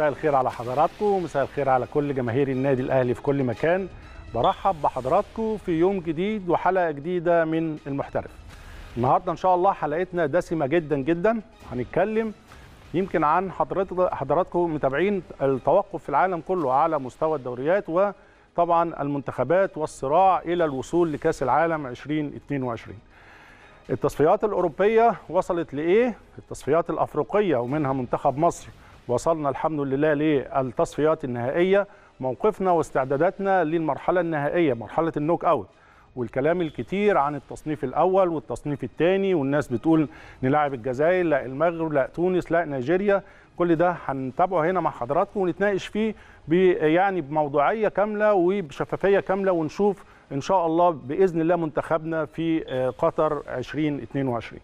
مساء الخير على حضراتكم ومساء الخير على كل جماهير النادي الأهلي في كل مكان. برحب بحضراتكم في يوم جديد وحلقة جديدة من المحترف. النهاردة إن شاء الله حلقتنا دسمة جدا جدا، هنتكلم يمكن عن حضراتكم متابعين التوقف في العالم كله على مستوى الدوريات وطبعا المنتخبات والصراع إلى الوصول لكاس العالم 2022. التصفيات الأوروبية وصلت لإيه؟ التصفيات الأفريقية ومنها منتخب مصر وصلنا الحمد لله للتصفيات النهائية. موقفنا واستعداداتنا للمرحلة النهائية، مرحلة النوك أوت، والكلام الكتير عن التصنيف الأول والتصنيف الثاني، والناس بتقول نلاعب الجزائر، لا المغرب، لا تونس، لا نيجيريا. كل ده هنتابعه هنا مع حضراتكم ونتناقش فيه يعني بموضوعية كاملة وبشفافية كاملة، ونشوف إن شاء الله بإذن الله منتخبنا في قطر 2022.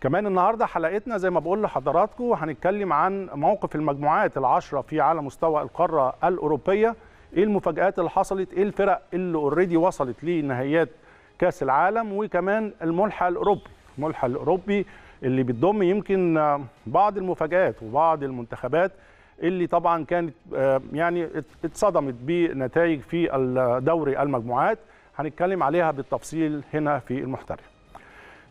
كمان النهارده حلقتنا زي ما بقول لحضراتكم هنتكلم عن موقف المجموعات ال10 في على مستوى القاره الاوروبيه، ايه المفاجآت اللي حصلت، ايه الفرق اللي اوريدي وصلت لنهائيات كاس العالم، وكمان الملحق الاوروبي، الملحق الاوروبي اللي بتضم يمكن بعض المفاجآت وبعض المنتخبات اللي طبعا كانت يعني اتصدمت بنتائج في دوري المجموعات، هنتكلم عليها بالتفصيل هنا في المحترف.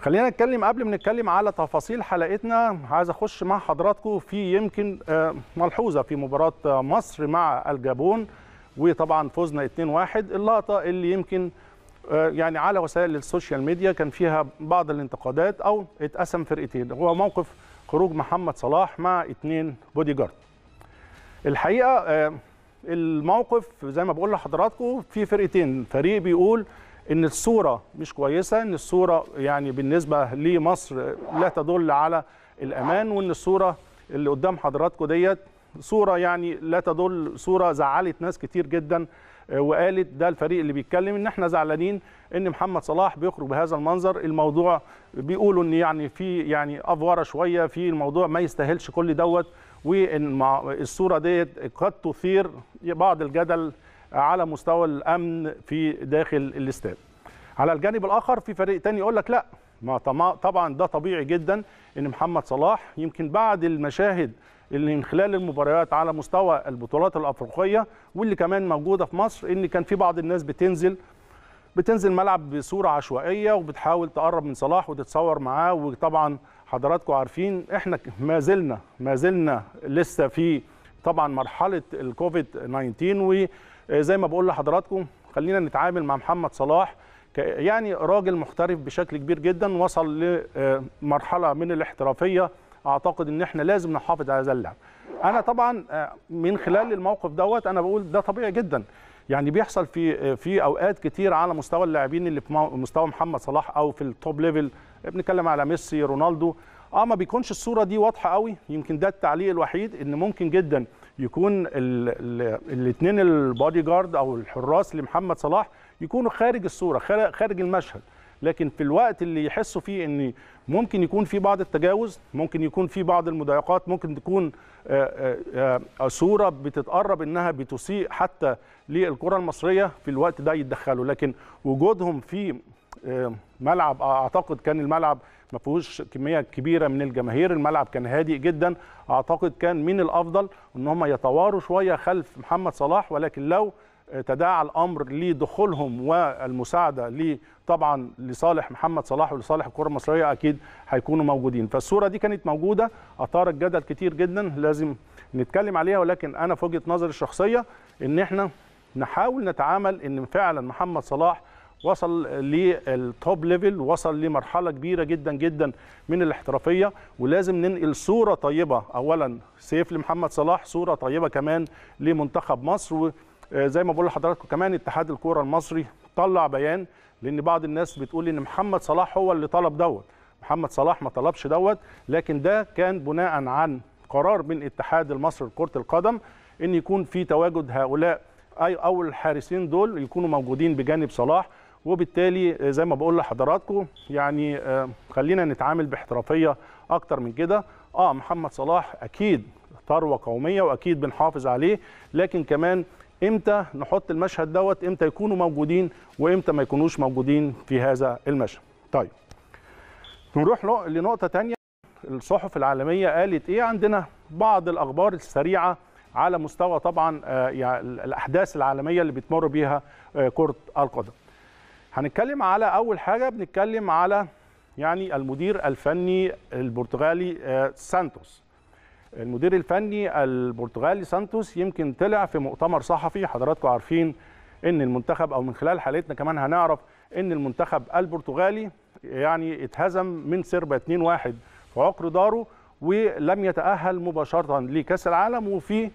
خلينا نتكلم قبل ما نتكلم على تفاصيل حلقتنا، عايز اخش مع حضراتكم في يمكن ملحوظه في مباراه مصر مع الجابون وطبعا فوزنا 2-1، اللقطه اللي يمكن يعني على وسائل السوشيال ميديا كان فيها بعض الانتقادات او اتقسم فرقتين، هو موقف خروج محمد صلاح مع 2 بودي جارد. الحقيقه الموقف زي ما بقول لحضراتكم في فرقتين، فريق بيقول إن الصورة مش كويسة، إن الصورة يعني بالنسبة لمصر لا تدل على الأمان، وإن الصورة اللي قدام حضراتكم ديت صورة يعني لا تدل، صورة زعلت ناس كتير جدا وقالت ده الفريق اللي بيتكلم إن إحنا زعلانين إن محمد صلاح بيخرج بهذا المنظر، الموضوع بيقولوا إن يعني في يعني أفورة شوية في الموضوع، ما يستاهلش كل دوت، وإن الصورة ديت قد تثير بعض الجدل على مستوى الأمن في داخل الاستاد. على الجانب الآخر في فريق تاني يقول لك لا، ما طبعا ده طبيعي جدا إن محمد صلاح يمكن بعد المشاهد اللي من خلال المباريات على مستوى البطولات الأفريقية واللي كمان موجودة في مصر، إن كان في بعض الناس بتنزل ملعب بصورة عشوائية وبتحاول تقرب من صلاح وتتصور معاه، وطبعا حضراتكم عارفين إحنا ما زلنا لسه في طبعا مرحلة الكوفيد 19، و زي ما بقول لحضراتكم خلينا نتعامل مع محمد صلاح يعني راجل محترف بشكل كبير جدا، وصل لمرحله من الاحترافيه، اعتقد ان احنا لازم نحافظ على هذا اللاعب. انا طبعا من خلال الموقف دوت انا بقول ده طبيعي جدا، يعني بيحصل في اوقات كتير على مستوى اللاعبين اللي في مستوى محمد صلاح او في التوب ليفل، بنتكلم على ميسي، رونالدو، ما بيكونش الصوره دي واضحه قوي. يمكن ده التعليق الوحيد، ان ممكن جدا يكون الاثنين البادي جارد او الحراس لمحمد صلاح يكونوا خارج الصوره، خارج المشهد، لكن في الوقت اللي يحسوا فيه ان ممكن يكون في بعض التجاوز، ممكن يكون في بعض المضايقات، ممكن تكون صوره بتتقرب انها بتسيء حتى للكره المصريه، في الوقت ده يتدخلوا. لكن وجودهم في ملعب، اعتقد كان الملعب ما فيهوش كميه كبيره من الجماهير، الملعب كان هادئ جدا، اعتقد كان من الافضل ان هم يتواروا شويه خلف محمد صلاح، ولكن لو تداعى الامر لدخولهم والمساعده طبعا لصالح محمد صلاح ولصالح الكره المصريه اكيد هيكونوا موجودين. فالصوره دي كانت موجوده، اثارت جدل كتير جدا لازم نتكلم عليها، ولكن انا في وجهه نظري الشخصيه ان احنا نحاول نتعامل ان فعلا محمد صلاح وصل للتوب ليفل، وصل لمرحله كبيره جدا جدا من الاحترافيه، ولازم ننقل صوره طيبه، اولا سيف لمحمد صلاح، صوره طيبه كمان لمنتخب مصر. وزي ما بقول لحضراتكم كمان اتحاد الكوره المصري طلع بيان، لان بعض الناس بتقول ان محمد صلاح هو اللي طلب دوت، محمد صلاح ما طلبش دوت، لكن ده كان بناء عن قرار من الاتحاد المصري لكره القدم ان يكون في تواجد هؤلاء اي اول الحارسين دول يكونوا موجودين بجانب صلاح، وبالتالي زي ما بقول لحضراتكم يعني خلينا نتعامل باحترافيه اكتر من كده. محمد صلاح اكيد ثروه قوميه واكيد بنحافظ عليه، لكن كمان امتى نحط المشهد دوت، امتى يكونوا موجودين وامتى ما يكونوش موجودين في هذا المشهد. طيب نروح لنقطه ثانيه، الصحف العالميه قالت ايه، عندنا بعض الاخبار السريعه على مستوى طبعا الأحداث العالمية اللي بتمر بيها كرة القدم. هنتكلم على أول حاجة، بنتكلم على يعني المدير الفني البرتغالي سانتوس. المدير الفني البرتغالي سانتوس يمكن طلع في مؤتمر صحفي، حضراتكم عارفين ان المنتخب، او من خلال حلقتنا كمان هنعرف ان المنتخب البرتغالي يعني اتهزم من صربيا 2-1 في عقر داره، ولم يتأهل مباشرة لكاس العالم، وفي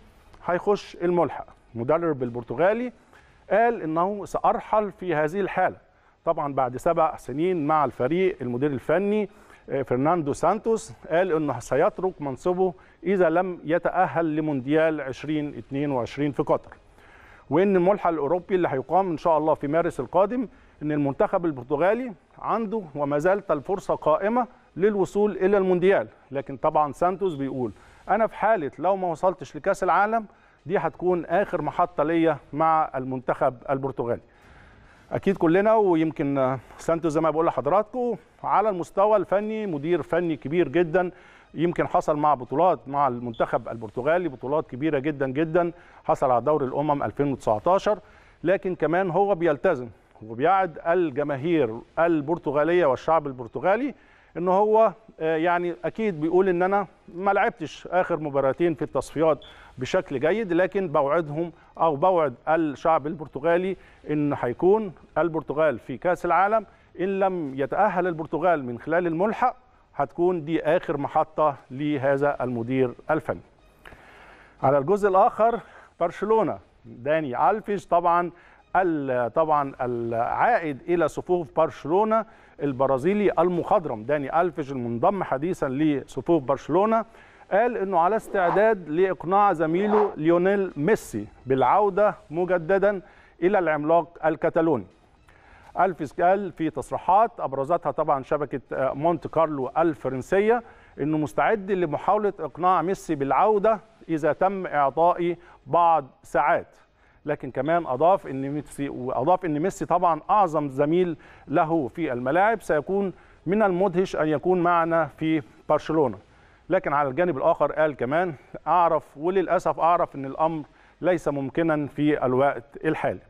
هيخش الملحق. المدرب البرتغالي قال انه سأرحل في هذه الحالة، طبعا بعد 7 سنين مع الفريق. المدير الفني فرناندو سانتوس قال انه سيترك منصبه اذا لم يتأهل لمونديال 2022 في قطر، وان الملحق الاوروبي اللي هيقام ان شاء الله في مارس القادم، ان المنتخب البرتغالي عنده وما زالت الفرصة قائمة للوصول الى المونديال. لكن طبعا سانتوس بيقول انا في حالة لو ما وصلتش لكاس العالم دي هتكون اخر محطة ليا مع المنتخب البرتغالي. اكيد كلنا، ويمكن سانتوس زي ما بقول لحضراتكم على المستوى الفني مدير فني كبير جدا، يمكن حصل مع بطولات مع المنتخب البرتغالي، بطولات كبيرة جدا جدا، حصل على دوري الامم 2019، لكن كمان هو بيلتزم وبيعد الجماهير البرتغالية والشعب البرتغالي ان هو يعني اكيد بيقول ان انا ما لعبتش اخر مباراتين في التصفيات بشكل جيد، لكن بوعدهم او بوعد الشعب البرتغالي ان هيكون البرتغال في كاس العالم. ان لم يتأهل البرتغال من خلال الملحق هتكون دي اخر محطة لهذا المدير الفني. على الجزء الاخر برشلونة، داني ألفيس طبعا العائد الى صفوف برشلونة البرازيلي المخضرم داني ألفيس المنضم حديثا لصفوف برشلونة، قال انه على استعداد لاقناع زميله ليونيل ميسي بالعودة مجددا الى العملاق الكتالوني. ألفيس قال في تصريحات ابرزتها طبعا شبكة مونت كارلو الفرنسية انه مستعد لمحاولة اقناع ميسي بالعودة اذا تم اعطائي بعض ساعات. لكن كمان أضاف إن ميسي طبعا أعظم زميل له في الملاعب، سيكون من المدهش أن يكون معنا في برشلونة. لكن على الجانب الآخر قال كمان أعرف وللأسف أعرف إن الأمر ليس ممكنا في الوقت الحالي.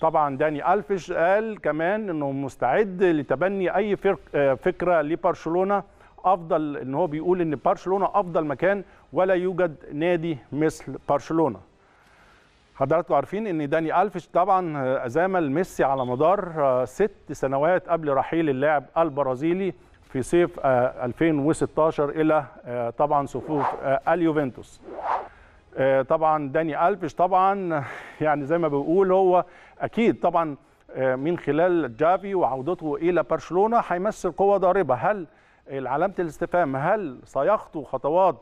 طبعا داني ألفيس قال كمان إنه مستعد لتبني أي فكرة لبرشلونة، أفضل إن هو بيقول إن برشلونة أفضل مكان ولا يوجد نادي مثل برشلونة. حضراتكم عارفين ان داني ألفيس طبعا زامل ميسي على مدار 6 سنوات قبل رحيل اللاعب البرازيلي في صيف 2016 الى طبعا صفوف اليوفنتوس. طبعا داني ألفيس طبعا يعني زي ما بيقول هو اكيد طبعا من خلال جافي وعودته الى برشلونة هيمثل قوة ضاربة. هل علامة الاستفهام، هل سيخطو خطوات؟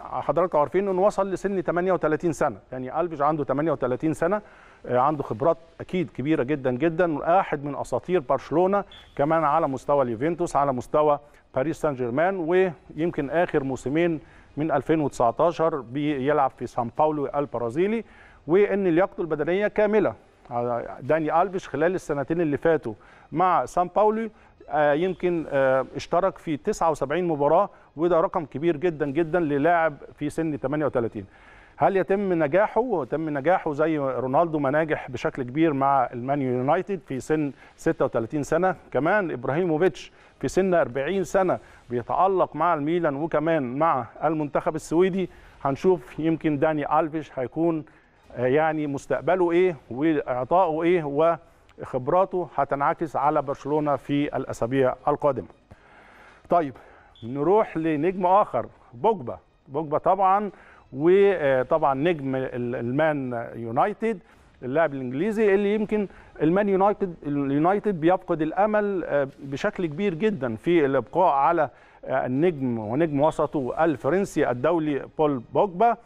حضراتكم عارفين انه وصل لسن 38 سنه، يعني ألفيس عنده 38 سنه، عنده خبرات اكيد كبيره جدا جدا، واحد من اساطير برشلونه كمان على مستوى اليوفنتوس، على مستوى باريس سان جيرمان، ويمكن اخر موسمين من 2019 بيلعب في سان باولو البرازيلي، وان لياقته البدنيه كامله. داني ألفيس خلال السنتين اللي فاتوا مع سان باولو يمكن اشترك في 79 مباراة، وده رقم كبير جدا جدا للاعب في سن 38. هل يتم نجاحه زي رونالدو ما ناجح بشكل كبير مع المان يونايتد في سن 36 سنة، كمان إبراهيموفيتش في سن 40 سنة بيتألق مع الميلان وكمان مع المنتخب السويدي. هنشوف يمكن داني ألفيس هيكون يعني مستقبله ايه واعطائه ايه و خبراته هتنعكس على برشلونة في الأسابيع القادمة. طيب نروح لنجم آخر، بوجبا طبعا، وطبعا نجم المان يونايتد اللاعب الإنجليزي اللي يمكن المان يونايتد بيفقد الأمل بشكل كبير جدا في الإبقاء على النجم ونجم وسطه الفرنسي الدولي بول بوجبا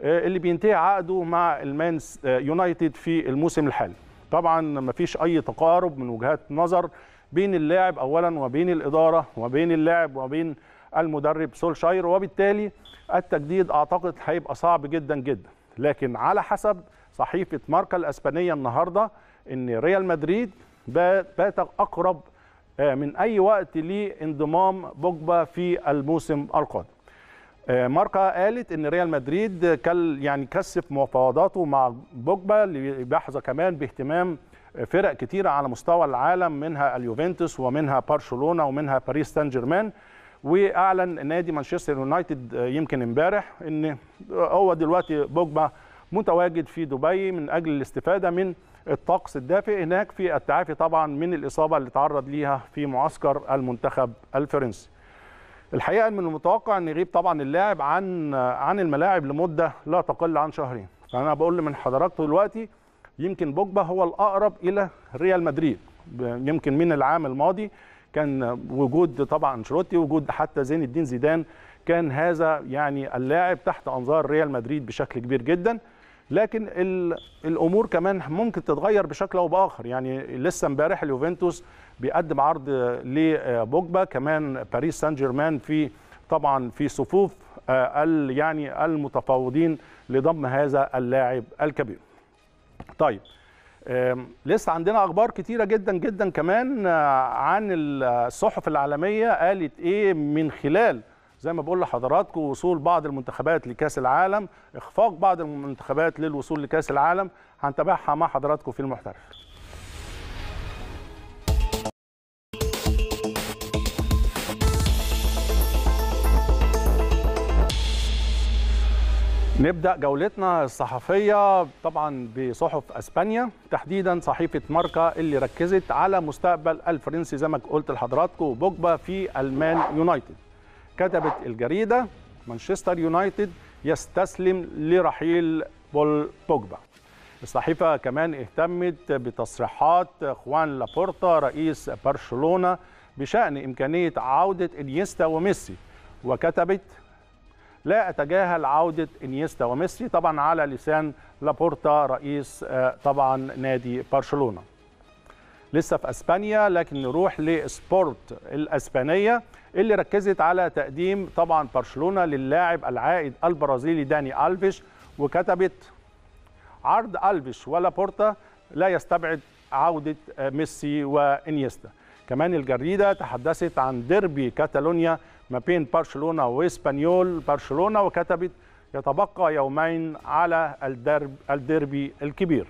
اللي بينتهي عقده مع المان يونايتد في الموسم الحالي. طبعا مفيش اي تقارب من وجهات نظر بين اللاعب اولا وبين الاداره وبين اللاعب وبين المدرب سولشاير، وبالتالي التجديد اعتقد هيبقى صعب جدا جدا. لكن على حسب صحيفه ماركا الاسبانيه النهارده ان ريال مدريد بات اقرب من اي وقت لانضمام بوجبا في الموسم القادم. ماركا قالت ان ريال مدريد يعني كثف مفاوضاته مع بوجبا ليحظى كمان باهتمام فرق كتيره على مستوى العالم، منها اليوفنتوس ومنها برشلونه ومنها باريس سان جيرمان. واعلن نادي مانشستر يونايتد يمكن امبارح ان هو دلوقتي بوجبا متواجد في دبي من اجل الاستفاده من الطقس الدافئ هناك في التعافي طبعا من الاصابه اللي تعرض ليها في معسكر المنتخب الفرنسي. الحقيقه من المتوقع ان يغيب طبعا اللاعب عن الملاعب لمده لا تقل عن شهرين، فانا بقول من حضراتكم دلوقتي يمكن بوجبا هو الاقرب الى ريال مدريد. يمكن من العام الماضي كان وجود طبعا انشيلوتي، وجود حتى زين الدين زيدان، كان هذا يعني اللاعب تحت انظار ريال مدريد بشكل كبير جدا. لكن الامور كمان ممكن تتغير بشكل او باخر، يعني لسه امبارح اليوفنتوس بيقدم عرض لبوجبا، كمان باريس سان جيرمان طبعا في صفوف يعني المتفاوضين لضم هذا اللاعب الكبير. طيب لسه عندنا اخبار كتيره جدا جدا كمان عن الصحف العالميه قالت ايه من خلال زي ما بقول لحضراتكم وصول بعض المنتخبات لكاس العالم، اخفاق بعض المنتخبات للوصول لكاس العالم. هنتابعها مع حضراتكم في المحترف. نبدأ جولتنا الصحفية طبعا بصحف اسبانيا، تحديدا صحيفة ماركا اللي ركزت على مستقبل الفرنسي زي ما قلت لحضراتكم وبوجبا في المان يونايتد. كتبت الجريدة مانشستر يونايتد يستسلم لرحيل بول بوجبا. الصحيفة كمان اهتمت بتصريحات خوان لابورتا رئيس برشلونة بشأن إمكانية عودة إنيستا وميسي، وكتبت لا أتجاهل عودة إنيستا وميسي، طبعا على لسان لابورتا رئيس طبعا نادي برشلونة. لسه في اسبانيا لكن نروح لسبورت الاسبانيه اللي ركزت على تقديم طبعا برشلونه للاعب العائد البرازيلي داني ألفيس، وكتبت عرض ألفيس ولابورتا لا يستبعد عوده ميسي وانيستا. كمان الجريده تحدثت عن ديربي كاتالونيا ما بين برشلونه واسبانيول برشلونه، وكتبت يتبقى يومين على الديربي الكبير.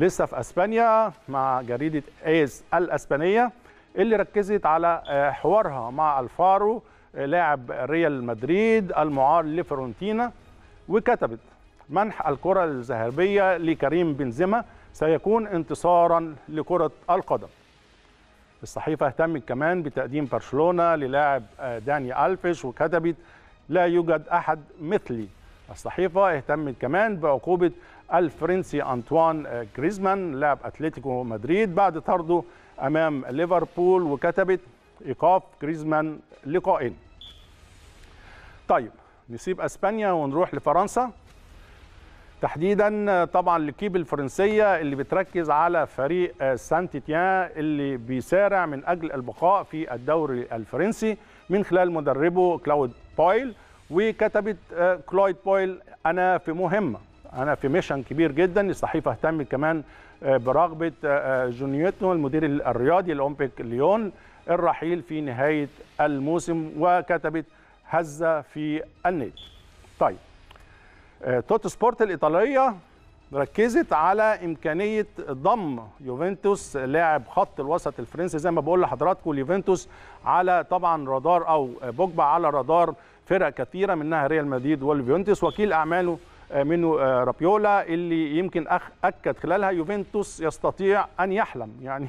لسه في اسبانيا مع جريده ايز الاسبانيه اللي ركزت على حوارها مع الفارو لاعب ريال مدريد المعار لفرونتينا، وكتبت منح الكره الذهبيه لكريم بنزيما سيكون انتصارا لكره القدم. الصحيفه اهتمت كمان بتقديم برشلونه للاعب داني ألفيس، وكتبت لا يوجد احد مثلي. الصحيفه اهتمت كمان بعقوبه الفرنسي أنطوان جريزمان لاعب أتلتيكو مدريد بعد طرده أمام ليفربول، وكتبت إيقاف جريزمان لقائين. طيب نسيب أسبانيا ونروح لفرنسا، تحديدا طبعا الكيب الفرنسية اللي بتركز على فريق سانت إتيان اللي بيسارع من أجل البقاء في الدوري الفرنسي من خلال مدربه كلاود بويل، وكتبت كلاود بويل أنا في مهمة، أنا في ميشن كبير جدا. الصحيفة اهتمت كمان برغبة جونيوتو المدير الرياضي الأولمبيك ليون الرحيل في نهاية الموسم، وكتبت هزة في النادي. طيب توت سبورت الإيطالية ركزت على إمكانية ضم يوفنتوس لاعب خط الوسط الفرنسي زي ما بقول لحضراتكم يوفنتوس على طبعا رادار أو بوجبا على رادار فرق كثيرة منها ريال مدريد واليوفنتوس، وكيل أعماله منه رابيولا اللي يمكن أكد خلالها يوفنتوس يستطيع أن يحلم، يعني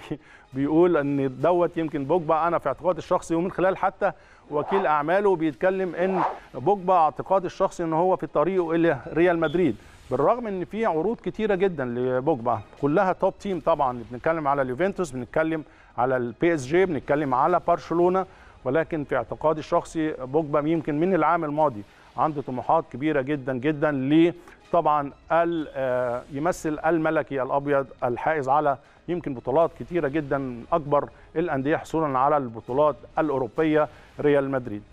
بيقول أن دوت يمكن بوجبا. أنا في اعتقادي الشخصي ومن خلال حتى وكيل أعماله بيتكلم أن بوجبا اعتقادي الشخصي أنه هو في طريقه إلى ريال مدريد، بالرغم أن في عروض كتيرة جدا لبوجبا كلها توب تيم. طبعا بنتكلم على اليوفنتوس، بنتكلم على البي اس جي، بنتكلم على برشلونة، ولكن في اعتقادي الشخصي بوجبا يمكن من العام الماضي عنده طموحات كبيرة جدا جدا طبعا يمثل الملكي الأبيض الحائز على يمكن بطولات كتيرة جدا أكبر الأندية حصولا على البطولات الأوروبية ريال مدريد.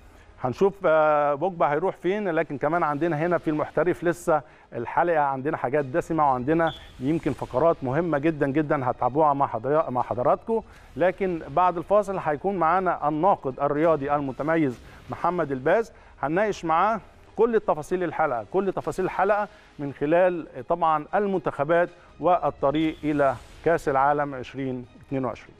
هنشوف بوجبا هيروح فين، لكن كمان عندنا هنا في المحترف لسه الحلقة عندنا حاجات دسمة وعندنا يمكن فقرات مهمة جدا جدا هتتابعوها مع حضراتكم. لكن بعد الفاصل هيكون معانا الناقد الرياضي المتميز محمد الباز، هنناقش معاه كل تفاصيل الحلقة من خلال طبعا المنتخبات والطريق إلى كاس العالم 2022.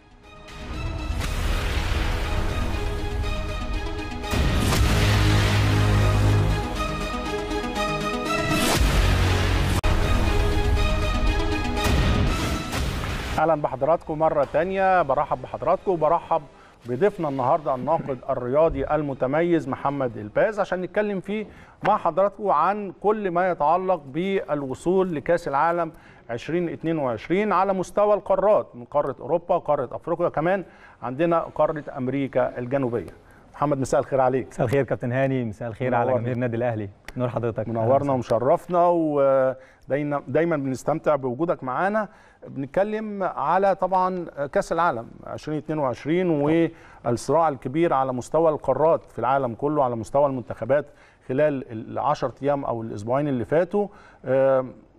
اهلا بحضراتكم مره ثانيه، برحب بحضراتكم وبرحب بضيفنا النهارده الناقد الرياضي المتميز محمد الباز عشان نتكلم فيه مع حضراتكم عن كل ما يتعلق بالوصول لكاس العالم 2022 على مستوى القارات، من قاره اوروبا وقاره افريقيا، كمان عندنا قاره امريكا الجنوبيه. محمد مساء الخير عليك. مساء الخير كابتن هاني، مساء الخير على جماهير النادي الاهلي. نور حضرتك، منورنا ومشرفنا، ودايما بنستمتع بوجودك معانا. بنتكلم على طبعا كاس العالم 2022 والصراع الكبير على مستوى القارات في العالم كله، على مستوى المنتخبات خلال العشر ايام او الاسبوعين اللي فاتوا.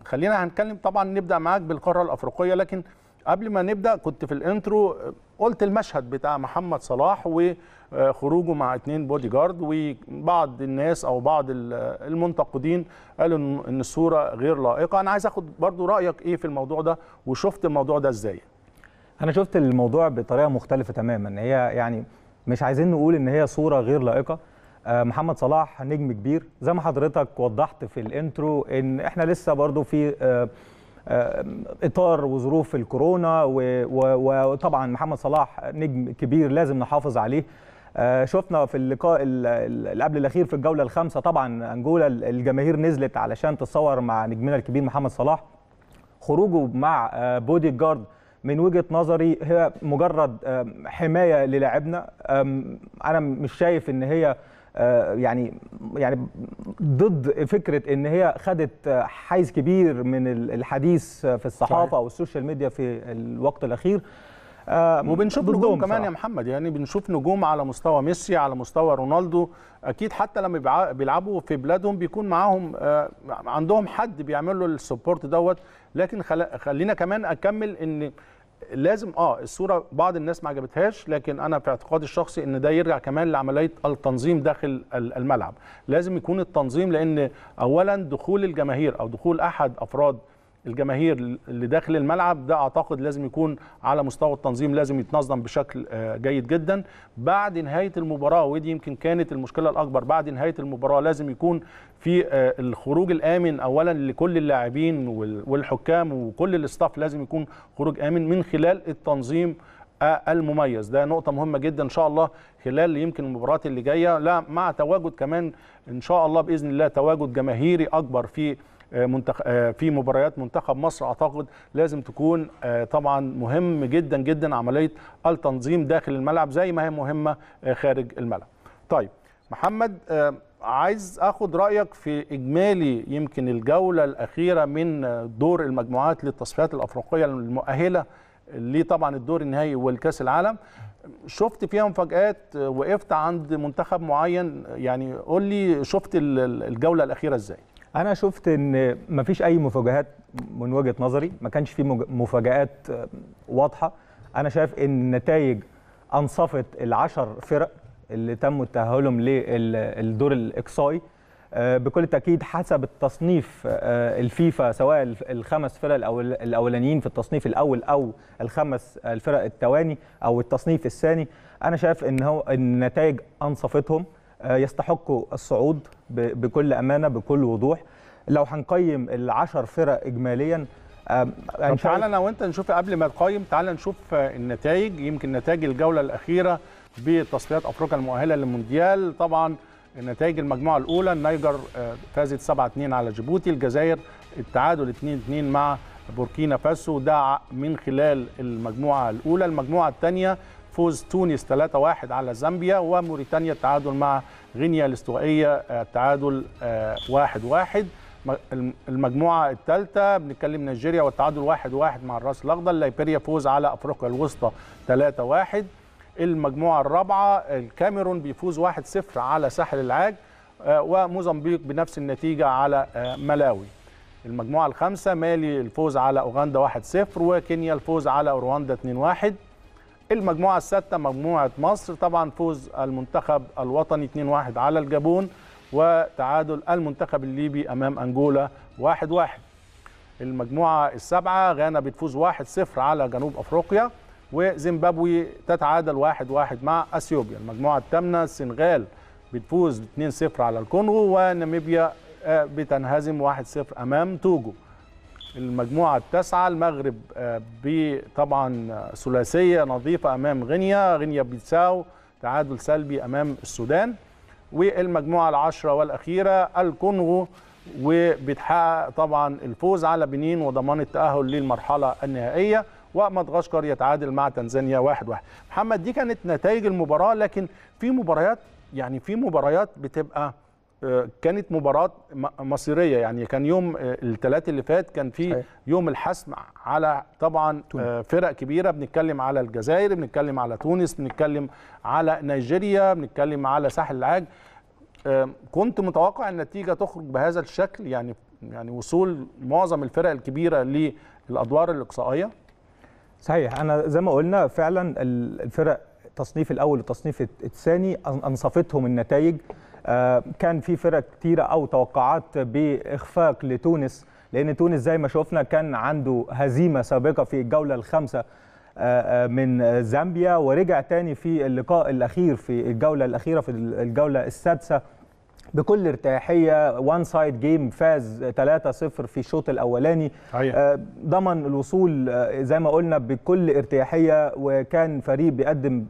خلينا هنتكلم طبعا، نبدا معاك بالقاره الافريقيه، لكن قبل ما نبدا كنت في الانترو قلت المشهد بتاع محمد صلاح وخروجه مع 2 بودي جارد، وبعض الناس او بعض المنتقدين قالوا ان الصوره غير لائقه. انا عايز اخد برضو رايك ايه في الموضوع ده، وشفت الموضوع ده ازاي؟ انا شفت الموضوع بطريقه مختلفه تماما. هي يعني مش عايزين نقول ان هي صوره غير لائقه. محمد صلاح نجم كبير زي ما حضرتك وضحت في الانترو، ان احنا لسه برضو في إطار وظروف الكورونا، وطبعا محمد صلاح نجم كبير لازم نحافظ عليه. شفنا في اللقاء اللي قبل الأخير في الجولة الخامسة طبعا أنجولا الجماهير نزلت علشان تتصور مع نجمنا الكبير محمد صلاح. خروجه مع بودي جارد من وجهة نظري هي مجرد حماية للاعبنا. أنا مش شايف إن هي يعني ضد فكره ان هي خدت حيز كبير من الحديث في الصحافه او السوشيال ميديا في الوقت الاخير. وبنشوف نجوم كمان يا محمد، يعني بنشوف نجوم على مستوى ميسي، على مستوى رونالدو، اكيد حتى لما بيلعبوا في بلادهم بيكون معاهم عندهم حد بيعمل له السبورت دوت. لكن خلينا كمان اكمل ان لازم الصوره بعض الناس ما عجبتهاش، لكن انا في اعتقادي الشخصي ان ده يرجع كمان لعمليه التنظيم داخل الملعب. لازم يكون التنظيم، لان اولا دخول الجماهير او دخول احد افراد الجماهير اللي داخل الملعب ده اعتقد لازم يكون على مستوى التنظيم، لازم يتنظم بشكل جيد جدا. بعد نهايه المباراه، ودي يمكن كانت المشكله الاكبر، بعد نهايه المباراه لازم يكون في الخروج الامن اولا لكل اللاعبين والحكام وكل الاستاف، لازم يكون خروج امن من خلال التنظيم المميز. ده نقطه مهمه جدا ان شاء الله خلال يمكن المباريات اللي جايه، لا مع تواجد كمان ان شاء الله باذن الله تواجد جماهيري اكبر في مباريات منتخب مصر. اعتقد لازم تكون طبعا مهم جدا جدا عمليه التنظيم داخل الملعب زي ما هي مهمه خارج الملعب. طيب محمد، عايز اخد رايك في اجمالي يمكن الجوله الاخيره من دور المجموعات للتصفيات الافريقيه المؤهله ليه طبعا الدور النهائي والكاس العالم. شفت فيها مفاجآت، وقفت عند منتخب معين، يعني قول لي شفت الجوله الاخيره ازاي؟ أنا شفت إن مفيش أي مفاجآت من وجهة نظري، ما كانش في مفاجآت واضحة. أنا شايف إن النتائج أنصفت العشر فرق اللي تم التأهلهم للدور الإقصائي. بكل تأكيد حسب التصنيف الفيفا، سواء الخمس فرق الأولانيين في التصنيف الأول أو الخمس الفرق التواني أو التصنيف الثاني، أنا شايف إن النتائج أنصفتهم، يستحقوا الصعود بكل أمانة بكل وضوح. لو هنقيم العشر فرق إجماليا، تعال أنا وأنت نشوف، قبل ما نقيم تعال نشوف النتائج، يمكن نتائج الجولة الأخيرة بتصفيات أفريقيا المؤهلة للمونديال. طبعا نتائج المجموعة الأولى، النيجر فازت 7-2 على جيبوتي، الجزائر التعادل 2-2 مع بوركينا فاسو، ده من خلال المجموعة الأولى. المجموعة الثانية فوز تونس 3-1 على زامبيا، وموريتانيا التعادل مع غينيا الاستوائية، التعادل 1-1. المجموعة الثالثة بنتكلم نيجيريا والتعادل 1-1 مع الراس الأخضر، ليبيريا فوز على أفريقيا الوسطى 3-1. المجموعة الرابعة الكاميرون بيفوز 1-0 على ساحل العاج، وموزمبيق بنفس النتيجة على ملاوي. المجموعة الخامسة مالي الفوز على أوغندا 1-0، وكينيا الفوز على رواندا 2-1. المجموعة السادسة مجموعة مصر، طبعا فوز المنتخب الوطني 2-1 على الجابون، وتعادل المنتخب الليبي أمام أنجولا 1-1. المجموعة السابعة غانا بتفوز 1-0 على جنوب أفريقيا، وزيمبابوي تتعادل 1-1 مع أثيوبيا. المجموعة الثامنة السنغال بتفوز 2-0 على الكونغو، وناميبيا بتنهزم 1-0 أمام توجو. المجموعة التاسعة المغرب طبعا ثلاثية نظيفة أمام غينيا بيساو، تعادل سلبي أمام السودان. والمجموعة العشرة والأخيرة الكونغو، وبتحقق طبعا الفوز على بنين وضمان التأهل للمرحلة النهائية، ومدغشقر يتعادل مع تنزانيا 1-1. محمد، دي كانت نتائج المباراة، لكن في مباريات بتبقى كانت مباراة مصيرية. يعني كان يوم الثلاث اللي فات كان في يوم الحسم على طبعا فرق كبيرة، بنتكلم على الجزائر، بنتكلم على تونس، بنتكلم على نيجيريا، بنتكلم على ساحل العاج. كنت متوقع النتيجة تخرج بهذا الشكل، يعني وصول معظم الفرق الكبيرة للأدوار الإقصائية. صحيح، أنا زي ما قلنا فعلا الفرق التصنيف الأول والتصنيف الثاني أنصفتهم النتائج. كان في فرق كتيرة أو توقعات بإخفاق لتونس، لأن تونس زي ما شفنا كان عنده هزيمة سابقة في الجولة الخامسة من زامبيا، ورجع تاني في اللقاء الأخير في الجولة الأخيرة في الجولة السادسة بكل ارتياحية، وان سايد جيم، فاز 3-0 في الشوط الأولاني، ضمن الوصول زي ما قلنا بكل ارتياحية، وكان فريق بيقدم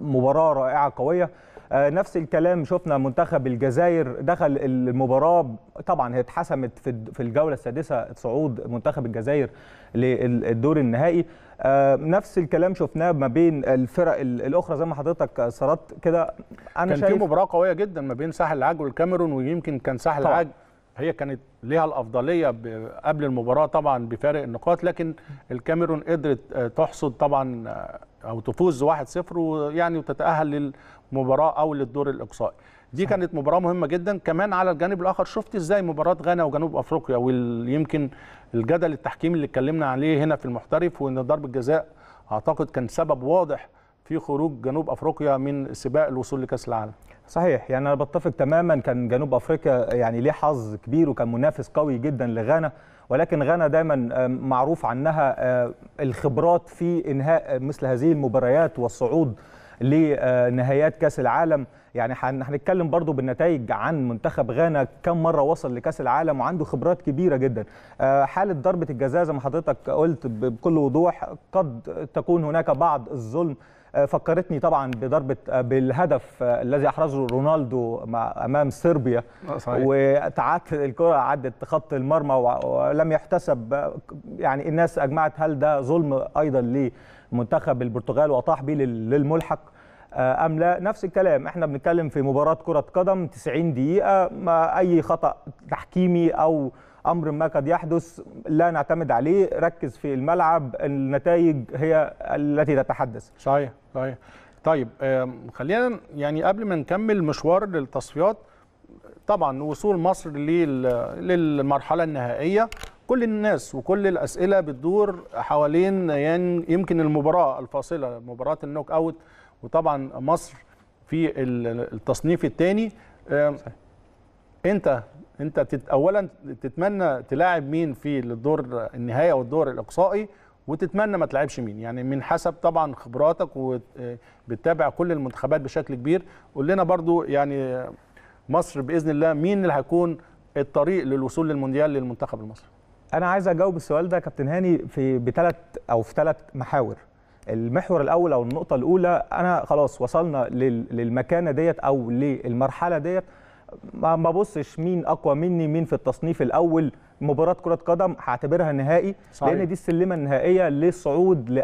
مباراة رائعة قوية. نفس الكلام شفنا منتخب الجزائر دخل المباراة، طبعا هي اتحسمت في الجولة السادسة صعود منتخب الجزائر للدور النهائي. نفس الكلام شفناه ما بين الفرق الأخرى زي ما حضرتك سردت كده. أنا كان في مباراة قوية جدا ما بين ساحل العاج والكاميرون، ويمكن كان ساحل العاج هي كانت ليها الأفضلية قبل المباراة طبعا بفارق النقاط، لكن الكاميرون قدرت تحصد طبعا أو تفوز 1-0 ويعني وتتأهل للمباراة أو للدور الإقصائي. دي كانت مباراة مهمة جدا. كمان على الجانب الآخر شفت إزاي مباراة غانا وجنوب أفريقيا، ويمكن الجدل التحكيمي اللي اتكلمنا عليه هنا في المحترف، وإن ضربة جزاء أعتقد كان سبب واضح في خروج جنوب أفريقيا من سباق الوصول لكأس العالم. صحيح، يعني أنا بتفق تماما، كان جنوب أفريقيا يعني ليه حظ كبير وكان منافس قوي جدا لغانا، ولكن غانا دايما معروف عنها الخبرات في إنهاء مثل هذه المباريات والصعود لنهايات كأس العالم. يعني هنتكلم برضو بالنتائج عن منتخب غانا كم مرة وصل لكأس العالم وعنده خبرات كبيرة جدا. حالة ضربة الجزاء زي ما حضرتك قلت بكل وضوح قد تكون هناك بعض الظلم، فكرتني طبعا بالهدف الذي احرزه رونالدو امام صربيا، وتعادل الكره عدت خط المرمى ولم يحتسب. يعني الناس اجمعت هل ده ظلم ايضا لمنتخب البرتغال واطاح به للملحق ام لا. نفس الكلام، احنا بنتكلم في مباراه كره قدم 90 دقيقه، ما اي خطا تحكيمي او أمر ما قد يحدث لا نعتمد عليه، ركز في الملعب، النتائج هي التي تتحدث. صحيح صحيح. طيب خلينا يعني قبل ما نكمل مشوار التصفيات، طبعا وصول مصر للمرحلة النهائية كل الناس وكل الأسئلة بتدور حوالين يعني يمكن المباراة الفاصلة، مباراة النوك أوت، وطبعا مصر في التصنيف الثاني. انت اولا تتمنى تلاعب مين في الدور النهائي والدور الاقصائي، وتتمنى ما تلعبش مين، يعني من حسب طبعا خبراتك وبتتابع كل المنتخبات بشكل كبير. قول لنا برضو يعني مصر باذن الله مين اللي هيكون الطريق للوصول للمونديال للمنتخب المصري؟ انا عايز اجاوب السؤال ده كابتن هاني في ثلاث محاور. المحور الاول او النقطه الاولى، انا خلاص وصلنا للمكانه ديت او للمرحله ديت، ما ببصش مين اقوى مني، مين في التصنيف الاول. مباراه كره قدم هعتبرها نهائي، لان دي السلمه النهائيه للصعود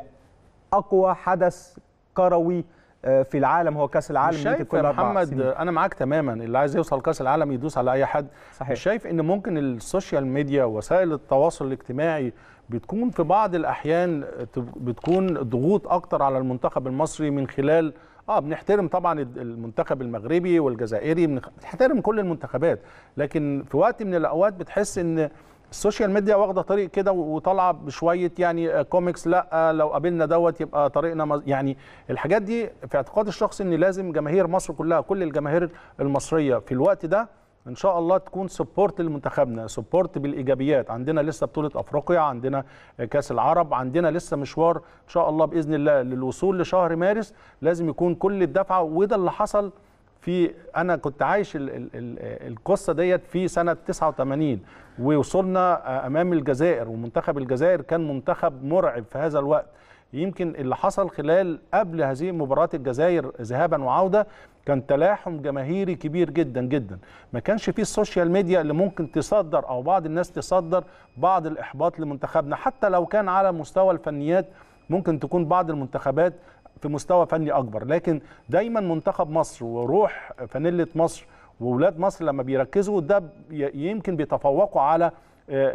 لاقوى حدث كروي في العالم هو كاس العالم. شايف يا محمد، انا معاك تماما، اللي عايز يوصل كاس العالم يدوس على اي حد. صحيح. شايف ان ممكن السوشيال ميديا وسائل التواصل الاجتماعي بتكون في بعض الاحيان بتكون ضغوط اكتر على المنتخب المصري، من خلال بنحترم طبعا المنتخب المغربي والجزائري، بنحترم كل المنتخبات، لكن في وقت من الاوقات بتحس ان السوشيال ميديا واخده طريق كده وطالعه بشويه يعني كوميكس، لا لو قابلنا دوت يبقى طريقنا، يعني الحاجات دي في اعتقاد الشخص ان لازم جماهير مصر كلها، كل الجماهير المصريه في الوقت ده ان شاء الله تكون سبورت لمنتخبنا، سبورت بالايجابيات. عندنا لسه بطوله افريقيا، عندنا كاس العرب، عندنا لسه مشوار ان شاء الله باذن الله للوصول لشهر مارس. لازم يكون كل الدفعه، وده اللي حصل. في انا كنت عايش القصه ديت في سنه 89، ووصلنا امام الجزائر، ومنتخب الجزائر كان منتخب مرعب في هذا الوقت. يمكن اللي حصل خلال قبل هذه مباريات الجزائر ذهابا وعوده كان تلاحم جماهيري كبير جدا جدا. ما كانش فيه السوشيال ميديا اللي ممكن تصدر او بعض الناس تصدر بعض الاحباط لمنتخبنا، حتى لو كان على مستوى الفنيات ممكن تكون بعض المنتخبات في مستوى فني اكبر، لكن دايما منتخب مصر وروح فانيله مصر واولاد مصر لما بيركزوا ده يمكن بيتفوقوا على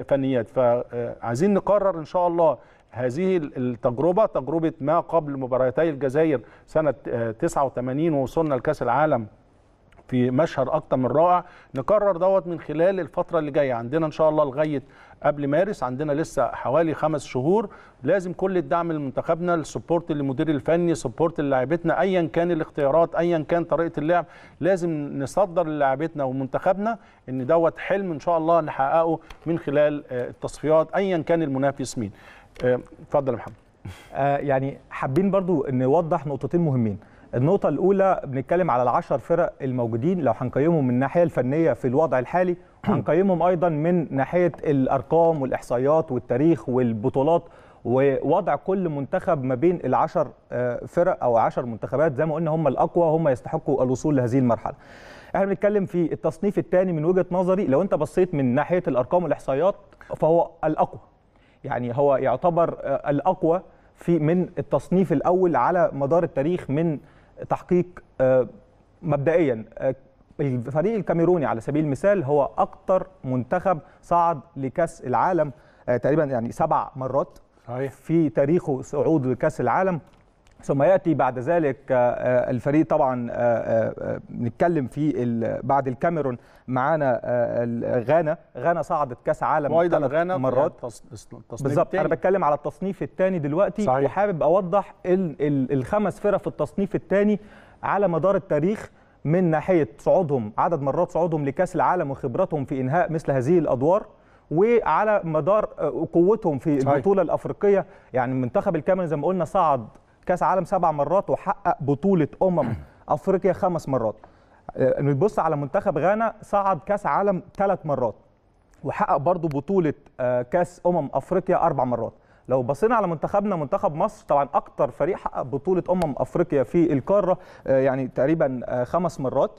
فنيات. فعايزين نقرر ان شاء الله هذه التجربه، تجربه ما قبل مباراتي الجزائر سنه 89 ووصلنا لكاس العالم في مشهد اكتر من رائع، نقرر دوت من خلال الفتره اللي جايه. عندنا ان شاء الله لغايه قبل مارس عندنا لسه حوالي 5 شهور، لازم كل الدعم لمنتخبنا، السبورت للمدير الفني، سبورت للاعبتنا، ايا كان الاختيارات، ايا كان طريقه اللعب، لازم نصدر للاعبتنا ومنتخبنا ان دوت حلم ان شاء الله نحققه من خلال التصفيات ايا كان المنافس مين. اتفضل يا محمد. يعني حابين برضو نوضح نقطتين مهمين. النقطة الأولى بنتكلم على ال10 فرق الموجودين، لو هنقيمهم من الناحية الفنية في الوضع الحالي، هنقيمهم أيضا من ناحية الأرقام والإحصائيات والتاريخ والبطولات ووضع كل منتخب ما بين ال10 فرق أو 10 منتخبات. زي ما قلنا هم الأقوى، هم يستحقوا الوصول لهذه المرحلة. احنا بنتكلم في التصنيف الثاني من وجهة نظري، لو أنت بصيت من ناحية الأرقام والإحصائيات فهو الأقوى، يعني هو يعتبر الأقوى في من التصنيف الأول على مدار التاريخ من تحقيق. مبدئيا الفريق الكاميروني على سبيل المثال هو أكتر منتخب صعد لكأس العالم تقريبا، يعني 7 مرات في تاريخه صعود لكأس العالم، ثم يأتي بعد ذلك الفريق. طبعا نتكلم في بعد الكاميرون معانا غانا. غانا صعدت كاس عالم 3 مرات بالظبط. انا بتكلم على التصنيف الثاني دلوقتي صحيح. وحابب اوضح ال5 فرق في التصنيف الثاني على مدار التاريخ من ناحيه صعودهم، عدد مرات صعودهم لكاس العالم وخبرتهم في انهاء مثل هذه الادوار، وعلى مدار قوتهم في البطوله الافريقيه. يعني منتخب الكاميرون زي ما قلنا صعد كاس عالم 7 مرات وحقق بطوله افريقيا 5 مرات. نبص على منتخب غانا، صعد كاس عالم 3 مرات وحقق برضو بطوله كاس افريقيا 4 مرات. لو بصينا على منتخبنا منتخب مصر، طبعا اكتر فريق حقق بطوله افريقيا في القاره، يعني تقريبا 5 مرات،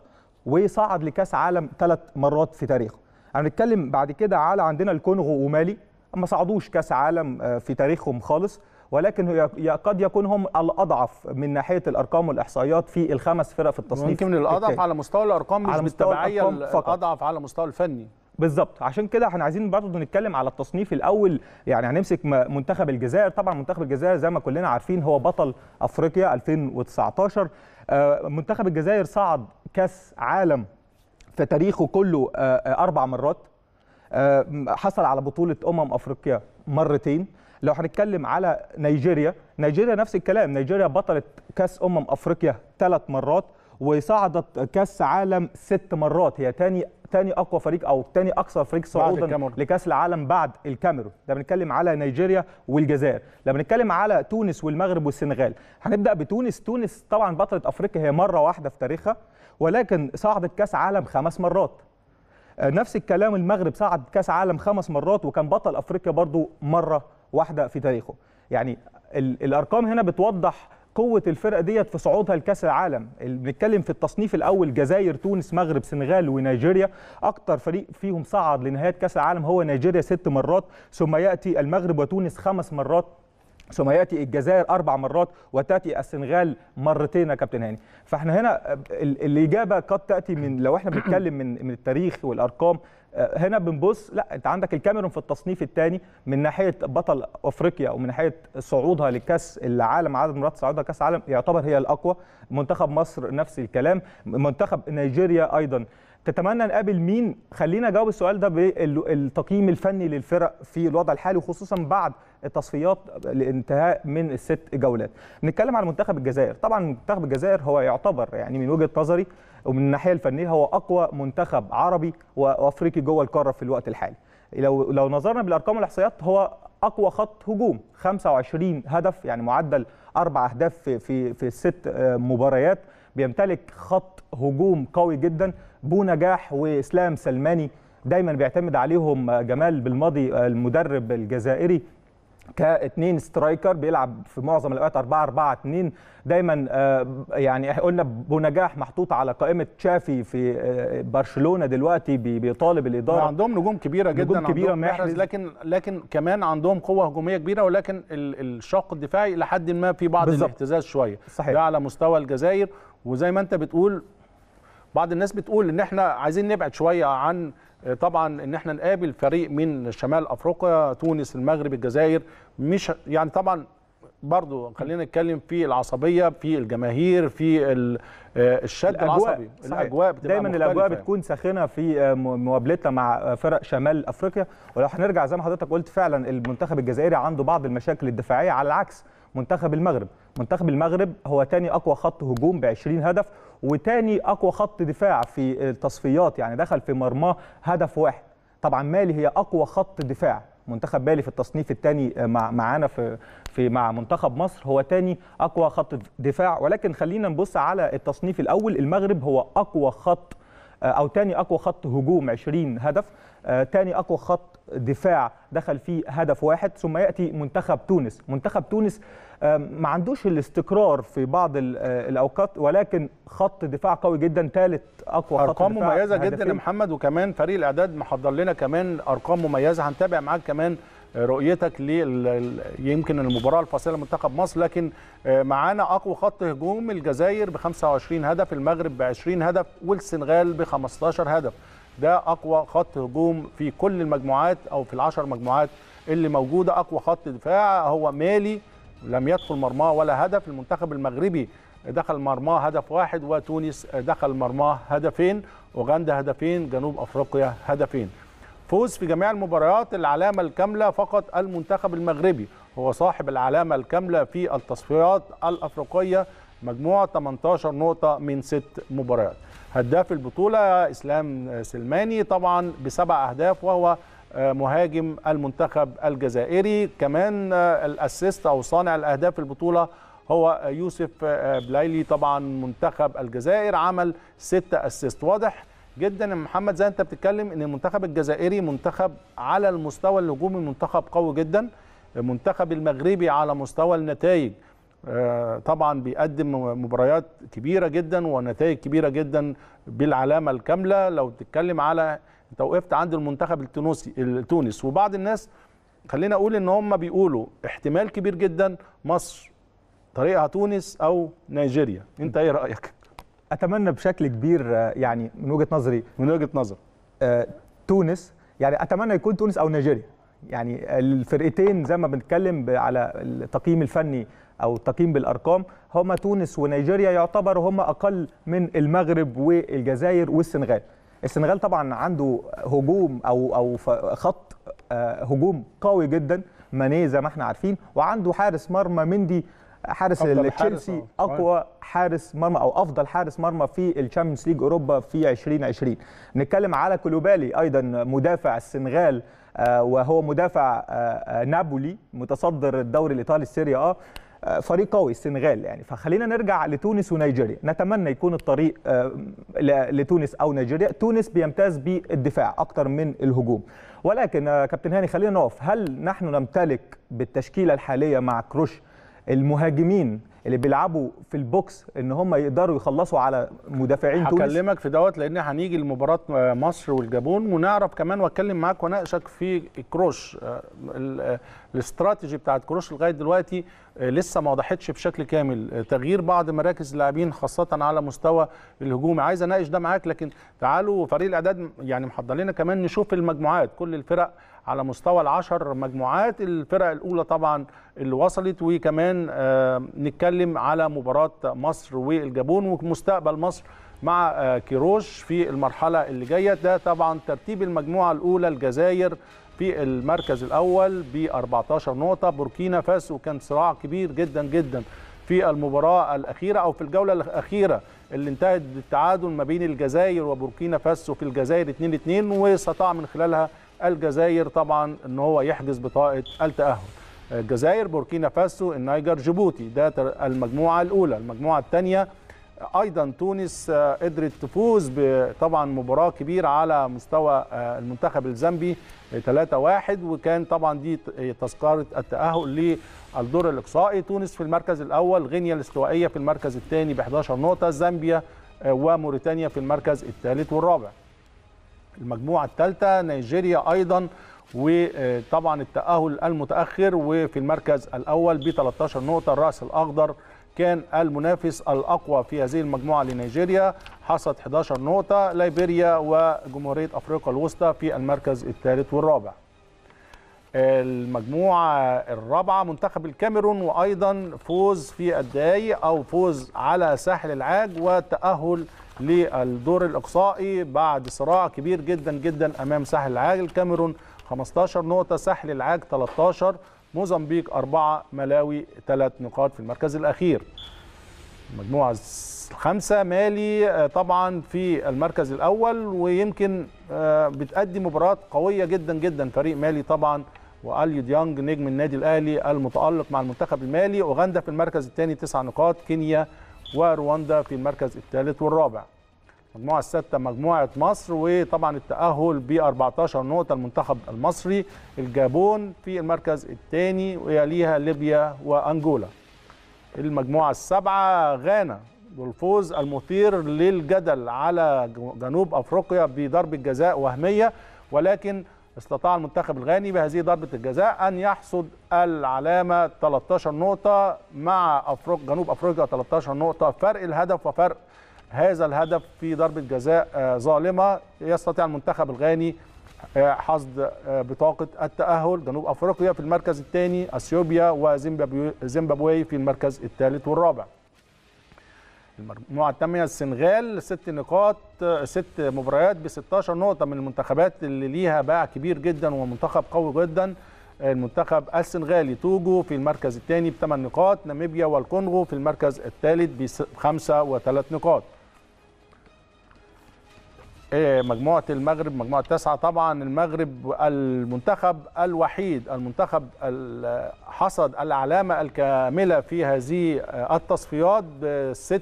وصعد لكاس عالم 3 مرات في تاريخه. هنتكلم بعد كده على عندنا الكونغو ومالي، ما صعدوش كاس عالم في تاريخهم خالص، ولكن قد يكون هم الأضعف من ناحية الأرقام والإحصائيات في ال5 فرق في التصنيف. يمكن الأضعف على مستوى الأرقام، مش بالتبعية الأضعف على مستوى الفني. بالظبط، عشان كده احنا عايزين برضه نتكلم على التصنيف الأول. يعني هنمسك منتخب الجزائر. طبعا منتخب الجزائر زي ما كلنا عارفين هو بطل أفريقيا 2019. منتخب الجزائر صعد كأس عالم في تاريخه كله 4 مرات، حصل على بطولة أفريقيا 2 مرات. لو هنتكلم على نيجيريا، نيجيريا نفس الكلام، نيجيريا بطلت كاس افريقيا 3 مرات وصعدت كاس عالم 6 مرات. هي تاني اقوى فريق او تاني اكثر فريق صعودا لكاس العالم بعد الكاميرون. ده بنتكلم على نيجيريا والجزائر. لما بنتكلم على تونس والمغرب والسنغال، هنبدا بتونس. تونس طبعا بطلت افريقيا هي مره واحده في تاريخها، ولكن صعدت كاس عالم 5 مرات. نفس الكلام المغرب، صعد كاس عالم 5 مرات وكان بطل افريقيا برضو مره واحدة في تاريخه. يعني الأرقام هنا بتوضح قوة الفرق ديت في صعودها لكأس العالم. بنتكلم في التصنيف الأول جزائر، تونس، مغرب، سنغال ونيجيريا. أكتر فريق فيهم صعد لنهاية كأس العالم هو نيجيريا 6 مرات، ثم يأتي المغرب وتونس 5 مرات، ثم يأتي الجزائر 4 مرات، وتأتي السنغال 2 مرات يا كابتن هاني. فاحنا هنا الإجابة قد تأتي من، لو احنا بنتكلم من التاريخ والأرقام، هنا بنبص لا، انت عندك الكاميرون في التصنيف الثاني من ناحيه بطل افريقيا ومن ناحيه صعودها لكاس العالم، عدد مرات صعودها كاس العالم، يعتبر هي الاقوى. منتخب مصر نفس الكلام، منتخب نيجيريا ايضا. تتمنى نقابل مين؟ خلينا اجاوب السؤال ده بالتقييم الفني للفرق في الوضع الحالي، وخصوصا بعد التصفيات لانتهاء من 6 جولات. نتكلم على منتخب الجزائر. طبعا منتخب الجزائر هو يعتبر يعني من وجهه نظري ومن الناحيه الفنيه هو اقوى منتخب عربي وافريقي جوه القاره في الوقت الحالي. لو نظرنا بالارقام والاحصائيات هو اقوى خط هجوم، 25 هدف، يعني معدل 4 أهداف في 6 مباريات. بيمتلك خط هجوم قوي جدا، بونجاح واسلام سلماني دايما بيعتمد عليهم جمال بلماضي المدرب الجزائري كاثنين سترايكر، بيلعب في معظم الاوقات 4-4-2 دايما. يعني قلنا بونجاح محطوط على قائمه تشافي في برشلونه دلوقتي، بيطالب الاداره. عندهم نجوم كبيره جدا، نجوم كبيره محرز، لكن كمان عندهم قوه هجوميه كبيره، ولكن الشق الدفاعي لحد ما في بعض الاهتزاز شويه. صحيح. ده على مستوى الجزائر. وزي ما انت بتقول بعض الناس بتقول ان احنا عايزين نبعد شويه عن طبعا ان احنا نقابل فريق من شمال افريقيا، تونس، المغرب، الجزائر، مش يعني طبعا برضو خلينا نتكلم في العصبيه، في الجماهير، في الشد العصبي. الاجواء دايما الاجواء بتكون ساخنه في مقابلتنا مع فرق شمال افريقيا. ولو هنرجع زي ما حضرتك قلت، فعلا المنتخب الجزائري عنده بعض المشاكل الدفاعيه، على عكس منتخب المغرب. منتخب المغرب هو تاني اقوى خط هجوم ب 20 هدف، وتاني اقوى خط دفاع في التصفيات، يعني دخل في مرماه هدف واحد. طبعا مالي هي اقوى خط دفاع، منتخب مالي في التصنيف الثاني معانا مع منتخب مصر هو تاني اقوى خط دفاع. ولكن خلينا نبص على التصنيف الاول. المغرب هو اقوى خط او تاني اقوى خط هجوم 20 هدف، تاني اقوى خط دفاع دخل فيه هدف واحد. ثم ياتي منتخب تونس. منتخب تونس ما عندوش الاستقرار في بعض الاوقات، ولكن خط دفاع قوي جدا، ثالث اقوى خط دفاع. ارقام مميزه جدا يا محمد، وكمان فريق الاعداد محضر لنا كمان ارقام مميزه. هنتابع معاك كمان رؤيتك يمكن المباراه الفاصله منتخب مصر. لكن معانا اقوى خط هجوم الجزائر ب 25 هدف، المغرب ب 20 هدف، والسنغال ب 15 هدف. ده اقوى خط هجوم في كل المجموعات او في ال10 مجموعات اللي موجوده. اقوى خط دفاع هو مالي، لم يدخل مرماه ولا هدف. المنتخب المغربي دخل مرماه هدف واحد، وتونس دخل مرماه هدفين، اوغندا هدفين، جنوب افريقيا هدفين. فوز في جميع المباريات، العلامه الكامله. فقط المنتخب المغربي هو صاحب العلامه الكامله في التصفيات الافريقيه، مجموعه 18 نقطه من 6 مباريات. هداف البطولة إسلام سلماني طبعا ب7 أهداف، وهو مهاجم المنتخب الجزائري. كمان الأسيست أو صانع الأهداف البطولة هو يوسف بلايلي طبعا منتخب الجزائر، عمل 6 أسيست. واضح جدا يا محمد زي أنت بتتكلم أن المنتخب الجزائري منتخب على المستوى الهجومي منتخب قوي جدا. المنتخب المغربي على مستوى النتائج طبعا بيقدم مباريات كبيرة جدا ونتائج كبيرة جدا بالعلامة الكاملة. لو تتكلم على انت وقفت عند المنتخب التونسي، وبعض الناس خلينا اقول ان هم بيقولوا احتمال كبير جدا مصر طريقها تونس او نيجيريا. انت ايه رأيك؟ اتمنى بشكل كبير، يعني من وجهة نظري تونس، يعني اتمنى يكون تونس او نيجيريا. يعني الفرقتين زي ما بنتكلم على التقييم الفني او التقييم بالارقام، هما تونس ونيجيريا يعتبروا هما اقل من المغرب والجزائر والسنغال. السنغال طبعا عنده هجوم او خط هجوم قوي جدا، ماني زي ما احنا عارفين، وعنده حارس مرمى مندي، حارس تشيلسي، اقوى حارس مرمى او افضل حارس مرمى في الشامبيونز ليج اوروبا في 2020. نتكلم على كولوبالي ايضا مدافع السنغال، وهو مدافع نابولي متصدر الدوري الايطالي السيريا فريق قوي السنغال. يعني فخلينا نرجع لتونس ونيجيريا. نتمنى يكون الطريق لتونس او نيجيريا. تونس بيمتاز بالدفاع اكتر من الهجوم. ولكن كابتن هاني خلينا نقف، هل نحن نمتلك بالتشكيله الحاليه مع كروش المهاجمين اللي بيلعبوا في البوكس ان هم يقدروا يخلصوا على مدافعين تونس؟ هكلمك في دوت لان هنيجي لمباراه مصر والجابون ونعرف كمان، واتكلم معاك واناقشك في كروش. الاستراتيجي بتاعت كروش لغايه دلوقتي لسه ما وضحتش بشكل كامل، تغيير بعض مراكز اللاعبين خاصه على مستوى الهجوم. عايز اناقش ده معاك، لكن تعالوا فريق الاعداد يعني محضر لنا كمان نشوف المجموعات، كل الفرق على مستوى ال10 مجموعات. الفرق الأولى طبعا اللي وصلت، وكمان نتكلم على مباراة مصر والجابون ومستقبل مصر مع كيروش في المرحلة اللي جاية. ده طبعا ترتيب المجموعة الأولى. الجزائر في المركز الأول ب14 نقطة. بوركينا فاسو كان صراع كبير جدا جدا في المباراة الأخيرة أو في الجولة الأخيرة، اللي انتهت بالتعادل ما بين الجزائر وبوركينا فاسو في الجزائر 2-2، واستطاع من خلالها الجزائر طبعا ان هو يحجز بطاقه التاهل. الجزائر، بوركينا فاسو، النيجر، جيبوتي، ده المجموعه الاولى. المجموعه الثانيه ايضا تونس قدرت تفوز طبعا مباراه كبيره على مستوى المنتخب الزامبي 3-1، وكان طبعا دي تذكره التاهل للدور الاقصائي. تونس في المركز الاول، غينيا الاستوائيه في المركز الثاني ب 11 نقطه، زامبيا وموريتانيا في المركز الثالث والرابع. المجموعه الثالثه نيجيريا ايضا، وطبعا التاهل المتاخر وفي المركز الاول ب 13 نقطه. الراس الاخضر كان المنافس الأقوى في هذه المجموعة لنيجيريا، حصد 11 نقطة. ليبيريا وجمهورية أفريقيا الوسطى في المركز الثالث والرابع. المجموعة الرابعة منتخب الكاميرون، وأيضا فوز في الدقايق أو فوز على ساحل العاج والتأهل للدور الإقصائي بعد صراع كبير جدا جدا أمام ساحل العاج. الكاميرون 15 نقطة، ساحل العاج 13، موزمبيق 4، ملاوي 3 نقاط في المركز الأخير. المجموعة الخامسة مالي طبعا في المركز الأول، ويمكن بتأدي مباراة قوية جدا جدا فريق مالي طبعا، وأليو ديانج نجم النادي الأهلي المتألق مع المنتخب المالي. أوغندا في المركز الثاني 9 نقاط، كينيا ورواندا في المركز الثالث والرابع. المجموعة السادسة مجموعة مصر، وطبعا التأهل ب 14 نقطة المنتخب المصري. الجابون في المركز الثاني، ويليها ليبيا وأنجولا. المجموعة السابعة غانا، والفوز المثير للجدل على جنوب أفريقيا بضربة جزاء وهمية، ولكن استطاع المنتخب الغاني بهذه ضربة الجزاء أن يحصد العلامة 13 نقطة مع جنوب أفريقيا 13 نقطة فرق الهدف، وفرق هذا الهدف في ضربة جزاء ظالمة. يستطيع المنتخب الغاني حصد بطاقة التأهل. جنوب أفريقيا في المركز الثاني، أثيوبيا وزيمبابوي في المركز الثالث والرابع. المجموعة الثامنة السنغال، 6 مباريات ب 16 نقطة، من المنتخبات اللي ليها باع كبير جدا ومنتخب قوي جدا المنتخب السنغالي. توجو في المركز الثاني ب 8 نقاط، ناميبيا والكونغو في المركز الثالث ب 5 و3 نقاط. مجموعة المغرب، مجموعة 9 طبعا، المغرب المنتخب الوحيد، المنتخب حصد العلامة الكاملة في هذه التصفيات ب6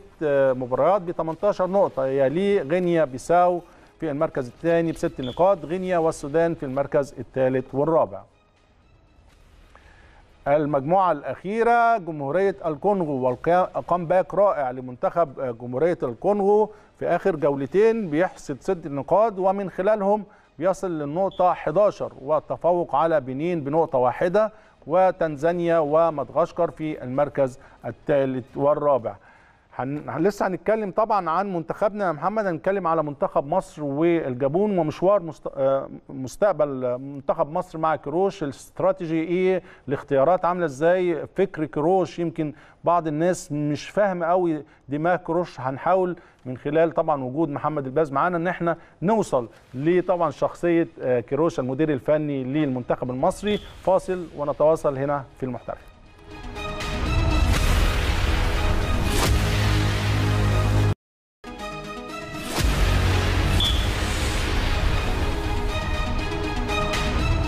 مباريات ب 18 نقطة، يليه غينيا بيساو في المركز الثاني ب6 نقاط، غينيا والسودان في المركز الثالث والرابع. المجموعة الأخيرة جمهورية الكونغو، والكامباك رائع لمنتخب جمهورية الكونغو في آخر جولتين، بيحصد 6 نقاط ومن خلالهم بيصل للنقطة 11، والتفوق على بنين ب1 نقطة، وتنزانيا ومدغشقر في المركز الثالث والرابع. لسه هنتكلم طبعا عن منتخبنا يا محمد، هنتكلم على منتخب مصر والجابون ومشوار مستقبل منتخب مصر مع كيروش. الاستراتيجي ايه، الاختيارات عامله ازاي، فكر كيروش يمكن بعض الناس مش فاهمه قوي دماغ كيروش. هنحاول من خلال طبعا وجود محمد الباز معانا ان احنا نوصل لطبعا شخصيه كيروش المدير الفني للمنتخب المصري. فاصل ونتواصل هنا في المحترف.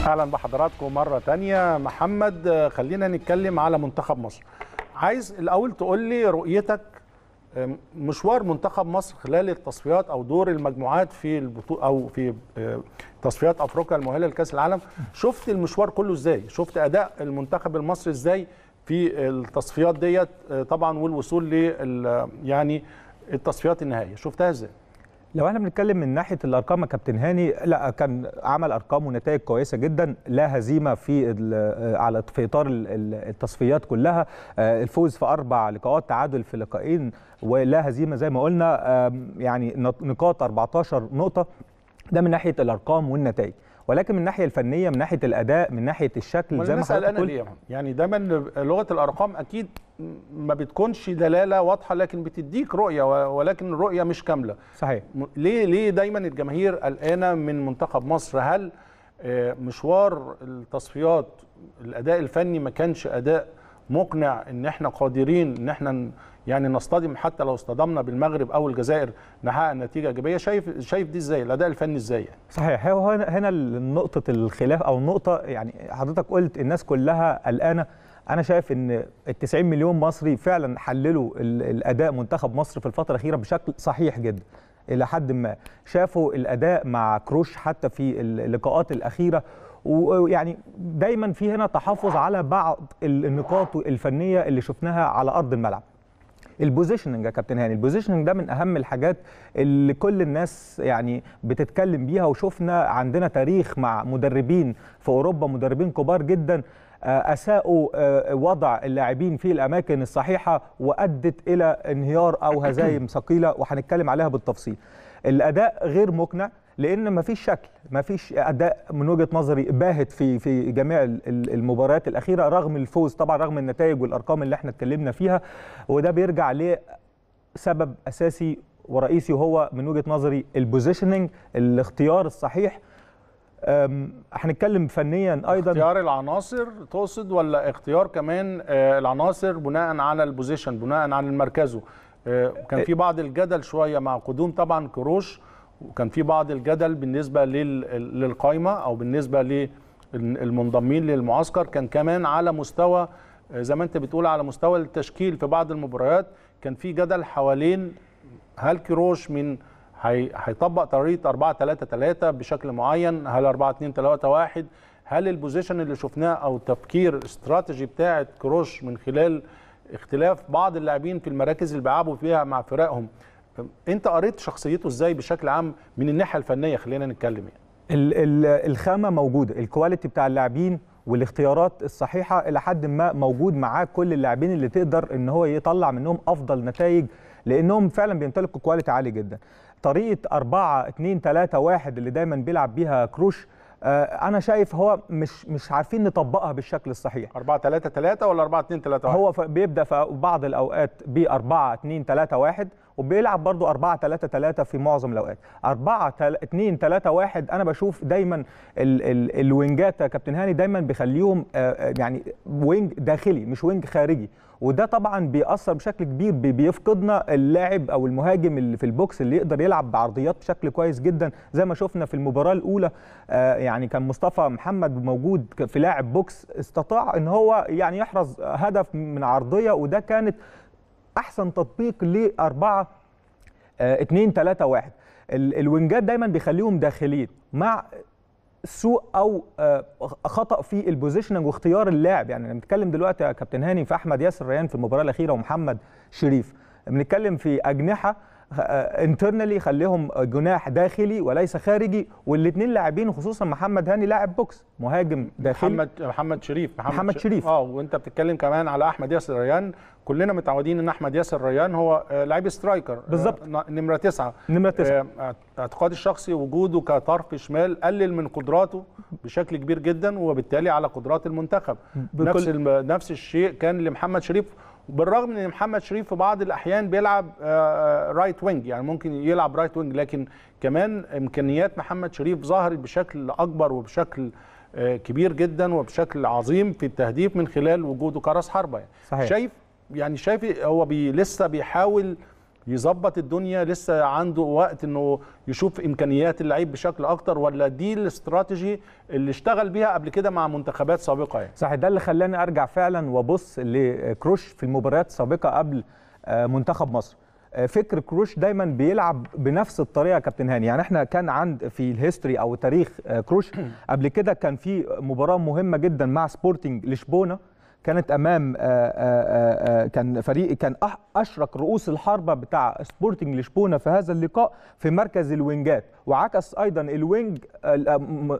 اهلا بحضراتكم مره تانية. محمد، خلينا نتكلم على منتخب مصر. عايز الاول تقول لي رؤيتك مشوار منتخب مصر خلال التصفيات او دور المجموعات في البطوله او في تصفيات افريقيا المؤهله لكاس العالم. شفت المشوار كله ازاي، شفت اداء المنتخب المصري ازاي في التصفيات ديت طبعا، والوصول ل يعني التصفيات النهائيه شفتها ازاي؟ لو احنا بنتكلم من ناحيه الارقام يا كابتن هاني، لا كان عمل ارقام ونتائج كويسه جدا، لا هزيمه في اطار التصفيات كلها، الفوز في 4 لقاءات، تعادل في لقاءين، ولا هزيمه زي ما قلنا، يعني نقاط 14 نقطه، ده من ناحيه الارقام والنتائج. ولكن من الناحيه الفنيه، من ناحيه الاداء، من ناحيه الشكل، زي ما حضرتك قلت يعني دايما لغه الارقام اكيد ما بتكونش دلاله واضحه، لكن بتديك رؤيه، ولكن الرؤيه مش كامله. صحيح. ليه دايما الجماهير قلقانه من منتخب مصر؟ هل مشوار التصفيات الاداء الفني ما كانش اداء مقنع ان احنا قادرين ان احنا يعني نصطدم، حتى لو اصطدمنا بالمغرب او الجزائر نحقق نتيجه ايجابيه. شايف دي ازاي، الاداء الفني ازاي؟ صحيح، هو هنا نقطه الخلاف او نقطه، يعني حضرتك قلت الناس كلها قلقانه. انا شايف ان ال 90 مليون مصري فعلا حللوا الاداء منتخب مصر في الفتره الاخيره بشكل صحيح جدا، الى حد ما شافوا الاداء مع كروش حتى في اللقاءات الاخيره، ويعني دايما في هنا تحفظ على بعض النقاط الفنيه اللي شفناها على ارض الملعب. البوزيشننج يا كابتن هاني، البوزيشننج ده من اهم الحاجات اللي كل الناس يعني بتتكلم بيها، وشفنا عندنا تاريخ مع مدربين في اوروبا، مدربين كبار جدا أساءوا وضع اللاعبين في الأماكن الصحيحة وأدت إلى انهيار أو هزايم ثقيلة، وهنتكلم عليها بالتفصيل. الأداء غير مقنع لأن مفيش شكل، مفيش أداء من وجهة نظري باهت في جميع المباريات الأخيرة، رغم الفوز طبعا، رغم النتائج والأرقام اللي احنا اتكلمنا فيها. وده بيرجع لسبب أساسي ورئيسي، وهو من وجهة نظري البوزيشننج، الاختيار الصحيح. هنتكلم فنيا ايضا، اختيار العناصر تقصد، ولا اختيار كمان العناصر بناء على البوزيشن، بناء على مركزه؟ كان في بعض الجدل شويه مع قدوم طبعا كروش، وكان في بعض الجدل بالنسبه للقايمه او بالنسبه للمنضمين للمعسكر، كان كمان على مستوى زي ما انت بتقول على مستوى التشكيل. في بعض المباريات كان في جدل حوالين هل كروش من هيطبق طريقه 4-3-3 بشكل معين، هل 4-2-3-1، هل البوزيشن اللي شفناه او التفكير الاستراتيجي بتاعه كروش من خلال اختلاف بعض اللاعبين في المراكز اللي بيلعبوا فيها مع فرقهم. انت قريت شخصيته ازاي بشكل عام من الناحيه الفنيه؟ خلينا نتكلم يعني. الخامه موجوده، الكواليتي بتاع اللاعبين والاختيارات الصحيحه الى حد ما موجود معاه، كل اللاعبين اللي تقدر ان هو يطلع منهم افضل نتائج، لانهم فعلا بيمتلكوا كواليتي عالي جدا. طريقة 4-2-3-1 اللي دايما بيلعب بيها كروش، أنا شايف هو مش عارفين نطبقها بالشكل الصحيح. 4-3-3 ولا 4-2-3-1؟ هو بيبدأ في بعض الأوقات ب 4-2-3-1، وبيلعب برضو 4-3-3 في معظم الأوقات. 4-2-3-1 أنا بشوف دايما الوينجات يا كابتن هاني دايما بيخليهم يعني وينج داخلي مش وينج خارجي، وده طبعا بيأثر بشكل كبير، بيفقدنا اللاعب او المهاجم اللي في البوكس اللي يقدر يلعب بعرضيات بشكل كويس جدا، زي ما شفنا في المباراه الاولى. يعني كان مصطفى محمد موجود في لاعب بوكس، استطاع ان هو يعني يحرز هدف من عرضيه، وده كانت احسن تطبيق ل 4-2-3-1. الوينجات دايما بيخليهم داخلين مع سوء او خطا في البوزيشننج واختيار اللاعب. يعني بنتكلم دلوقتي يا كابتن هاني في احمد ياسر ريان في المباراه الاخيره ومحمد شريف، بنتكلم في اجنحه انترنالي، خليهم جناح داخلي وليس خارجي، والاثنين لاعبين، خصوصا محمد هاني لاعب بوكس مهاجم داخلي، محمد شريف. وانت بتتكلم كمان على احمد ياسر ريان، كلنا متعودين ان احمد ياسر ريان هو لاعب سترايكر بالظبط، نمره 9. اعتقادي الشخصي وجوده كطرف شمال قلل من قدراته بشكل كبير جدا، وبالتالي على قدرات المنتخب. نفس الشيء كان لمحمد شريف، بالرغم ان محمد شريف في بعض الاحيان بيلعب رايت وينج، يعني ممكن يلعب رايت وينج، لكن كمان امكانيات محمد شريف ظهرت بشكل اكبر وبشكل كبير جدا وبشكل عظيم في التهديف من خلال وجوده كراس حربه. يعني صحيح. شايف هو لسه بيحاول يظبط الدنيا، لسه عنده وقت انه يشوف امكانيات اللعيب بشكل اكتر، ولا دي الاستراتيجي اللي اشتغل بيها قبل كده مع منتخبات سابقه؟ يعني صحيح، ده اللي خلاني ارجع فعلا وابص لكروش في المباريات السابقه قبل منتخب مصر. فكر كروش دايما بيلعب بنفس الطريقه يا كابتن هاني. يعني احنا كان في الهيستوري او تاريخ كروش قبل كده، كان في مباراه مهمه جدا مع سبورتنج لشبونه، كانت امام كان اشرك رؤوس الحربه بتاع سبورتنج لشبونه في هذا اللقاء في مركز الوينجات، وعكس ايضا الوينج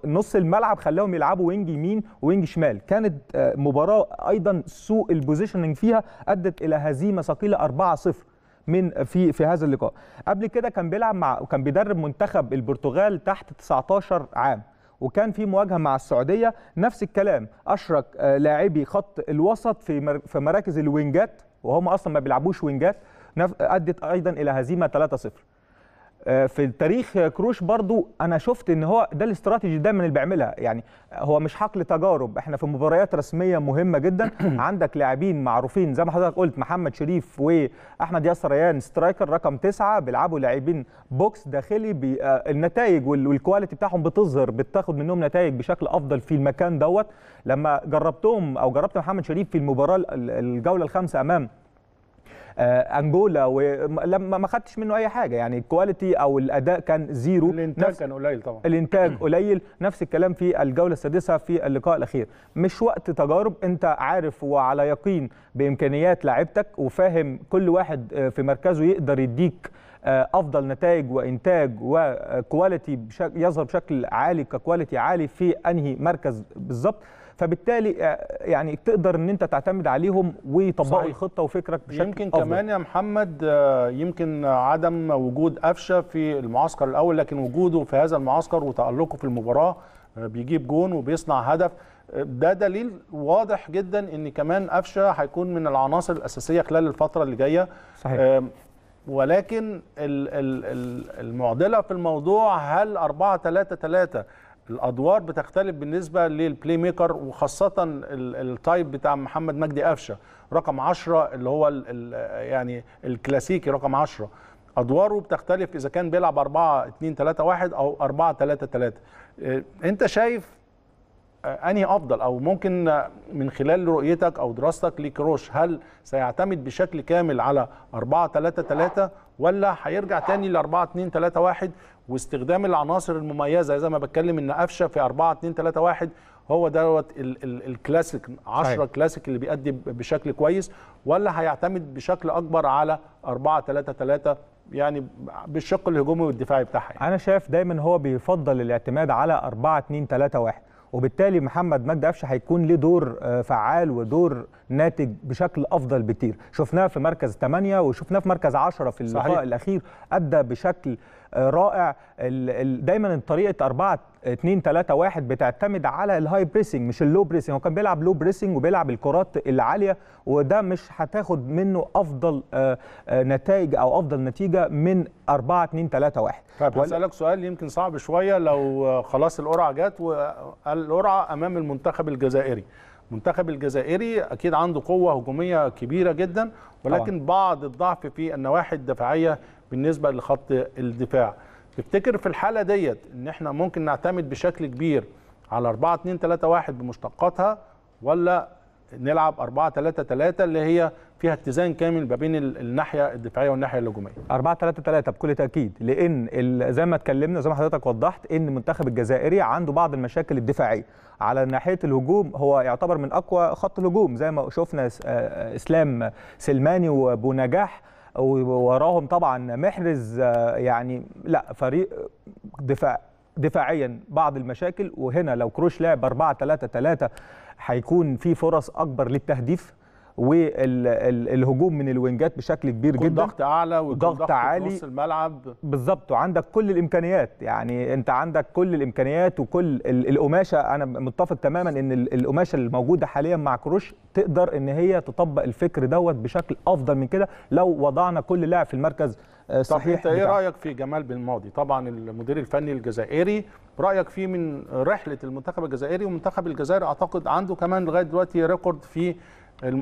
نص الملعب، خلاهم يلعبوا وينج يمين وينج شمال. كانت مباراه ايضا سوء البوزيشننج فيها ادت الى هزيمه ثقيله 4-0 في هذا اللقاء. قبل كده كان بيلعب وكان بيدرب منتخب البرتغال تحت 19 عام، وكان في مواجهه مع السعوديه، نفس الكلام، اشرك لاعبي خط الوسط في مراكز الوينجات، وهم اصلا ما بيلعبوش وينجات، ادت ايضا الى هزيمه 3-0. في تاريخ كروش برضو انا شفت ان هو ده الاستراتيجي دايما اللي بيعملها، يعني هو مش حقل تجارب، احنا في مباريات رسميه مهمه جدا عندك لاعبين معروفين زي ما حضرتك قلت محمد شريف واحمد ياسر ريان سترايكر رقم 9 بيلعبوا لاعبين بوكس داخلي، النتائج والكواليتي بتاعهم بتظهر، بتاخد منهم نتائج بشكل افضل في المكان دوت. لما جربتهم او جربت محمد شريف في المباراه الجوله الخامسة امام انجولا ولما ما خدتش منه اي حاجه، يعني الكواليتي او الاداء كان زيرو، الانتاج كان قليل، طبعا الانتاج قليل. نفس الكلام في الجوله السادسه في اللقاء الاخير. مش وقت تجارب، انت عارف وعلى يقين بامكانيات لاعبتك وفاهم كل واحد في مركزه يقدر يديك افضل نتائج وانتاج وكواليتي يظهر بشكل عالي ككواليتي عالي في انهي مركز بالظبط، فبالتالي يعني تقدر ان انت تعتمد عليهم ويطبقوا الخطه وفكرك بشكل يمكن أفضل. كمان يا محمد يمكن عدم وجود أفشة في المعسكر الاول، لكن وجوده في هذا المعسكر وتألقه في المباراه بيجيب جون وبيصنع هدف، ده دليل واضح جدا ان كمان أفشة هيكون من العناصر الاساسيه خلال الفتره اللي جايه. صحيح. ولكن المعضله في الموضوع، هل 4-3-3 الادوار بتختلف بالنسبه للبلاي ميكر، وخاصه التايب بتاع محمد مجدي أفشة رقم 10 اللي هو يعني الكلاسيكي رقم 10، ادواره بتختلف اذا كان بيلعب 4-2-3-1 او 4-3-3. انت شايف انهي افضل، او ممكن من خلال رؤيتك او دراستك لكروش، هل سيعتمد بشكل كامل على 4-3-3 ولا هيرجع تاني ل 4-2-3-1 واستخدام العناصر المميزه؟ زي ما بتكلم ان أفشة في 4-2-3-1 هو دوت الكلاسيك 10 كلاسيك اللي بيأدي بشكل كويس، ولا هيعتمد بشكل اكبر على 4-3-3 يعني بالشق الهجومي والدفاعي بتاعها؟ يعني انا شايف دايما هو بيفضل الاعتماد على 4-2-3-1، وبالتالي محمد مجدي أفشة هيكون له دور فعال ودور ناتج بشكل افضل بكتير. شفناه في مركز 8 وشفناه في مركز 10 في اللقاء الاخير، ادى بشكل رائع. دايما طريقه 4-2-3-1 بتعتمد على الهاي بريسنج مش اللو بريسنج، هو كان بيلعب لو بريسنج وبيلعب الكرات العاليه، وده مش هتاخد منه افضل نتائج او افضل نتيجه من 4-2-3-1. طيب هسألك سؤال يمكن صعب شويه، لو خلاص القرعه جت والقرعه امام المنتخب الجزائري، المنتخب الجزائري اكيد عنده قوه هجوميه كبيره جدا، ولكن طبعا بعض الضعف في النواحي الدفاعيه بالنسبه لخط الدفاع. تفتكر في الحاله ديت ان احنا ممكن نعتمد بشكل كبير على 4-2-3-1 بمشتقاتها، ولا نلعب 4-3-3 اللي هي فيها اتزان كامل ما بين الناحيه الدفاعيه والناحيه الهجوميه؟ 4-3-3 بكل تاكيد، لان زي ما اتكلمنا زي ما حضرتك وضحت ان المنتخب الجزائري عنده بعض المشاكل الدفاعيه. على ناحيه الهجوم هو يعتبر من اقوى خط الهجوم زي ما شفنا، اسلام سلماني وبونجاح ووراهم طبعا محرز، يعني لا فريق دفاعيا بعض المشاكل. وهنا لو كروش لعب 4-3-3 هيكون في فرص اكبر للتهديف والهجوم من الوينجات بشكل كبير جدا، ضغط اعلى وضغط عالي في الملعب بالظبط، وعندك كل الامكانيات. يعني انت عندك كل الامكانيات وكل القماشه، انا متفق تماما ان القماشه الموجوده حاليا مع كروش تقدر ان هي تطبق الفكر دوت بشكل افضل من كده لو وضعنا كل لاعب في المركز صحيح. طب انت ايه رايك في جمال بلماضي، طبعا المدير الفني الجزائري، رايك فيه من رحله المنتخب الجزائري؟ ومنتخب الجزائر اعتقد عنده كمان لغايه دلوقتي ريكورد في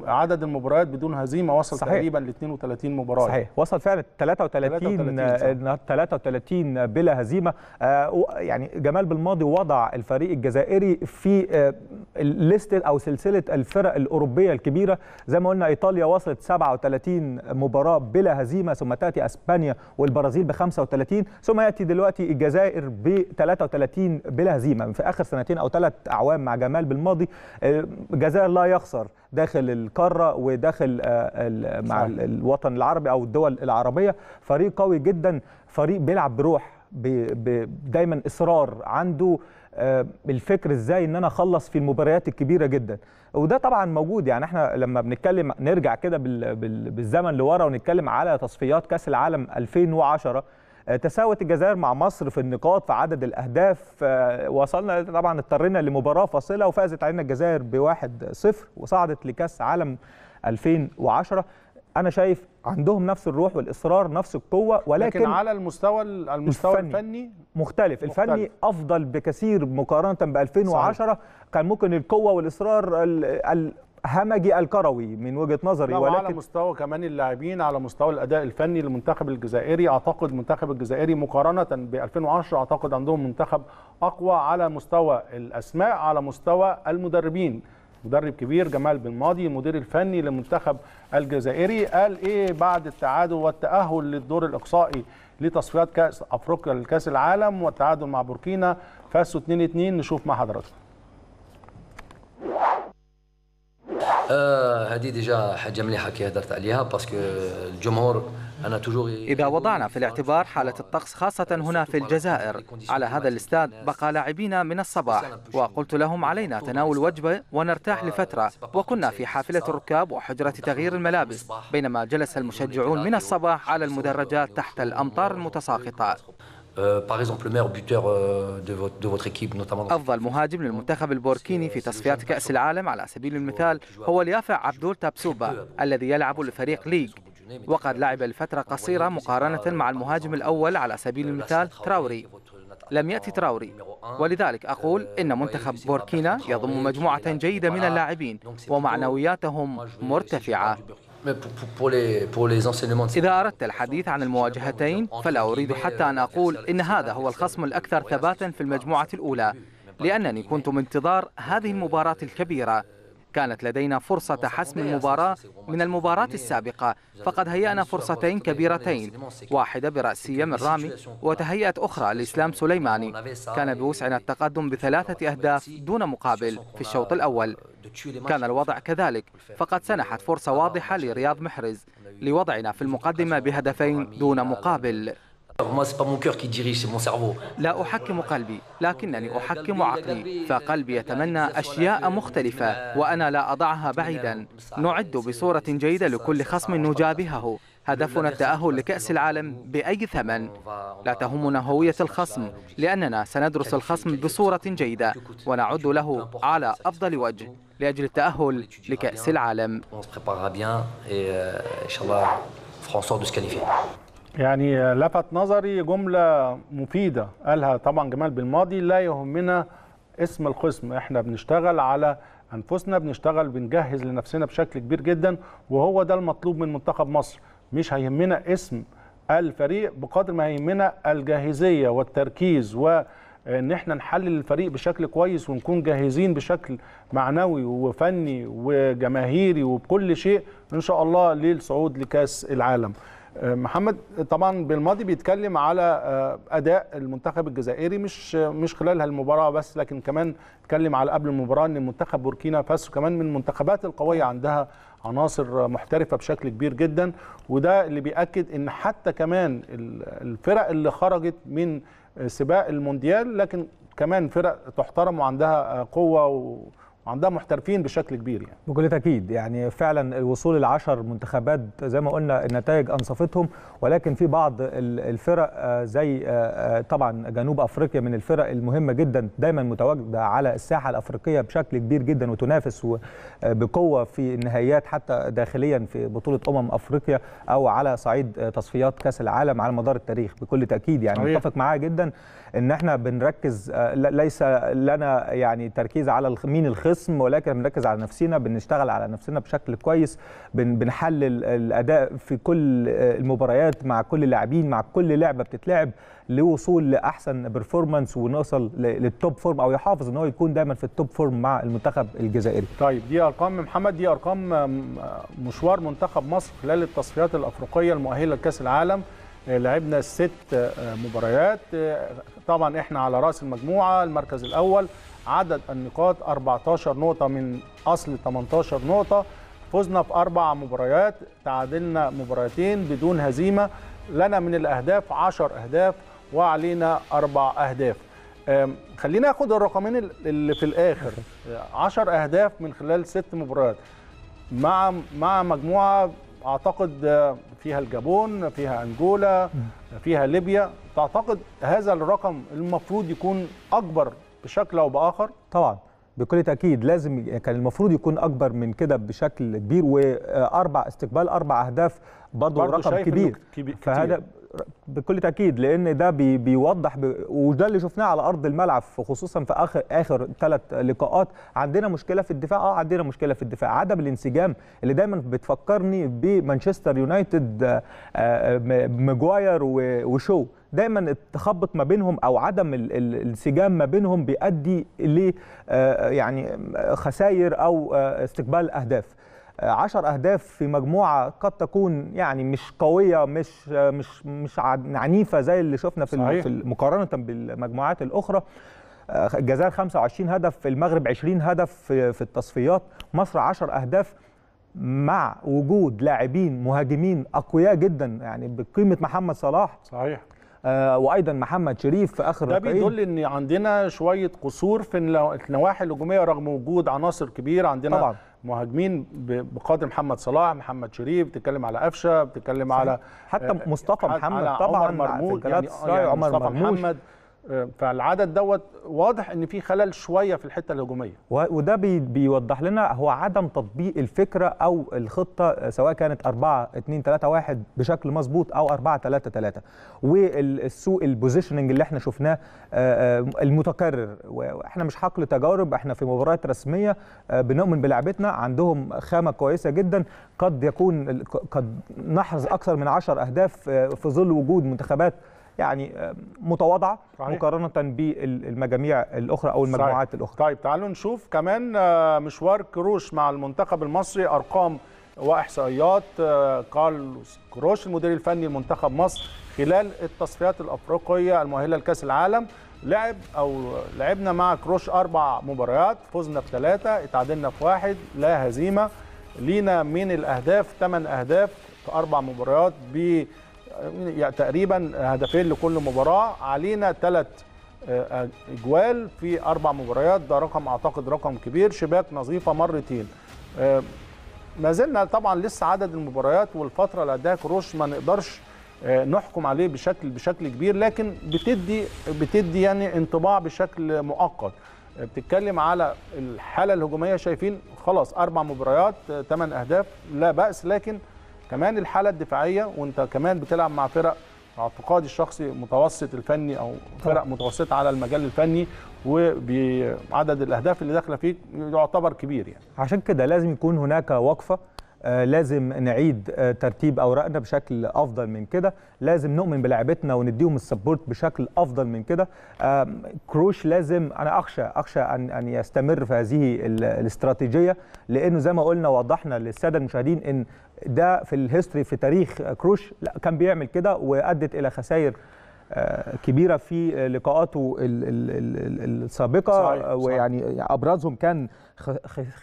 عدد المباريات بدون هزيمه، وصل صحيح تقريبا ل 32 مباراه. صحيح، وصل فعلا 33 بلا هزيمه. يعني جمال بلماضي وضع الفريق الجزائري في الليستة او سلسله الفرق الاوروبيه الكبيره، زي ما قلنا ايطاليا وصلت 37 مباراه بلا هزيمه، ثم تاتي اسبانيا والبرازيل ب 35، ثم ياتي دلوقتي الجزائر ب 33 بلا هزيمه. في اخر سنتين او 3 اعوام مع جمال بلماضي الجزائر لا يخسر داخل القاره وداخل مع الوطن العربي او الدول العربيه. فريق قوي جدا، فريق بيلعب بروح، دايما اصرار، عنده الفكر ازاي ان انا اخلص في المباريات الكبيره جدا، وده طبعا موجود. يعني احنا لما بنتكلم نرجع كده بالزمن لورا ونتكلم على تصفيات كاس العالم 2010، تساوت الجزائر مع مصر في النقاط في عدد الأهداف، وصلنا طبعا اضطرينا لمباراة فاصلة وفازت علينا الجزائر ب1-0 وصعدت لكأس عالم 2010. انا شايف عندهم نفس الروح والاصرار نفس القوه، ولكن على المستوى الفني مختلف. الفني افضل بكثير مقارنه ب 2010 صحيح. كان ممكن القوه والاصرار همجي الكروي من وجهه نظري، ولكن على مستوى كمان اللاعبين، على مستوى الاداء الفني للمنتخب الجزائري، اعتقد المنتخب الجزائري مقارنه ب 2010 اعتقد عندهم منتخب اقوى على مستوى الاسماء، على مستوى المدربين. مدرب كبير جمال بلماضي المدير الفني للمنتخب الجزائري قال ايه بعد التعادل والتأهل للدور الإقصائي لتصفيات كأس أفريقيا لكأس العالم والتعادل مع بوركينا فاسو 2-2، نشوف مع حضراتكم. هذه ديجا حاجه مليحه كي هدرت عليها باسكو الجمهور انا توجور. اذا وضعنا في الاعتبار حاله الطقس خاصه هنا في الجزائر، على هذا الاستاد بقى لاعبين من الصباح، وقلت لهم علينا تناول وجبه ونرتاح لفتره، وكنا في حافله الركاب وحجره تغيير الملابس، بينما جلس المشجعون من الصباح على المدرجات تحت الامطار المتساقطه. أفضل مهاجم للمنتخب البوركيني في تصفيات كأس العالم على سبيل المثال هو اليافع عبدول تابسوبا الذي يلعب لفريق ليج، وقد لعب لفترة قصيرة مقارنة مع المهاجم الأول على سبيل المثال تراوري. لم يأتي تراوري، ولذلك أقول إن منتخب بوركينا يضم مجموعة جيدة من اللاعبين ومعنوياتهم مرتفعة. إذا أردت الحديث عن المواجهتين فلا أريد حتى أن أقول إن هذا هو الخصم الأكثر ثباتا في المجموعة الأولى، لأنني كنت بانتظار هذه المباراة الكبيرة. كانت لدينا فرصة حسم المباراة من المباراة السابقة، فقد هيأنا فرصتين كبيرتين، واحدة برأسية من رامي وتهيأت أخرى لإسلام سليماني. كان بوسعنا التقدم ب3 أهداف دون مقابل في الشوط الأول. كان الوضع كذلك، فقد سنحت فرصة واضحة لرياض محرز لوضعنا في المقدمة ب2 دون مقابل. لا أحكم قلبي، لكنني أحكم عقلي، فقلبي يتمنى أشياء مختلفة وأنا لا أضعها بعيدا. نعد بصورة جيدة لكل خصم نجابهه، هدفنا التأهل لكأس العالم بأي ثمن. لا تهمنا هوية الخصم، لأننا سندرس الخصم بصورة جيدة ونعد له على أفضل وجه لأجل التأهل لكأس العالم. يعني لفت نظري جملة مفيدة قالها طبعا جمال بالماضي، لا يهمنا اسم الخصم، احنا بنشتغل على أنفسنا، بنشتغل بنجهز لنفسنا بشكل كبير جدا، وهو ده المطلوب من منتخب مصر. مش هيهمنا اسم الفريق بقدر ما هيهمنا الجاهزية والتركيز، وإن احنا نحلل الفريق بشكل كويس ونكون جاهزين بشكل معنوي وفني وجماهيري وبكل شيء إن شاء الله للصعود لكأس العالم. محمد طبعا بالماضي بيتكلم على اداء المنتخب الجزائري مش خلال هالمباراه بس، لكن كمان اتكلم على قبل المباراه ان منتخب بوركينا فاسو كمان من المنتخبات القويه، عندها عناصر محترفه بشكل كبير جدا، وده اللي بيأكد ان حتى كمان الفرق اللي خرجت من سباق المونديال لكن كمان فرق تحترم وعندها قوه عندها محترفين بشكل كبير. يعني بكل تأكيد يعني فعلا الوصول ل10 منتخبات زي ما قلنا النتائج أنصفتهم، ولكن في بعض الفرق زي طبعا جنوب أفريقيا من الفرق المهمة جدا دايما متواجدة على الساحة الأفريقية بشكل كبير جدا وتنافس بقوة في النهائيات حتى داخليا في بطولة أفريقيا أو على صعيد تصفيات كأس العالم على مدار التاريخ. بكل تأكيد يعني متفق معاه جدا إن احنا بنركز، ليس لنا يعني تركيز على مين الخصم، ولكن بنركز على نفسنا، بنشتغل على نفسنا بشكل كويس، بنحلل الأداء في كل المباريات مع كل اللاعبين مع كل لعبة بتتلعب لوصول لأحسن برفورمانس ونوصل للتوب فورم أو يحافظ إن هو يكون دايما في التوب فورم مع المنتخب الجزائري. طيب دي أرقام محمد، دي أرقام مشوار منتخب مصر خلال التصفيات الأفريقية المؤهلة لكأس العالم. لعبنا 6 مباريات، طبعا احنا على رأس المجموعة، المركز الأول، عدد النقاط 14 نقطة من أصل 18 نقطة، فزنا في 4 مباريات، تعادلنا مباراتين بدون هزيمة، لنا من الأهداف 10 أهداف وعلينا 4 أهداف. خلينا ناخد الرقمين اللي في الآخر، 10 أهداف من خلال 6 مباريات مع مجموعة أعتقد فيها الجابون، فيها أنجولا، فيها ليبيا. تعتقد هذا الرقم المفروض يكون أكبر بشكل أو بآخر؟ طبعا بكل تأكيد لازم كان المفروض يكون أكبر من كده بشكل كبير، واستقبال أربع أهداف برضه رقم كبير، فهذا بكل تأكيد لأن ده بيوضح وده اللي شفناه على أرض الملعب، خصوصا في آخر 3 لقاءات عندنا مشكلة في الدفاع. عندنا مشكلة في الدفاع، عدم الانسجام اللي دايما بتفكرني بمانشستر يونايتد، ماجواير وشو، دايما التخبط ما بينهم او عدم الانسجام ما بينهم بيؤدي ل يعني خسائر او استقبال اهداف. 10 أهداف في مجموعة قد تكون يعني مش قوية، مش عنيفة زي اللي شفنا في مقارنة بالمجموعات الأخرى. الجزائر 25 هدف، المغرب 20 هدف في التصفيات، مصر 10 أهداف، مع وجود لاعبين مهاجمين أقوياء جدا يعني بقيمة محمد صلاح صحيح وايضا محمد شريف في اخر الركعين. ده بيدل ان عندنا شويه قصور في النواحي الهجوميه رغم وجود عناصر كبيره عندنا طبعا. مهاجمين بقدر محمد صلاح، محمد شريف، بتتكلم على أفشة، بتتكلم على حتى مصطفى محمد، على طبعا مرموش يعني مصطفى محمد، فالعدد دوت واضح ان في خلل شويه في الحته الهجوميه، وده بيوضح لنا هو عدم تطبيق الفكره او الخطه، سواء كانت 4-2-3-1 بشكل مظبوط او 4-3-3، والسوء البوزيشننج اللي احنا شفناه المتكرر. واحنا مش حقل تجارب، احنا في مباريات رسميه بنؤمن بلعبتنا، عندهم خامه كويسه جدا، قد نحرز اكثر من 10 أهداف في ظل وجود منتخبات يعني متواضعه مقارنه بالمجاميع الاخرى او المجموعات الاخرى. طيب تعالوا نشوف كمان مشوار كروش مع المنتخب المصري، ارقام واحصائيات. كارلوس كروش المدير الفني لمنتخب مصر خلال التصفيات الافريقيه المؤهله لكاس العالم، لعبنا مع كروش 4 مباريات، فزنا ب3، اتعادلنا ب1، لا هزيمه لينا. من الاهداف 8 أهداف في 4 مباريات، ب يعني تقريبا 2 هدفين لكل مباراه. علينا 3 أجوال في 4 مباريات، ده رقم اعتقد رقم كبير. شباك نظيفه مرتين. ما زلنا طبعا لسه عدد المباريات والفتره اللي قدها كروش ما نقدرش نحكم عليه بشكل كبير، لكن بتدي يعني انطباع بشكل مؤقت. بتتكلم على الحاله الهجوميه، شايفين خلاص 4 مباريات 8 أهداف لا بأس، لكن كمان الحاله الدفاعيه، وانت كمان بتلعب مع فرق اعتقادي الشخصي متوسط الفني او فرق متوسطه على المجال الفني، وعدد الاهداف اللي داخله فيك يعتبر كبير يعني. عشان كده لازم يكون هناك وقفه، لازم نعيد ترتيب اوراقنا بشكل افضل من كده، لازم نؤمن بلاعبتنا ونديهم السبورت بشكل افضل من كده. كروش لازم، انا اخشى ان يستمر في هذه الاستراتيجيه، لانه زي ما قلنا وضحنا للساده المشاهدين ان ده في الهيستوري في تاريخ كروش لا كان بيعمل كده، وادت الى خسائر كبيره في لقاءاته السابقه صحيح. ويعني ابرزهم كان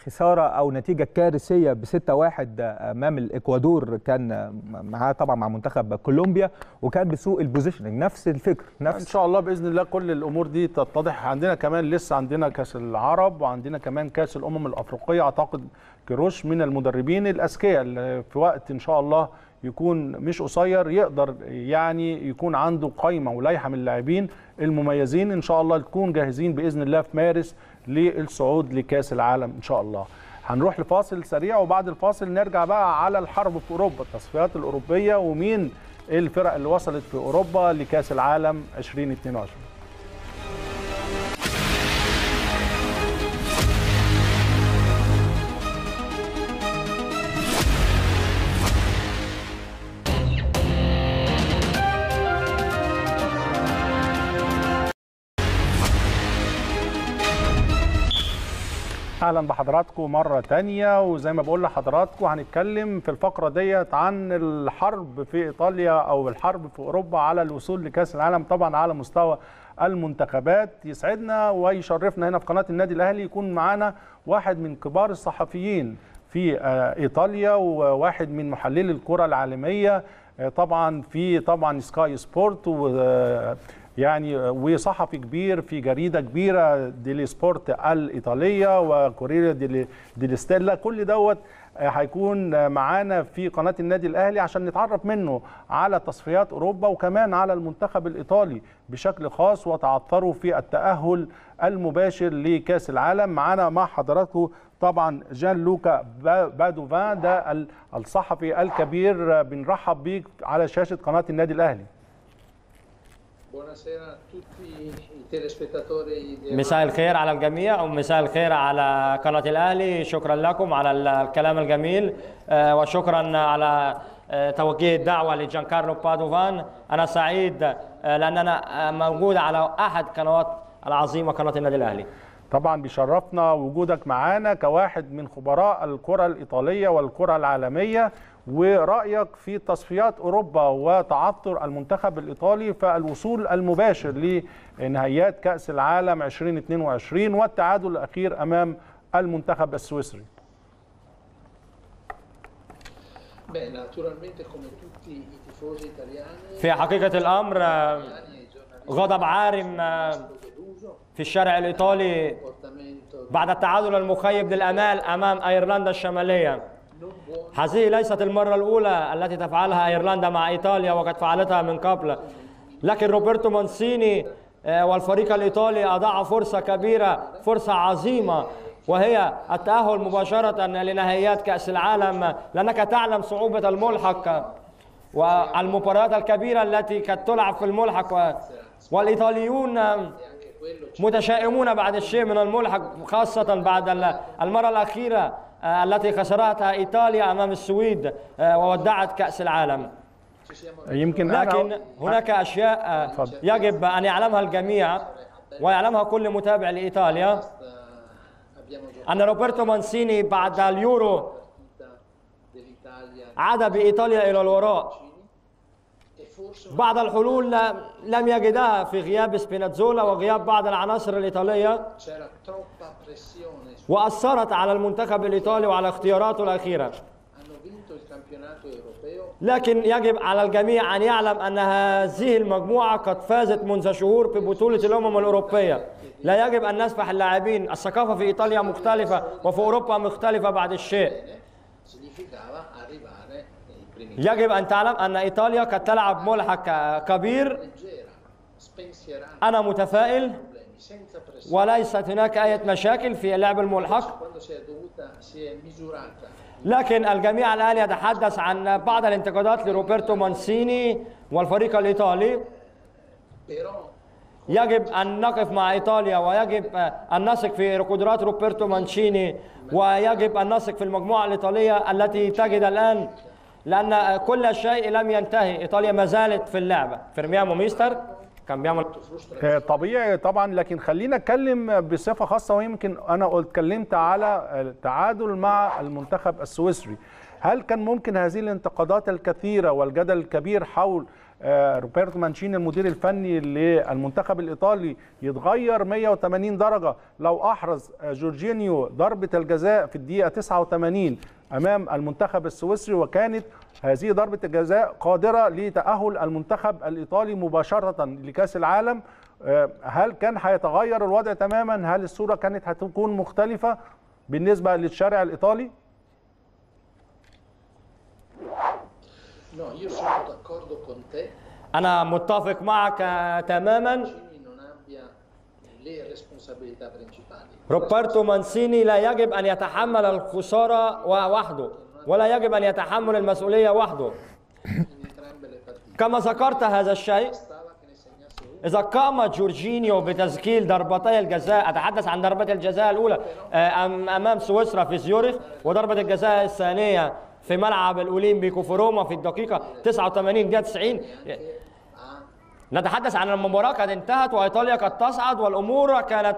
خساره او نتيجه كارثيه ب6-1 امام الاكوادور، كان معاه طبعا مع منتخب كولومبيا، وكان بسوء البوزيشننج. نفس الفكر ان شاء الله باذن الله كل الامور دي تتضح. عندنا كمان لسه عندنا كاس العرب، وعندنا كمان كاس الامم الافريقيه. اعتقد كروش من المدربين الاذكياء اللي في وقت ان شاء الله يكون مش قصير يقدر يعني يكون عنده قائمه ولايحه من اللاعبين المميزين ان شاء الله تكون جاهزين باذن الله في مارس للصعود لكاس العالم ان شاء الله. هنروح لفاصل سريع، وبعد الفاصل نرجع بقى على الحرب في اوروبا، التصفيات الاوروبيه ومين الفرق اللي وصلت في اوروبا لكاس العالم 2022. اهلا بحضراتكم مره تانية، وزي ما بقول لحضراتكم هنتكلم في الفقره ديت عن الحرب في ايطاليا او الحرب في اوروبا على الوصول لكاس العالم، طبعا على مستوى المنتخبات. يسعدنا ويشرفنا هنا في قناه النادي الاهلي يكون معانا واحد من كبار الصحفيين في ايطاليا، وواحد من محللي الكره العالميه طبعا في سكاي سبورت يعني، وصحفي كبير في جريدة كبيرة ديلي سبورت الإيطالية وكوريرا ديلي ستيلا. كل دوت هيكون معانا في قناة النادي الأهلي عشان نتعرف منه على تصفيات أوروبا وكمان على المنتخب الإيطالي بشكل خاص وتعثروا في التأهل المباشر لكاس العالم. معانا مع حضراتكم طبعا جان لوكا بادوفان، ده الصحفي الكبير، بنرحب بيك على شاشة قناة النادي الأهلي. مساء الخير على الجميع ومساء الخير على قناة الأهلي، شكرا لكم على الكلام الجميل وشكرا على توجيه الدعوة لجان كارلو بادوفان. أنا سعيد لأننا موجود على أحد قنوات العظيمة قناة النادي الأهلي. طبعا بيشرفنا وجودك معانا كواحد من خبراء الكرة الإيطالية والكرة العالمية، ورأيك في تصفيات أوروبا وتعثر المنتخب الإيطالي فالوصول المباشر لنهائيات كأس العالم 2022 والتعادل الأخير أمام المنتخب السويسري. في حقيقة الأمر غضب عارم في الشارع الإيطالي بعد التعادل المخيب للأمال أمام أيرلندا الشمالية. هذه ليست المرة الأولى التي تفعلها أيرلندا مع إيطاليا وقد فعلتها من قبل، لكن روبرتو مانسيني والفريق الإيطالي أضاعوا فرصة كبيرة، فرصة عظيمة، وهي التأهل مباشرة لنهائيات كأس العالم، لأنك تعلم صعوبة الملحق والمباريات الكبيرة التي قد تلعب في الملحق، والإيطاليون متشائمون بعد الشيء من الملحق، خاصة بعد المرة الأخيرة التي خسرتها إيطاليا أمام السويد وودعت كأس العالم. لكن هناك أشياء يجب أن يعلمها الجميع ويعلمها كل متابع لإيطاليا، أن روبرتو مانسيني بعد اليورو عاد بإيطاليا إلى الوراء. بعض الحلول لم يجدها في غياب سبيناتزولا وغياب بعض العناصر الإيطالية، وأثرت على المنتخب الإيطالي وعلى اختياراته الأخيرة. لكن يجب على الجميع أن يعلم أن هذه المجموعة قد فازت منذ شهور ببطولة الأمم الأوروبية. لا يجب أن نسفح اللاعبين، الثقافة في إيطاليا مختلفة وفي أوروبا مختلفة بعد الشيء. يجب أن تعلم أن إيطاليا قد تلعب ملحق كبير. أنا متفائل وليست هناك أي مشاكل في لعب الملحق، لكن الجميع الآن يتحدث عن بعض الانتقادات لروبرتو مانسيني والفريق الإيطالي. يجب أن نقف مع إيطاليا ويجب أن نثق في قدرات روبرتو مانشيني ويجب أن نثق في المجموعة الإيطالية التي تجد الآن، لأن كل شيء لم ينتهي، إيطاليا ما زالت في اللعبة. فيرميامو ميستر كان بيعمل طبيعي طبعا، لكن خلينا نتكلم بصفة خاصة، ويمكن أنا اتكلمت على التعادل مع المنتخب السويسري. هل كان ممكن هذه الانتقادات الكثيرة والجدل الكبير حول روبرتو مانشيني المدير الفني للمنتخب الإيطالي يتغير 180 درجة لو أحرز جورجينيو ضربة الجزاء في الدقيقة 89 أمام المنتخب السويسري، وكانت هذه ضربة الجزاء قادرة لتأهل المنتخب الإيطالي مباشرة لكأس العالم؟ هل كان هيتغير الوضع تماما؟ هل الصورة كانت هتكون مختلفة بالنسبة للشارع الإيطالي؟ أنا متفق معك تماما. روبرتو مانسيني لا يجب أن يتحمل الخسارة وحده ولا يجب أن يتحمل المسؤولية وحده. كما ذكرت هذا الشيء، إذا قام جورجينيو بتسجيل ضربتي الجزاء، أتحدث عن ضربة الجزاء الأولى أمام سويسرا في زيورخ وضربة الجزاء الثانية في ملعب الأولمبيكو في روما في الدقيقة 89 دقيقة 90، نتحدث عن المباراة قد انتهت وإيطاليا قد تصعد والأمور كانت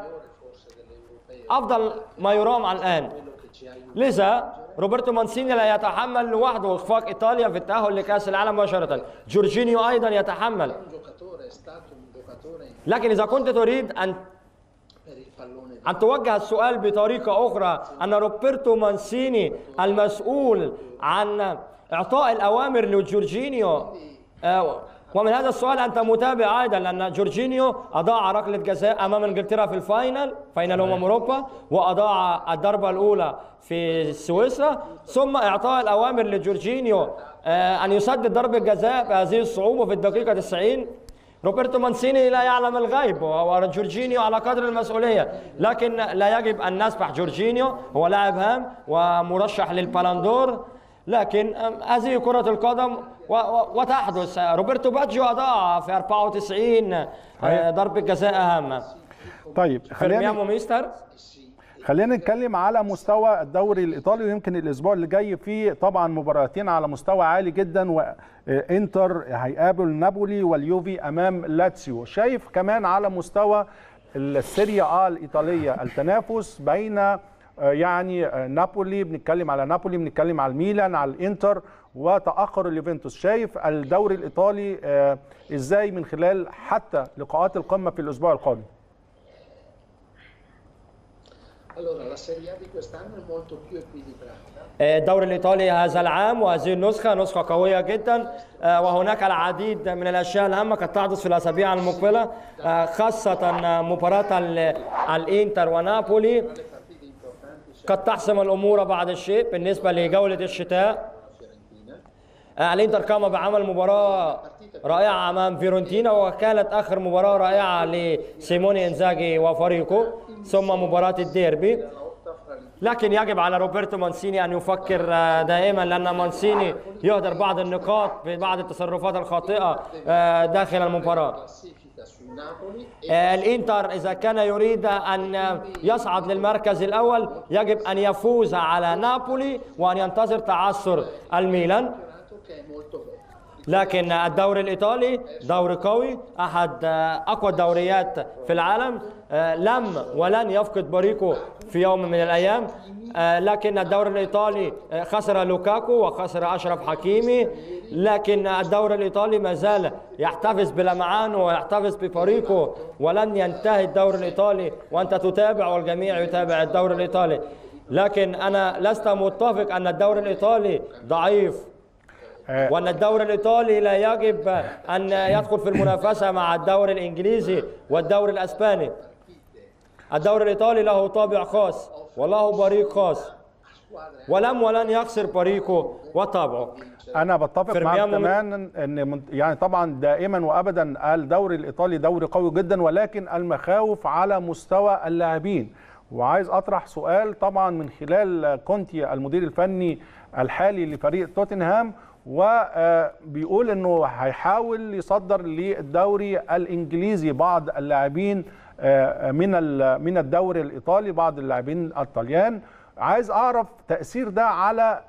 أفضل ما يرام عن الآن. لذا روبرتو مانسيني لا يتحمل لوحده إخفاق إيطاليا في التأهل لكأس العالم مباشرة. جورجينيو أيضا يتحمل، لكن إذا كنت تريد أن توجه السؤال بطريقة أخرى، أن روبرتو مانسيني المسؤول عن إعطاء الأوامر لجورجينيو ومن هذا السؤال أنت متابع أيضا، لأن جورجينيو أضاع ركلة جزاء أمام إنجلترا في الفاينل، فاينل أمم أوروبا، وأضاع الضربة الأولى في سويسرا، ثم إعطاء الأوامر لجورجينيو أن يسدد ضربة جزاء بهذه الصعوبة في الدقيقة 90. روبرتو مانسيني لا يعلم الغيب، وجورجينيو على قدر المسؤولية، لكن لا يجب أن نسبح جورجينيو، هو لاعب هام ومرشح للبالندور، لكن هذه كرة القدم وتحدث. روبرتو باجيو أضاع في 94 ضربة جزاء هامة. طيب خلينا نتكلم على مستوى الدوري الإيطالي، ويمكن الأسبوع اللي جاي فيه طبعا مباراتين على مستوى عالي جدا، وإنتر هيقابل نابولي واليوفي أمام لاتسيو. شايف كمان على مستوى السيريا الإيطالية التنافس بين يعني نابولي، بنتكلم على نابولي، بنتكلم على الميلان، على الإنتر، وتأخر اليوفنتوس. شايف الدوري الإيطالي إزاي من خلال حتى لقاءات القمة في الأسبوع القادم؟ الدوري الإيطالي هذا العام وهذه النسخة نسخة قوية جدا، وهناك العديد من الأشياء الهامة قد تحدث في الأسابيع المقبلة، خاصة مباراة الإنتر ونابولي قد تحسم الأمور بعض الشيء بالنسبة لجولة الشتاء. الإنتر قام بعمل مباراة رائعة أمام فيورنتينا، وكانت آخر مباراة رائعة لسيموني إنزاجي وفريقه، ثم مباراة الديربي. لكن يجب على روبرتو مانسيني أن يفكر دائما، لأن مانسيني يهدر بعض النقاط ببعض التصرفات الخاطئة داخل المباراة. الإنتر إذا كان يريد أن يصعد للمركز الأول يجب أن يفوز على نابولي وأن ينتظر تعثر الميلان. لكن الدوري الإيطالي دوري قوي، أحد أقوى الدوريات في العالم، لم ولن يفقد بريقه في يوم من الأيام. لكن الدوري الإيطالي خسر لوكاكو وخسر أشرف حكيمي، لكن الدوري الإيطالي ما زال يحتفظ بلمعانه ويحتفظ بفريقه، ولن ينتهي الدوري الإيطالي، وأنت تتابع والجميع يتابع الدوري الإيطالي. لكن أنا لست متفق أن الدوري الإيطالي ضعيف، وأن الدوري الإيطالي لا يجب أن يدخل في المنافسة مع الدوري الإنجليزي والدوري الأسباني. الدوري الإيطالي له طابع خاص وله بريق خاص، ولم ولن يخسر بريقه وطابعه. أنا بتفق معك تماما، إن يعني طبعا دائما وأبدا الدوري الإيطالي دوري قوي جدا، ولكن المخاوف على مستوى اللاعبين. وعايز أطرح سؤال طبعا من خلال كونتي المدير الفني الحالي لفريق توتنهام، وبيقول انه هيحاول يصدر للدوري الانجليزي بعض اللاعبين من الدوري الايطالي، بعض اللاعبين الطليان. عايز اعرف تاثير ده على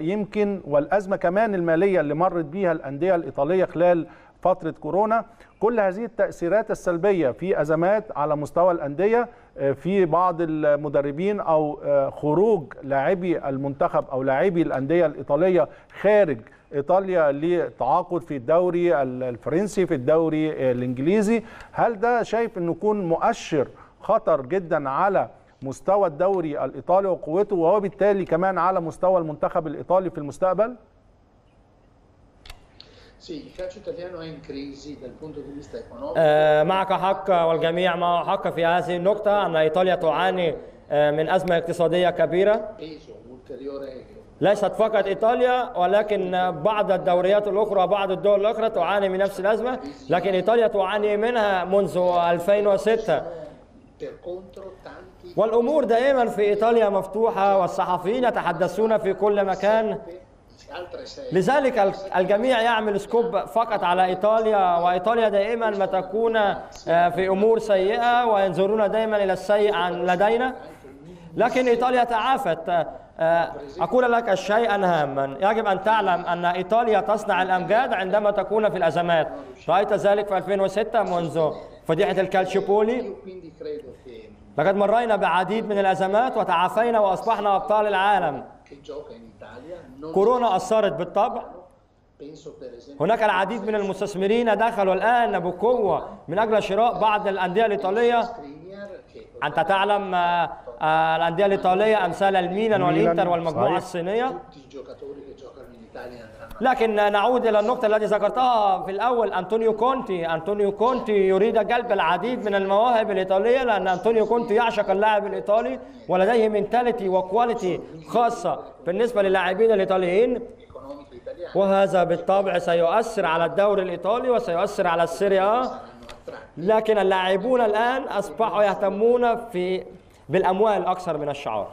يمكن والازمه كمان الماليه اللي مرت بيها الانديه الايطاليه خلال فتره كورونا، كل هذه التاثيرات السلبيه في ازمات على مستوى الانديه، في بعض المدربين او خروج لاعبي المنتخب او لاعبي الانديه الايطاليه خارج إيطاليا لتعاقد في الدوري الفرنسي، في الدوري الإنجليزي. هل ده شايف أنه يكون مؤشر خطر جدا على مستوى الدوري الإيطالي وقوته، وهو بالتالي كمان على مستوى المنتخب الإيطالي في المستقبل؟ معك حق، والجميع معه حق في هذه النقطة، أن إيطاليا تعاني من أزمة اقتصادية كبيرة، ليست فقط إيطاليا ولكن بعض الدوريات الأخرى وبعض الدول الأخرى تعاني من نفس الأزمة، لكن إيطاليا تعاني منها منذ 2006. والأمور دائما في إيطاليا مفتوحة، والصحفيين يتحدثون في كل مكان، لذلك الجميع يعمل سكوب فقط على إيطاليا، وإيطاليا دائما ما تكون في أمور سيئة وينظرون دائما إلى السيء عن لدينا. لكن إيطاليا تعافت. أقول لك شيئا هاما، يجب أن تعلم أن إيطاليا تصنع الأمجاد عندما تكون في الأزمات، رأيت ذلك في 2006 منذ فضيحة الكالتشيوبولي، لقد مرينا بعديد من الأزمات وتعافينا وأصبحنا أبطال العالم. كورونا أثرت بالطبع، هناك العديد من المستثمرين دخلوا الآن بقوة من أجل شراء بعض الأندية الإيطالية. أنت تعلم الأندية الإيطالية أمثال الميلان والإنتر والمجموعة الصينية، لكن نعود إلى النقطة التي ذكرتها في الأول. أنطونيو كونتي يريد جلب العديد من المواهب الإيطالية، لأن أنطونيو كونتي يعشق اللاعب الإيطالي ولديه منتاليتي وكواليتي خاصة بالنسبة للاعبين الإيطاليين، وهذا بالطبع سيؤثر على الدوري الإيطالي وسيؤثر على السيريا. لكن اللاعبون الآن أصبحوا يهتمون بالأموال أكثر من الشعار.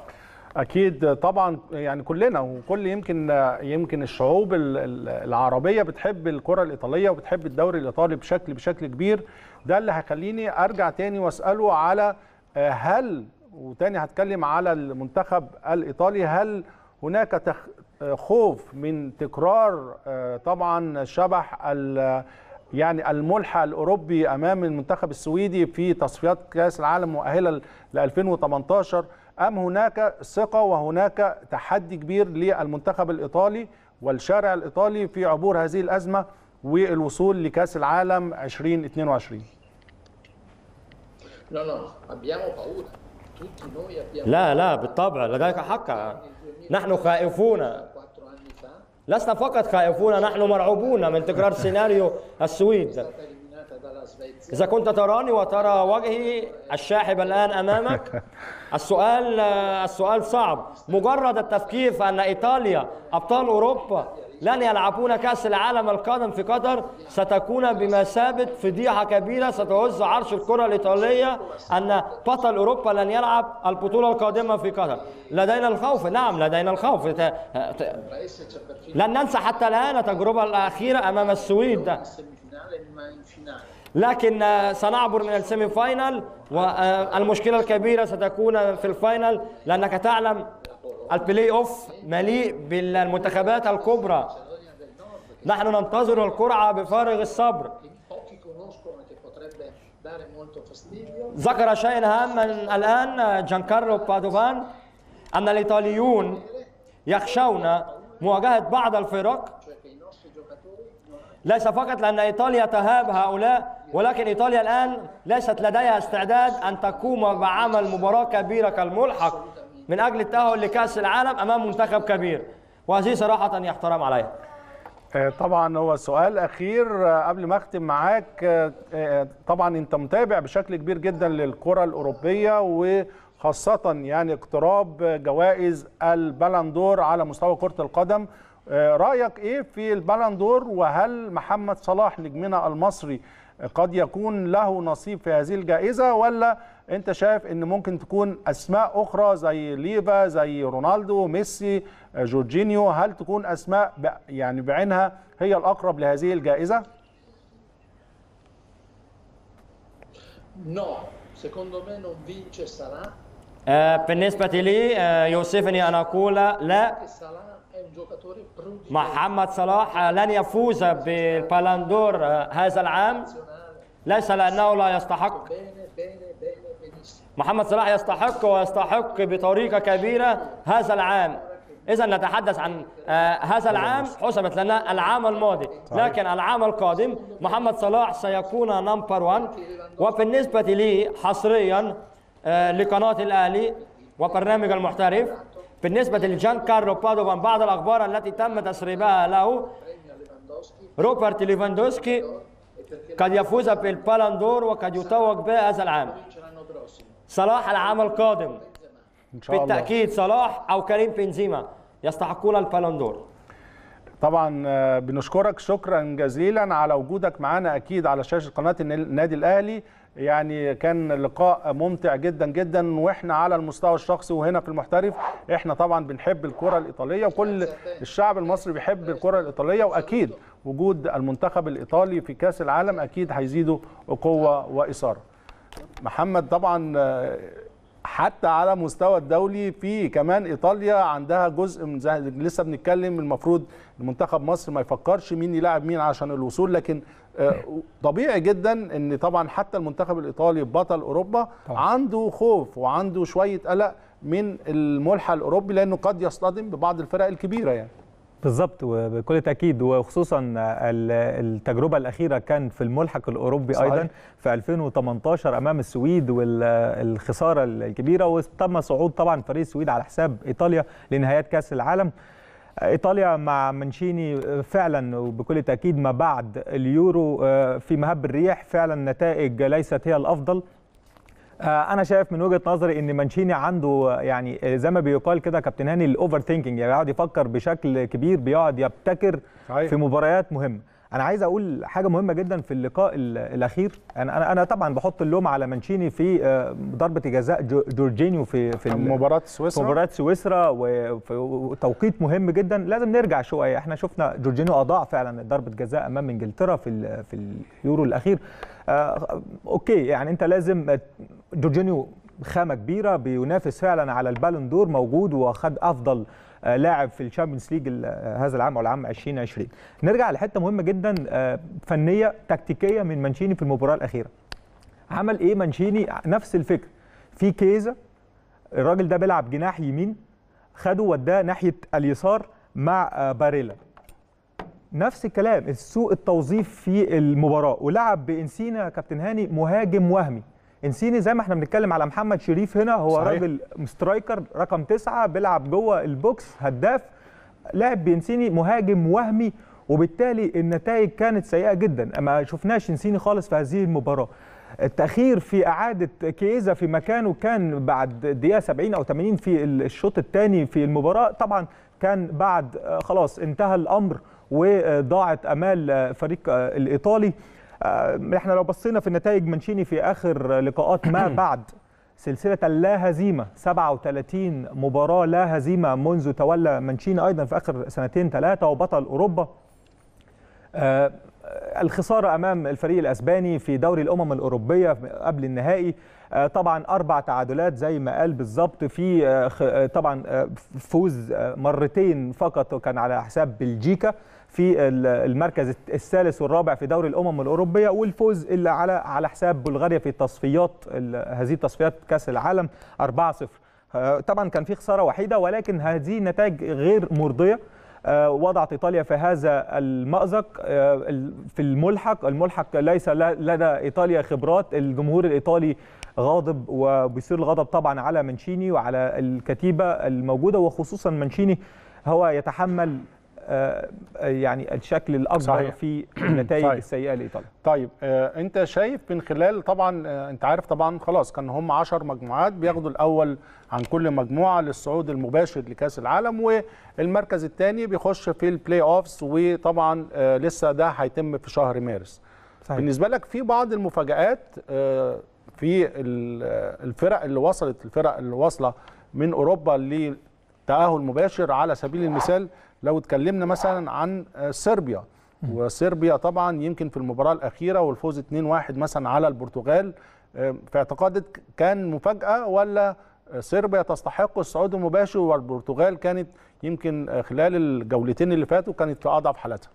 أكيد طبعا، يعني كلنا وكل يمكن الشعوب العربية بتحب الكرة الإيطالية وبتحب الدوري الإيطالي بشكل كبير. ده اللي هيخليني أرجع تاني وأسأله على هل، وتاني هتكلم على المنتخب الإيطالي، هل هناك خوف من تكرار طبعا شبح يعني الملحى الأوروبي أمام المنتخب السويدي في تصفيات كأس العالم المؤهلة ل 2018، أم هناك ثقة وهناك تحدي كبير للمنتخب الإيطالي والشارع الإيطالي في عبور هذه الأزمة والوصول لكأس العالم 2022؟ لا بالطبع لديك حق، نحن خائفون، لسنا فقط خائفون، نحن مرعوبون من تكرار سيناريو السويد. إذا كنت تراني وترى وجهي الشاحب الآن أمامك، السؤال صعب. مجرد التفكير في أن إيطاليا أبطال أوروبا لن يلعبون كأس العالم القادم في قطر ستكون بمثابة فضيحة كبيرة ستهز عرش الكرة الإيطالية، أن بطل أوروبا لن يلعب البطولة القادمة في قطر. لدينا الخوف، نعم لدينا الخوف. لن ننسى حتى الآن التجربة الأخيرة أمام السويد، لكن سنعبر من السيمي فاينال، والمشكلة الكبيرة ستكون في الفاينال، لأنك تعلم البلاي اوف مليء بالمنتخبات الكبرى. نحن ننتظر القرعة بفارغ الصبر. ذكر شيئا هاما الآن جانكارلو بادوفان، أن الإيطاليون يخشون مواجهة بعض الفرق، ليس فقط لأن إيطاليا تهاب هؤلاء، ولكن إيطاليا الآن ليست لديها استعداد أن تقوم بعمل مباراة كبيرة كالملحق من أجل التأهل لكأس العالم أمام منتخب كبير، وهذه صراحة يحترم عليها. طبعا هو سؤال أخير قبل ما أختم معاك. طبعا أنت متابع بشكل كبير جدا للكرة الأوروبية، وخاصة يعني اقتراب جوائز البالندور على مستوى كرة القدم. رأيك إيه في البالندور، وهل محمد صلاح نجمنا المصري قد يكون له نصيب في هذه الجائزة، ولا أنت شايف أن ممكن تكون أسماء أخرى زي ليفا، زي رونالدو، ميسي، جورجينيو، هل تكون أسماء يعني بعينها هي الأقرب لهذه الجائزة؟ بالنسبة لي يوسفني أن أقول لا، محمد صلاح لن يفوز بالبالندور هذا العام، ليس لأنه لا يستحق. محمد صلاح يستحق، ويستحق بطريقة كبيرة هذا العام. إذا نتحدث عن هذا العام، حسبت لنا العام الماضي، لكن العام القادم محمد صلاح سيكون نمبر 1. وبالنسبة لي حصريا لقناة الأهلي وبرنامج المحترف، بالنسبة لجان كارلو بادوفان بعض الأخبار التي تم تسريبها له، روبرت ليفاندوسكي قد يفوز بالبالندور وقد يتوج به هذا العام. صلاح العام القادم إن شاء الله. بالتأكيد صلاح أو كريم بنزيما يستحقون البالندور. طبعا بنشكرك شكرا جزيلا على وجودك معنا أكيد على شاشة قناة النادي الأهلي. يعني كان لقاء ممتع جدا جدا، واحنا على المستوى الشخصي وهنا في المحترف احنا طبعا بنحب الكرة الإيطالية، وكل الشعب المصري بيحب الكرة الإيطالية، واكيد وجود المنتخب الإيطالي في كأس العالم اكيد هيزيده قوة وإثارة. محمد طبعا حتى على مستوى الدولي في كمان إيطاليا عندها جزء من لسه بنتكلم، المفروض المنتخب مصر ما يفكرش مين يلعب مين عشان الوصول، لكن طبيعي جدا ان طبعا حتى المنتخب الإيطالي بطل أوروبا عنده خوف وعنده شوية قلق من الملحى الأوروبي، لأنه قد يصطدم ببعض الفرق الكبيرة يعني. بالظبط وبكل تأكيد، وخصوصا التجربة الأخيرة كان في الملحق الأوروبي صحيح. أيضا في 2018 أمام السويد والخسارة الكبيرة، وتم صعود طبعا فريق السويد على حساب إيطاليا لنهايات كأس العالم. إيطاليا مع مانشيني فعلا وبكل تأكيد ما بعد اليورو في مهب الريح، فعلا نتائج ليست هي الأفضل. أنا شايف من وجهة نظري إن مانشيني عنده يعني زي ما بيقال كده كابتن هاني الأوفر ثينكينج، يعني بيقعد يفكر بشكل كبير، بيقعد يبتكر في مباريات مهمة. أنا عايز أقول حاجة مهمة جدا في اللقاء الأخير، أنا طبعا بحط اللوم على مانشيني في ضربة جزاء جورجينيو في مباراة سويسرا وتوقيت مهم جدا. لازم نرجع شوية، احنا شفنا جورجينيو أضاع فعلا ضربة جزاء أمام إنجلترا في اليورو الأخير. أوكي، يعني أنت لازم جورجينيو خامة كبيرة بينافس فعلا على البالون دور، موجود وخد أفضل لاعب في الشامبيونز ليج هذا العام او العام 2020. نرجع لحته مهمه جدا فنيه تكتيكيه من مانشيني في المباراه الاخيره. عمل ايه مانشيني؟ نفس الفكر في كيزا، الراجل ده بيلعب جناح يمين، خده وداه ناحيه اليسار مع باريلا. نفس الكلام سوء التوظيف في المباراه، ولعب بانسينا كابتن هاني مهاجم وهمي. انسيني زي ما احنا بنتكلم على محمد شريف هنا، هو راجل سترايكر رقم 9 بيلعب جوه البوكس هداف، لعب بانسيني مهاجم وهمي، وبالتالي النتائج كانت سيئه جدا. ما شفناش انسيني خالص في هذه المباراه. التاخير في اعاده كيزا في مكانه كان بعد دقيقه 70 او 80 في الشوط الثاني في المباراه، طبعا كان بعد خلاص انتهى الامر وضاعت امال فريق الايطالي. احنا لو بصينا في النتائج مانشيني في اخر لقاءات ما بعد سلسله لا هزيمه، 37 مباراه لا هزيمه منذ تولى مانشيني ايضا في اخر سنتين ثلاثه وبطل اوروبا. الخساره امام الفريق الاسباني في دوري الامم الاوروبيه قبل النهائي، طبعا 4 تعادلات زي ما قال بالظبط، في طبعا فوز مرتين فقط وكان على حساب بلجيكا في المركز الثالث والرابع في دوري الامم الاوروبيه، والفوز اللي على حساب بلغاريا في التصفيات، هذه تصفيات كاس العالم 4-0. طبعا كان في خساره وحيده، ولكن هذه نتائج غير مرضيه وضعت ايطاليا في هذا المأزق. في الملحق ليس لدى ايطاليا خبرات، الجمهور الايطالي غاضب وبيصير الغضب طبعا على مانشيني وعلى الكتيبه الموجوده، وخصوصا مانشيني هو يتحمل يعني الشكل الأكبر صحيح. في النتائج السيئة لإيطاليا. طيب أنت شايف من خلال طبعا أنت عارف طبعا خلاص كان هم 10 مجموعات بياخدوا الأول عن كل مجموعة للصعود المباشر لكأس العالم، والمركز الثاني بيخش في البلاي أوفس، وطبعا لسه ده هيتم في شهر مارس صحيح. بالنسبة لك في بعض المفاجآت في الفرق اللي واصلة من أوروبا لتأهل مباشر، على سبيل المثال لو اتكلمنا مثلا عن صربيا، وصربيا طبعا يمكن في المباراة الأخيرة والفوز 2-1 مثلا على البرتغال، في اعتقادك كان مفاجأة ولا صربيا تستحق الصعود المباشر والبرتغال كانت يمكن خلال الجولتين اللي فاتوا كانت في أضعف حالتها؟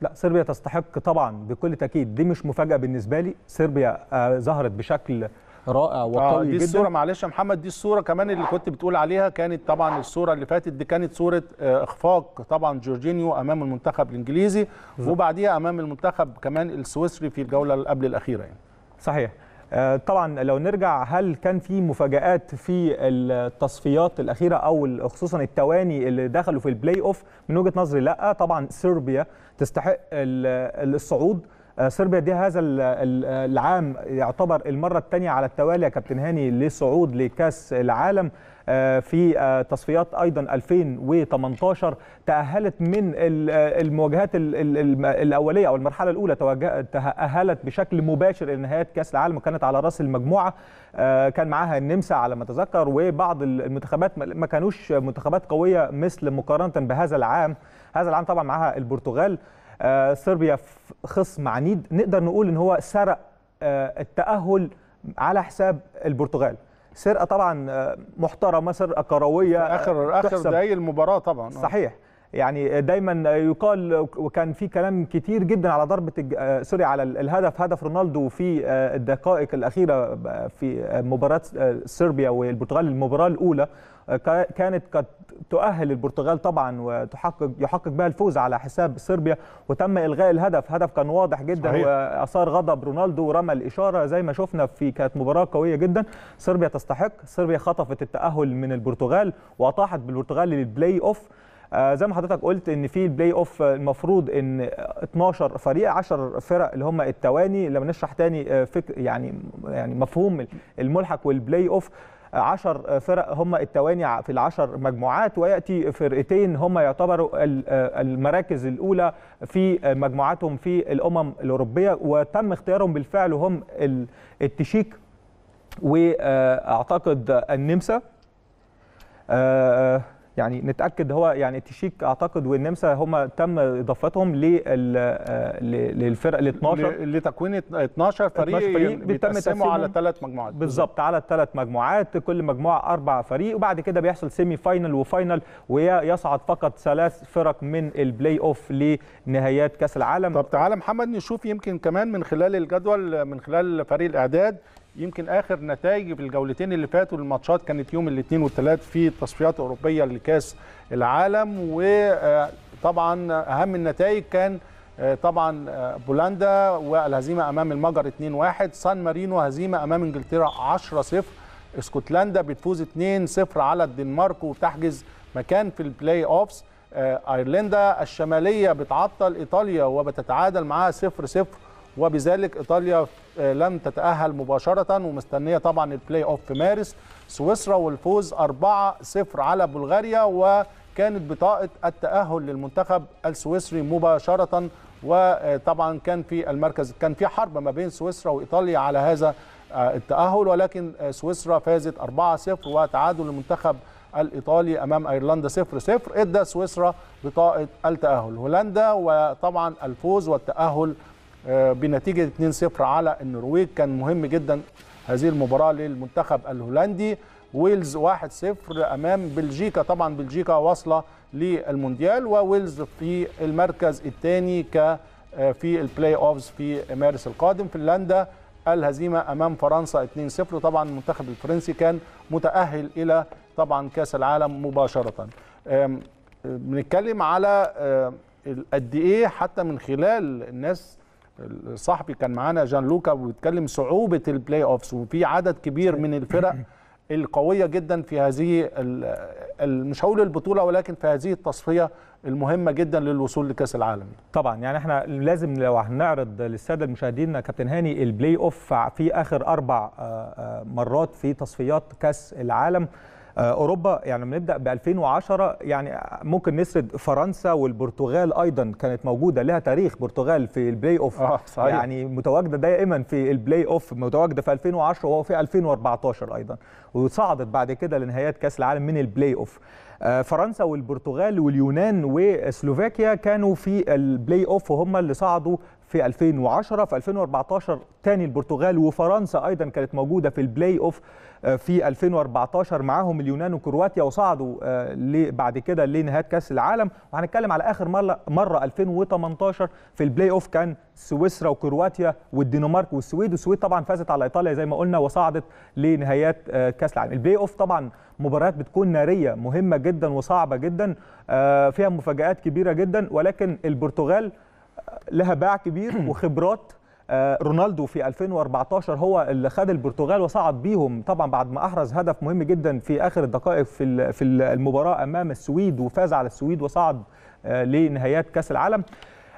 لا، صربيا تستحق طبعا بكل تأكيد، دي مش مفاجأة بالنسبة لي. صربيا ظهرت بشكل رائع وقوي جدا. دي الصوره، معلش يا محمد، دي الصوره كمان اللي كنت بتقول عليها، كانت طبعا الصوره اللي فاتت دي كانت صوره اخفاق طبعا جورجينيو امام المنتخب الانجليزي وبعديها امام المنتخب كمان السويسري في الجوله اللي قبل الاخيره يعني. صحيح. طبعا لو نرجع، هل كان في مفاجآت في التصفيات الأخيرة أو خصوصا التواني اللي دخلوا في البلاي أوف؟ من وجهة نظري لا، طبعا صربيا تستحق الصعود. صربيا دي هذا العام يعتبر المرة الثانية على التوالي يا كابتن هاني لصعود لكأس العالم، في تصفيات أيضا 2018 تأهلت من المواجهات الأولية أو المرحلة الأولى، تأهلت بشكل مباشر إلى نهاية كأس العالم، وكانت على رأس المجموعة، كان معاها النمسا على ما أتذكر، وبعض المنتخبات ما كانوش منتخبات قوية مثل مقارنة بهذا العام. هذا العام طبعا معاها البرتغال. صربيا خصم عنيد، نقدر نقول ان هو سرق التأهل على حساب البرتغال، سرقه طبعا محترمه، سرقه كرويه اخر دقايق المباراه طبعا صحيح. يعني دايما يقال وكان في كلام كتير جدا على ضربه على الهدف، هدف رونالدو في الدقائق الاخيره في مباراه صربيا والبرتغال. المباراه الاولى كانت قد تؤهل البرتغال طبعا ويحقق بها الفوز على حساب صربيا، وتم الغاء الهدف، هدف كان واضح جدا صحيح. واثار غضب رونالدو ورمى الاشاره زي ما شفنا، في كانت مباراه قويه جدا. صربيا تستحق، صربيا خطفت التأهل من البرتغال واطاحت بالبرتغال للبلاي اوف. زي ما حضرتك قلت ان في البلاي اوف المفروض ان 12 فريق 10 فرق اللي هم التواني. لما نشرح تاني فكر يعني مفهوم الملحق والبلاي اوف، 10 فرق هم التواني في ال10 مجموعات، وياتي فرقتين هم يعتبروا المراكز الاولى في مجموعاتهم في الامم الاوروبيه، وتم اختيارهم بالفعل وهم التشيك واعتقد النمسا. يعني نتاكد هو يعني التشيك اعتقد والنمسا هم تم اضافتهم للفرق ال 12 لتكوين 12 فريق بيتقسموا على 3 مجموعات بالظبط، على 3 مجموعات، كل مجموعه 4 فريق، وبعد كده بيحصل سيمي فاينل وفاينل، ويصعد فقط 3 فرق من البلاي اوف لنهايات كاس العالم. طب تعالى محمد نشوف يمكن كمان من خلال الجدول، من خلال فريق الاعداد، يمكن اخر نتائج في الجولتين اللي فاتوا. الماتشات كانت يوم الاثنين والثلاث في التصفيات الاوروبيه لكاس العالم، وطبعا اهم النتائج كان طبعا بولندا والهزيمه امام المجر 2-1، سان مارينو هزيمه امام انجلترا 10-0، اسكتلندا بتفوز 2-0 على الدنمارك وتحجز مكان في البلاي اوفز، ايرلندا الشماليه بتعطل ايطاليا وبتتعادل معاها 0-0، وبذلك إيطاليا لم تتأهل مباشرة ومستنية طبعا البلاي أوف في مارس. سويسرا والفوز 4-0 على بلغاريا، وكانت بطاقة التأهل للمنتخب السويسري مباشرة، وطبعا كان في حرب ما بين سويسرا وإيطاليا على هذا التأهل، ولكن سويسرا فازت 4-0 وتعادل المنتخب الإيطالي أمام أيرلندا 0-0 إدى سويسرا بطاقة التأهل. هولندا وطبعا الفوز والتأهل بنتيجة 2-0 على النرويج، كان مهم جدا هذه المباراة للمنتخب الهولندي. ويلز 1-0 أمام بلجيكا، طبعا بلجيكا واصلة للمونديال، وويلز في المركز الثاني في البلاي أوفز في مارس القادم. فنلندا الهزيمة أمام فرنسا 2-0، طبعا المنتخب الفرنسي كان متأهل إلى طبعا كأس العالم مباشرة. بنتكلم على قد إيه حتى من خلال الناس، صاحبي كان معانا جان لوكا وبيتكلم صعوبة البلاي اوفس، وفي عدد كبير من الفرق القوية جدا في هذه مش هقول البطولة ولكن في هذه التصفية المهمة جدا للوصول لكأس العالم. طبعا يعني احنا لازم لو هنعرض للسادة المشاهدين كابتن هاني البلاي اوف في آخر 4 مرات في تصفيات كأس العالم اوروبا، يعني بنبدا ب 2010، يعني ممكن نسرد فرنسا والبرتغال ايضا كانت موجوده، لها تاريخ برتغال في البلاي اوف صحيح. يعني متواجده دائما في البلاي اوف، متواجده في 2010 وفي 2014 ايضا، وصعدت بعد كده لنهايات كاس العالم من البلاي اوف. فرنسا والبرتغال واليونان وسلوفاكيا كانوا في البلاي اوف وهم اللي صعدوا في 2010، في 2014 تاني البرتغال وفرنسا أيضا كانت موجودة في البلاي أوف في 2014، معاهم اليونان وكرواتيا وصعدوا بعد كده لنهايات كأس العالم. وهنتكلم على آخر مرة 2018 في البلاي أوف، كان سويسرا وكرواتيا والدنمارك والسويد، والسويد طبعا فازت على إيطاليا زي ما قلنا وصعدت لنهايات كأس العالم. البلاي أوف طبعا مباريات بتكون نارية مهمة جدا وصعبة جدا، فيها مفاجآت كبيرة جدا، ولكن البرتغال لها باع كبير وخبرات. رونالدو في 2014 هو اللي خد البرتغال وصعد بيهم طبعا بعد ما احرز هدف مهم جدا في اخر الدقائق في المباراه امام السويد، وفاز على السويد وصعد لنهايات كاس العالم.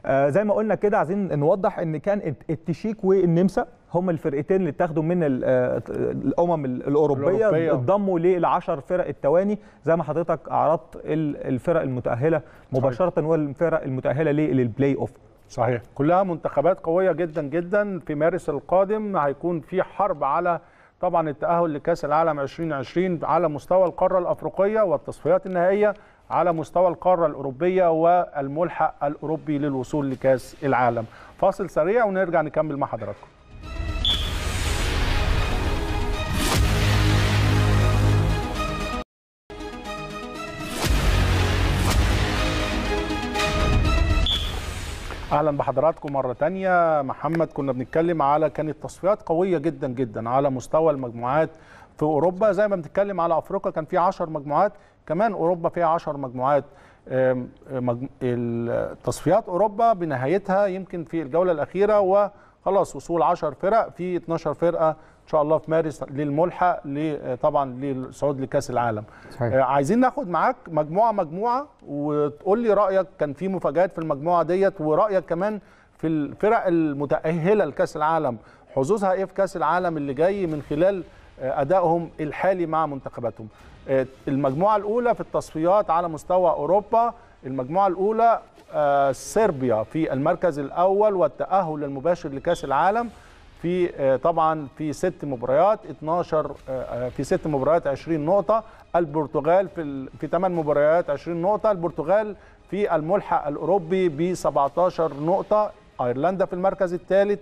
زي ما قلنا كده عايزين نوضح ان كان التشيك والنمسا هم الفرقتين اللي اتاخدوا من الامم الاوروبيه، اتضموا ل10 فرق التواني زي ما حضرتك عرضت، الفرق المتاهله مباشره صحيح. والفرق المتاهله للبلاي اوف صحيح، كلها منتخبات قويه جدا جدا. في مارس القادم هيكون في حرب على طبعا التاهل لكاس العالم 2020 على مستوى القاره الافريقيه، والتصفيات النهائيه على مستوى القاره الاوروبيه والملحق الاوروبي للوصول لكاس العالم. فاصل سريع ونرجع نكمل مع حضراتكم. اهلا بحضراتكم مره تانية. محمد كنا بنتكلم على كانت تصفيات قويه جدا جدا على مستوى المجموعات في اوروبا، زي ما بنتكلم على افريقيا كان في 10 مجموعات، كمان اوروبا فيها 10 مجموعات. تصفيات اوروبا بنهايتها يمكن في الجوله الاخيره وخلاص وصول 10 فرق، في 12 فرقه ان شاء الله في مارس للملحق طبعا للصعود لكاس العالم. عايزين ناخد معاك مجموعه وتقول لي رايك، كان في مفاجات في المجموعه ديت، ورايك كمان في الفرق المتاهله لكاس العالم، حظوظها ايه في كاس العالم اللي جاي من خلال ادائهم الحالي مع منتخباتهم. المجموعه الاولى في التصفيات على مستوى اوروبا، المجموعه الاولى صربيا في المركز الاول والتاهل المباشر لكاس العالم في طبعا في 6 مباريات 12 في 6 مباريات 20 نقطه، البرتغال في 8 مباريات 20 نقطه، البرتغال في الملحق الاوروبي ب 17 نقطه، ايرلندا في المركز الثالث،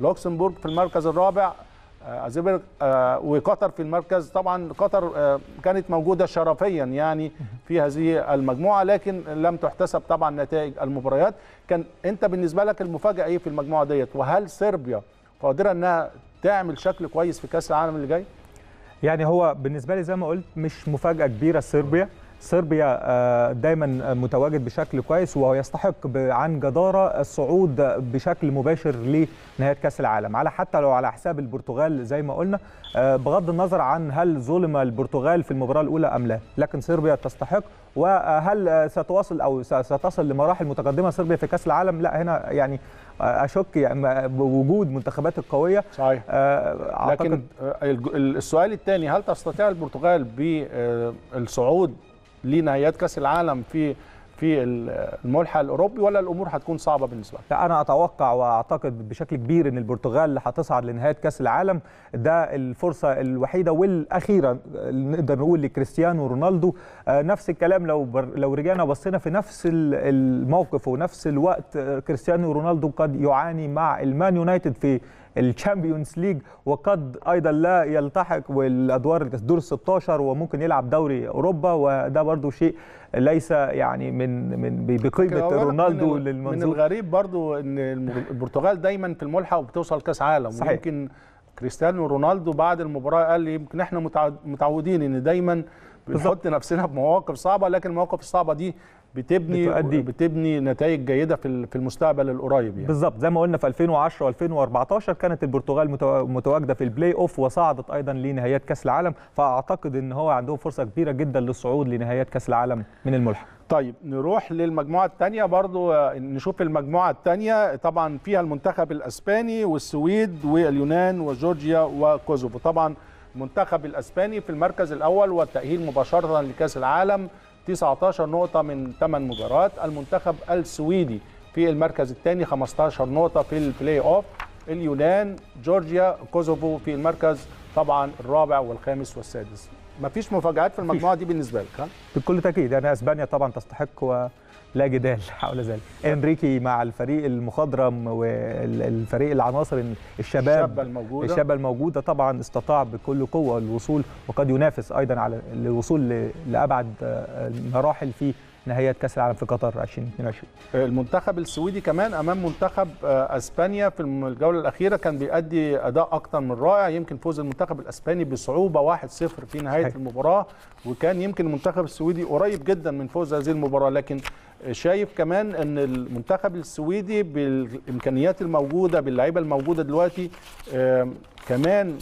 لوكسمبورغ في المركز الرابع، أزبرج وقطر في المركز، طبعا قطر كانت موجودة شرفيا يعني في هذه المجموعة لكن لم تحتسب طبعا نتائج المباريات. كان أنت بالنسبة لك المفاجأة إيه في المجموعة ديت، وهل صربيا قادرة أنها تعمل شكل كويس في كأس العالم اللي جاي؟ يعني هو بالنسبة لي زي ما قلت مش مفاجأة كبيرة، صربيا دايما متواجد بشكل كويس وهو يستحق عن جدارة الصعود بشكل مباشر لنهاية كأس العالم، على حتى لو على حساب البرتغال زي ما قلنا، بغض النظر عن هل ظلم البرتغال في المباراة الأولى أم لا، لكن صربيا تستحق. وهل ستواصل أو ستصل لمراحل متقدمة صربيا في كأس العالم؟ لا، هنا يعني أشك يعني بوجود منتخبات القوية. صحيح. لكن السؤال الثاني، هل تستطيع البرتغال بالصعود لنهايات كاس العالم في الملحق الاوروبي، ولا الامور هتكون صعبه بالنسبه لك؟ لا، انا اتوقع واعتقد بشكل كبير ان البرتغال هتصعد لنهايه كاس العالم، ده الفرصه الوحيده والاخيره نقدر نقول لكريستيانو رونالدو. نفس الكلام لو رجعنا بصينا في نفس الموقف ونفس الوقت، كريستيانو رونالدو قد يعاني مع المان يونايتد في الشامبيونز ليج، وقد ايضا لا يلتحق والادوار دور 16 وممكن يلعب دوري اوروبا، وده برضو شيء ليس يعني من بقيمه رونالدو للمنظور. من الغريب برضو ان البرتغال دايما في الملحق وبتوصل كاس عالم. صحيح. ويمكن كريستيانو رونالدو بعد المباراه قال لي يمكن احنا متعودين ان دايما بنحط نفسنا بمواقف صعبه، لكن المواقف الصعبه دي بتبني نتائج جيده في المستقبل القريب يعني. بالظبط، زي ما قلنا في 2010 و2014 كانت البرتغال متواجده في البلاي اوف وصعدت ايضا لنهايات كاس العالم، فاعتقد ان هو عندهم فرصه كبيره جدا للصعود لنهايات كاس العالم من الملحق. طيب نروح للمجموعه الثانيه، برضو نشوف المجموعه الثانيه طبعا فيها المنتخب الاسباني والسويد واليونان وجورجيا وكوزوفو. طبعا المنتخب الاسباني في المركز الاول والتاهيل مباشره لكاس العالم 19 نقطة من 8 مباريات، المنتخب السويدي في المركز الثاني 15 نقطة في البلاي اوف، اليونان جورجيا كوزوفو في المركز طبعا الرابع والخامس والسادس. مفيش مفاجآت في المجموعة دي بالنسبة لك؟ ها؟ بكل تأكيد، يعني اسبانيا طبعا تستحق ولا جدال حول ذلك. انريكي مع الفريق المخضرم والفريق العناصر الشابة الموجودة طبعا استطاع بكل قوة الوصول، وقد ينافس أيضا على الوصول لأبعد المراحل في نهايات كأس العالم في قطر 2022. المنتخب السويدي كمان امام منتخب اسبانيا في الجوله الاخيره كان بيؤدي اداء اكتر من رائع، يمكن فوز المنتخب الاسباني بصعوبه 1-0 في نهايه المباراه، وكان يمكن المنتخب السويدي قريب جدا من فوز هذه المباراه، لكن شايف كمان ان المنتخب السويدي بالامكانيات الموجوده باللعيبه الموجوده دلوقتي كمان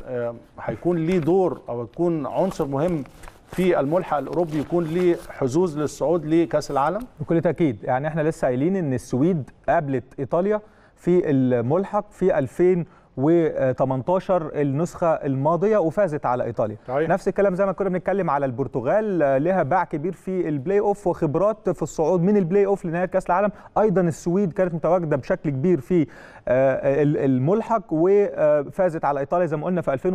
هيكون ليه دور او هيكون عنصر مهم في الملحق الاوروبي، يكون ليه حظوظ للصعود لكاس العالم؟ بكل تاكيد، يعني احنا لسه قايلين ان السويد قابلت ايطاليا في الملحق في 2018 النسخه الماضيه وفازت على ايطاليا. طيب. نفس الكلام زي ما كنا بنتكلم على البرتغال، لها باع كبير في البلاي اوف وخبرات في الصعود من البلاي اوف لنهايه كاس العالم. ايضا السويد كانت متواجده بشكل كبير في الملحق وفازت على ايطاليا زي ما قلنا في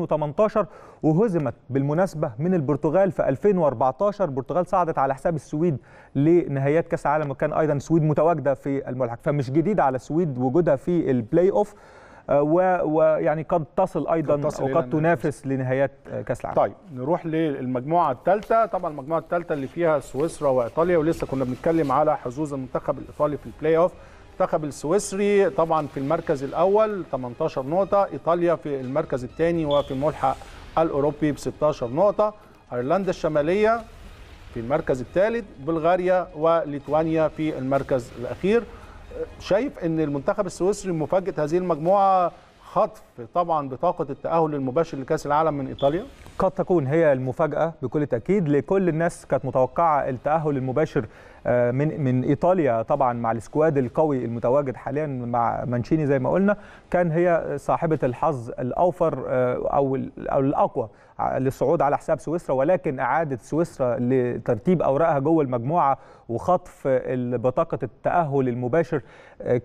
2018، وهزمت بالمناسبه من البرتغال في 2014. البرتغال صعدت على حساب السويد لنهايات كاس العالم، وكان ايضا السويد متواجده في الملحق، فمش جديد على السويد وجودها في البلاي اوف، ويعني قد تصل ايضا وقد تنافس لنهايات كاس العالم. طيب نروح للمجموعه الثالثه، طبعا المجموعه الثالثه اللي فيها سويسرا وايطاليا، ولسه كنا بنتكلم على حظوظ المنتخب الايطالي في البلاي اوف. المنتخب السويسري طبعا في المركز الاول 18 نقطه، ايطاليا في المركز الثاني وفي الملحق الاوروبي ب 16 نقطه، ايرلندا الشماليه في المركز الثالث، بلغاريا وليتوانيا في المركز الاخير. شايف ان المنتخب السويسري مفاجأة هذه المجموعه خطف طبعا بطاقة التأهل المباشر لكأس العالم من إيطاليا. قد تكون هي المفاجأة بكل تأكيد. لكل الناس كانت متوقعة التأهل المباشر من إيطاليا طبعا مع السكواد القوي المتواجد حاليا مع مانشيني زي ما قلنا. كان هي صاحبة الحظ الأوفر أو الأقوى للصعود على حساب سويسرا، ولكن إعادة سويسرا لترتيب أوراقها جوه المجموعة وخطف بطاقة التأهل المباشر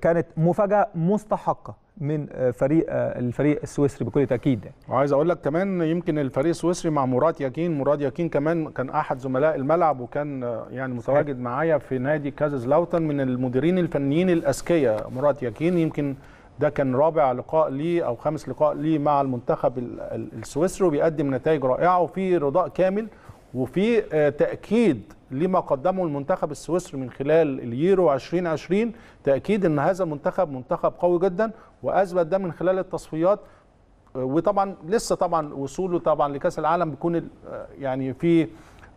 كانت مفاجأة مستحقة من الفريق السويسري بكل تأكيد. وعايز أقول لك كمان يمكن الفريق السويسري مع مراد ياكين كمان كان أحد زملاء الملعب، وكان يعني متواجد معايا في نادي كازازلاوتن، من المديرين الفنيين الأذكياء مراد ياكين. يمكن ده كان رابع لقاء لي أو خامس لقاء لي مع المنتخب السويسري، وبيقدم نتائج رائعة وفي رضاء كامل وفي تأكيد لما قدمه المنتخب السويسري من خلال اليورو 2020. تأكيد ان هذا المنتخب منتخب قوي جدا، واثبت ده من خلال التصفيات. وطبعا لسه طبعا وصوله طبعا لكأس العالم بيكون يعني في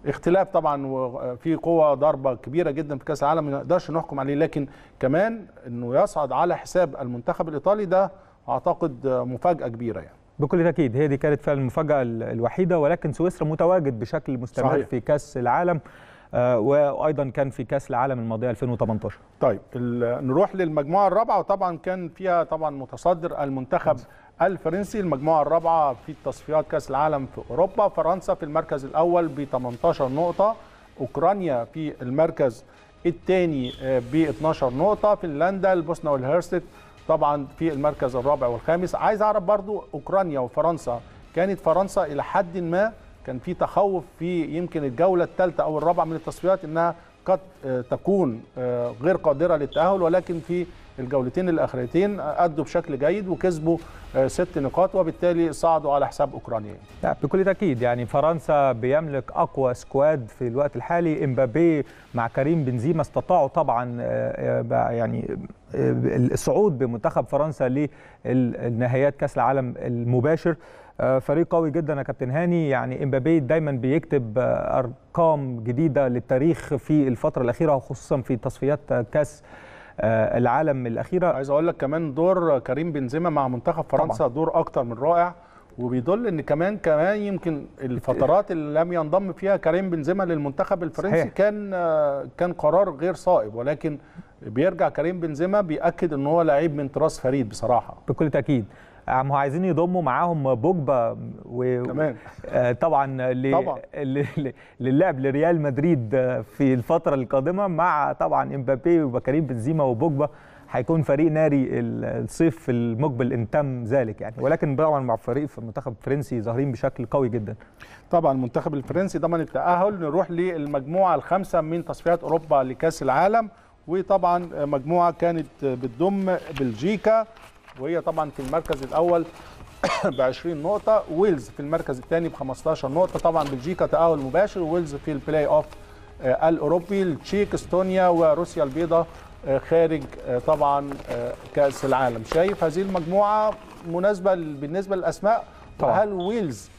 اختلاف طبعا، وفي قوة ضربة كبيرة جدا في كأس العالم ما نقدرش نحكم عليه، لكن كمان انه يصعد على حساب المنتخب الإيطالي ده اعتقد مفاجأة كبيرة يعني. بكل تأكيد هي دي كانت فعلا المفاجأة الوحيدة، ولكن سويسرا متواجد بشكل مستمر صحيح في كأس العالم، وأيضا كان في كأس العالم الماضية 2018. طيب نروح للمجموعة الرابعة، وطبعا كان فيها طبعا متصدر المنتخب الفرنسي. المجموعة الرابعة في التصفيات كأس العالم في أوروبا، فرنسا في المركز الأول ب 18 نقطة، أوكرانيا في المركز الثاني ب 12 نقطة، فنلندا، البوسنة والهرسك طبعا في المركز الرابع والخامس. عايز اعرف برضو اوكرانيا وفرنسا، كانت فرنسا الى حد ما كان في تخوف في يمكن الجوله الثالثه او الرابعه من التصفيات انها قد تكون غير قادره للتاهل، ولكن في الجولتين الاخرتين ادوا بشكل جيد وكسبوا 6 نقاط، وبالتالي صعدوا على حساب اوكرانيا. لا بكل تاكيد يعني فرنسا بيملك اقوى سكواد في الوقت الحالي. امبابي مع كريم بنزيما استطاعوا طبعا يعني الصعود بمنتخب فرنسا للنهائيات كاس العالم المباشر. فريق قوي جدا يا كابتن هاني، يعني امبابي دايما بيكتب ارقام جديده للتاريخ في الفتره الاخيره وخصوصا في تصفيات كاس العالم الاخيره. عايز اقول لك كمان دور كريم بنزيما مع منتخب فرنسا طبعا دور اكتر من رائع، وبيدل ان كمان يمكن الفترات اللي لم ينضم فيها كريم بنزيما للمنتخب الفرنسي صحيح. كان قرار غير صائب، ولكن بيرجع كريم بنزيما بيأكد ان هو لعيب من طراز فريد بصراحه. بكل تاكيد هم عايزين يضموا معاهم بوجبا كمان طبعا للعب لريال مدريد في الفتره القادمه، مع طبعا امبابي وكريم بنزيما وبوجبا. هيكون فريق ناري الصيف المقبل ان تم ذلك يعني، ولكن طبعا مع فريق المنتخب الفرنسي ظاهرين بشكل قوي جدا. طبعا المنتخب الفرنسي ضمن التأهل. نروح للمجموعه الخامسه من تصفيات اوروبا لكاس العالم، وطبعا مجموعه كانت بتضم بلجيكا وهي طبعا في المركز الاول ب 20 نقطه، ويلز في المركز الثاني ب 15 نقطه. طبعا بلجيكا تأهل مباشر، ويلز في البلاي اوف الاوروبي، التشيك، استونيا وروسيا البيضاء خارج طبعا كأس العالم. شايف هذه المجموعة مناسبة بالنسبة للأسماء طبعا. هل ويلز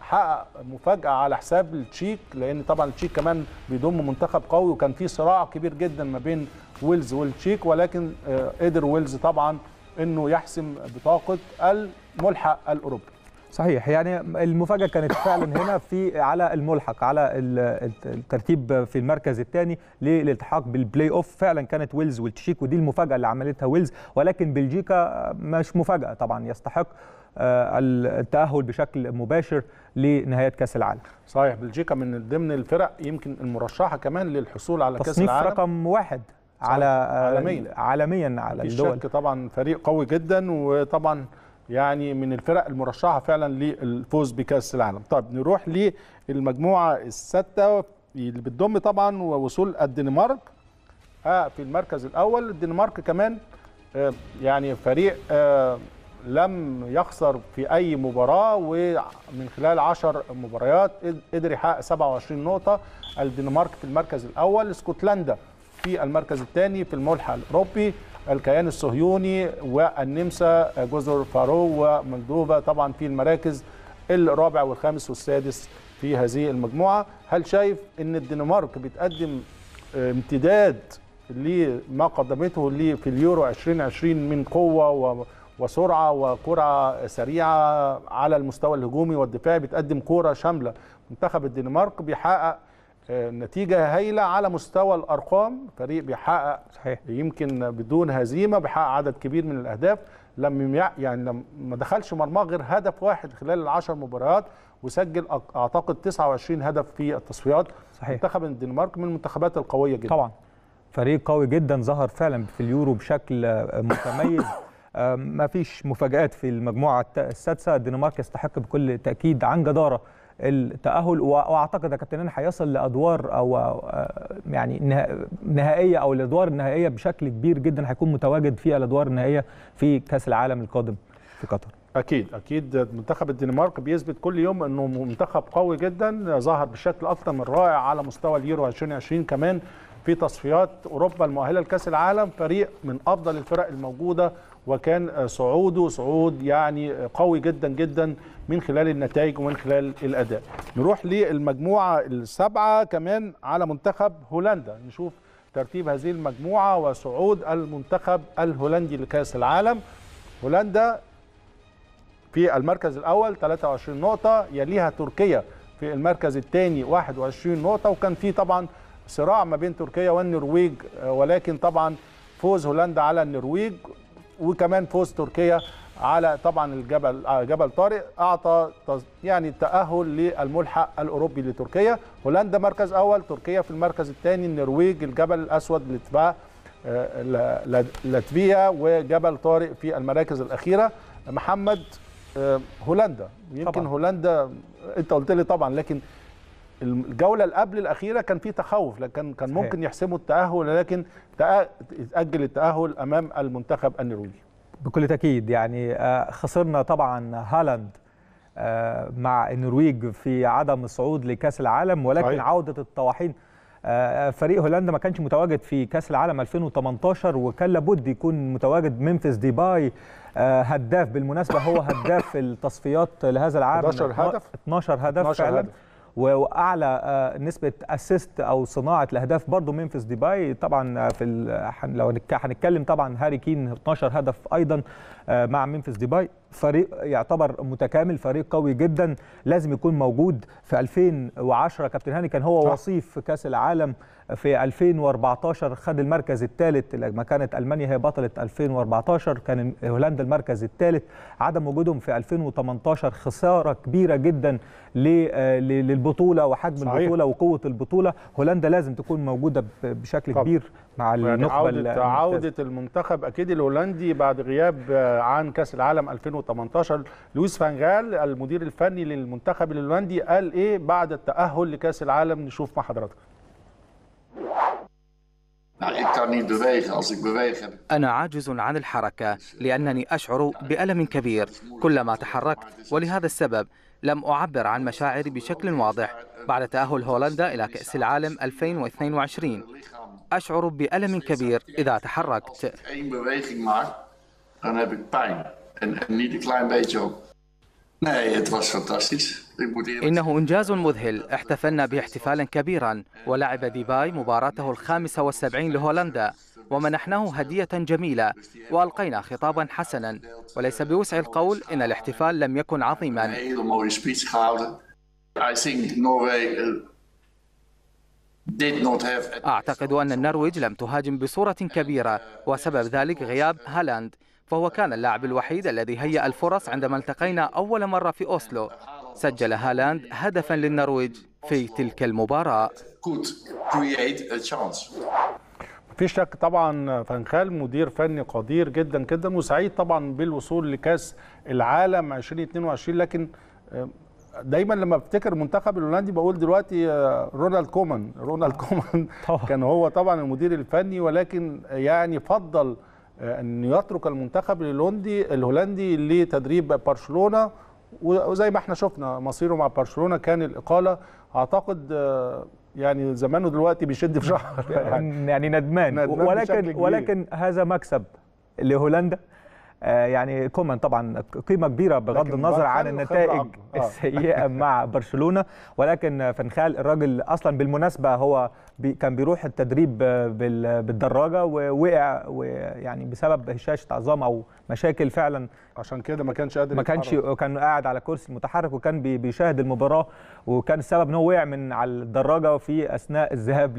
حقق مفاجأة على حساب التشيك؟ لأن طبعا التشيك كمان بيضم منتخب قوي، وكان في صراع كبير جدا ما بين ويلز والتشيك، ولكن قدر ويلز طبعا أنه يحسم بطاقة الملحق الأوروبي. صحيح يعني المفاجأة كانت فعلا هنا على الملحق، على الترتيب في المركز الثاني للالتحاق بالبلاي اوف. فعلا كانت ويلز والتشيك، ودي المفاجأة اللي عملتها ويلز، ولكن بلجيكا مش مفاجأة طبعا، يستحق التأهل بشكل مباشر لنهاية كأس العالم. صحيح بلجيكا من ضمن الفرق يمكن المرشحة كمان للحصول على كأس العالم، تصنيف رقم 1 على عالميا على الدول. الشك طبعا فريق قوي جدا، وطبعا يعني من الفرق المرشحة فعلا للفوز بكأس العالم. طب نروح للمجموعة السادسة اللي بتضم طبعا وصول الدنمارك في المركز الأول. الدنمارك كمان يعني فريق لم يخسر في أي مباراة، ومن خلال 10 مباريات قدر يحقق 27 نقطة. الدنمارك في المركز الأول، اسكتلندا في المركز الثاني في الملحق الأوروبي، الكيان الصهيوني والنمسا، جزر فارو ومالدوفا طبعا في المراكز الرابع والخامس والسادس في هذه المجموعة. هل شايف ان الدنمارك بتقدم امتداد لما قدمته في اليورو 2020 من قوة وسرعه وكره سريعه على المستوى الهجومي والدفاعي، بتقدم كره شامله. منتخب الدنمارك بيحقق نتيجه هايله على مستوى الارقام، فريق بيحقق صحيح. يمكن بدون هزيمه بيحقق عدد كبير من الاهداف، لما ما دخلش مرماه غير هدف واحد خلال العشر مباريات، وسجل اعتقد 29 هدف في التصفيات. صحيح. منتخب الدنمارك من المنتخبات القويه جدا، طبعا فريق قوي جدا، ظهر فعلا في اليورو بشكل متميز. ما فيش مفاجآت في المجموعة السادسة. الدنمارك يستحق بكل تأكيد عن جدارة التأهل، وأعتقد يا كابتن هيصل لأدوار أو يعني نهائية أو الأدوار النهائية بشكل كبير جدا، هيكون متواجد في الأدوار النهائية في كأس العالم القادم في قطر. أكيد أكيد منتخب الدنمارك بيثبت كل يوم أنه منتخب قوي جدا، ظهر بشكل أكثر من رائع على مستوى اليورو 2020 كمان في تصفيات أوروبا المؤهلة لكأس العالم. فريق من أفضل الفرق الموجودة، وكان صعوده صعود يعني قوي جدا جدا من خلال النتائج ومن خلال الأداء. نروح للمجموعة السابعة كمان على منتخب هولندا، نشوف ترتيب هذه المجموعة وصعود المنتخب الهولندي لكأس العالم. هولندا في المركز الأول 23 نقطة، يليها تركيا في المركز الثاني 21 نقطة، وكان في طبعا صراع ما بين تركيا والنرويج، ولكن طبعا فوز هولندا على النرويج وكمان فوز تركيا على طبعا جبل طارق اعطى يعني التأهل للملحق الاوروبي لتركيا. هولندا مركز اول، تركيا في المركز الثاني، النرويج، الجبل الاسود، لاتفيا، وجبل طارق في المراكز الاخيره. محمد هولندا يمكن طبعًا. هولندا انت قلت لي طبعا، لكن الجولة اللي قبل الأخيرة كان في تخوف، لكن كان ممكن يحسموا التأهل، لكن تأجل التأهل أمام المنتخب النرويجي. بكل تأكيد يعني خسرنا طبعا هالاند مع النرويج في عدم الصعود لكأس العالم، ولكن صحيح. عودة الطواحين. فريق هولندا ما كانش متواجد في كأس العالم 2018، وكان لابد يكون متواجد. ممفيس ديباي هداف، بالمناسبة هو هداف التصفيات لهذا العام، 12 هدف فعلا، واعلى نسبه اسيست او صناعه الاهداف برضو ممفيس ديباي. طبعا لو هنتكلم طبعا هاري كين 12 هدف ايضا مع ممفيس ديباي. فريق يعتبر متكامل، فريق قوي جدا، لازم يكون موجود. في 2010 كابتن هاني كان هو وصيف كاس العالم، في 2014 خد المركز الثالث لما كانت المانيا هي بطله 2014، كان هولندا المركز الثالث. عدم وجودهم في 2018 خساره كبيره جدا للبطوله وحجم صحيح. البطوله وقوه البطوله. هولندا لازم تكون موجوده بشكل كبير مع النخبه يعني. عوده المنتخب اكيد الهولندي بعد غياب عن كاس العالم 2018. لويس فان غال المدير الفني للمنتخب الهولندي قال ايه بعد التاهل لكاس العالم؟ نشوف مع حضراتكم. أنا عاجز عن الحركة لأنني أشعر بألم كبير كلما تحركت، ولهذا السبب لم أعبر عن مشاعري بشكل واضح. بعد تأهل هولندا إلى كأس العالم 2022 أشعر بألم كبير إذا تحركت. إنه إنجاز مذهل، احتفلنا به احتفالا كبيرا، ولعب ديباي مباراته ال75 لهولندا ومنحناه هدية جميلة وألقينا خطابا حسنا، وليس بوسع القول إن الاحتفال لم يكن عظيما. أعتقد أن النرويج لم تهاجم بصورة كبيرة وسبب ذلك غياب هالاند، فهو كان اللاعب الوحيد الذي هيأ الفرص. عندما التقينا أول مرة في أوسلو سجل هالاند هدفا للنرويج في تلك المباراة. مفيش شك طبعا فان خال مدير فني قدير جدا جدا، وسعيد طبعا بالوصول لكأس العالم 2022. لكن دايما لما بفتكر المنتخب الهولندي بقول دلوقتي رونالد كومان كان هو طبعا المدير الفني، ولكن يعني فضل أن يترك المنتخب الهولندي لتدريب برشلونة، وزي ما احنا شفنا مصيره مع برشلونة كان الإقالة. أعتقد يعني زمانه دلوقتي بيشد في شعر يعني ندمان ولكن هذا مكسب لهولندا يعني كومان طبعا قيمه كبيره بغض النظر عن النتائج السيئه مع برشلونه. ولكن فان خال الراجل اصلا بالمناسبه هو كان بيروح التدريب بالدراجه ووقع، ويعني بسبب هشاشه عظام او مشاكل فعلا عشان كده ما كانش قادر، ما كانش كان قاعد على كرسي متحرك، وكان بيشاهد المباراه، وكان السبب ان هو وقع من على الدراجه في اثناء الذهاب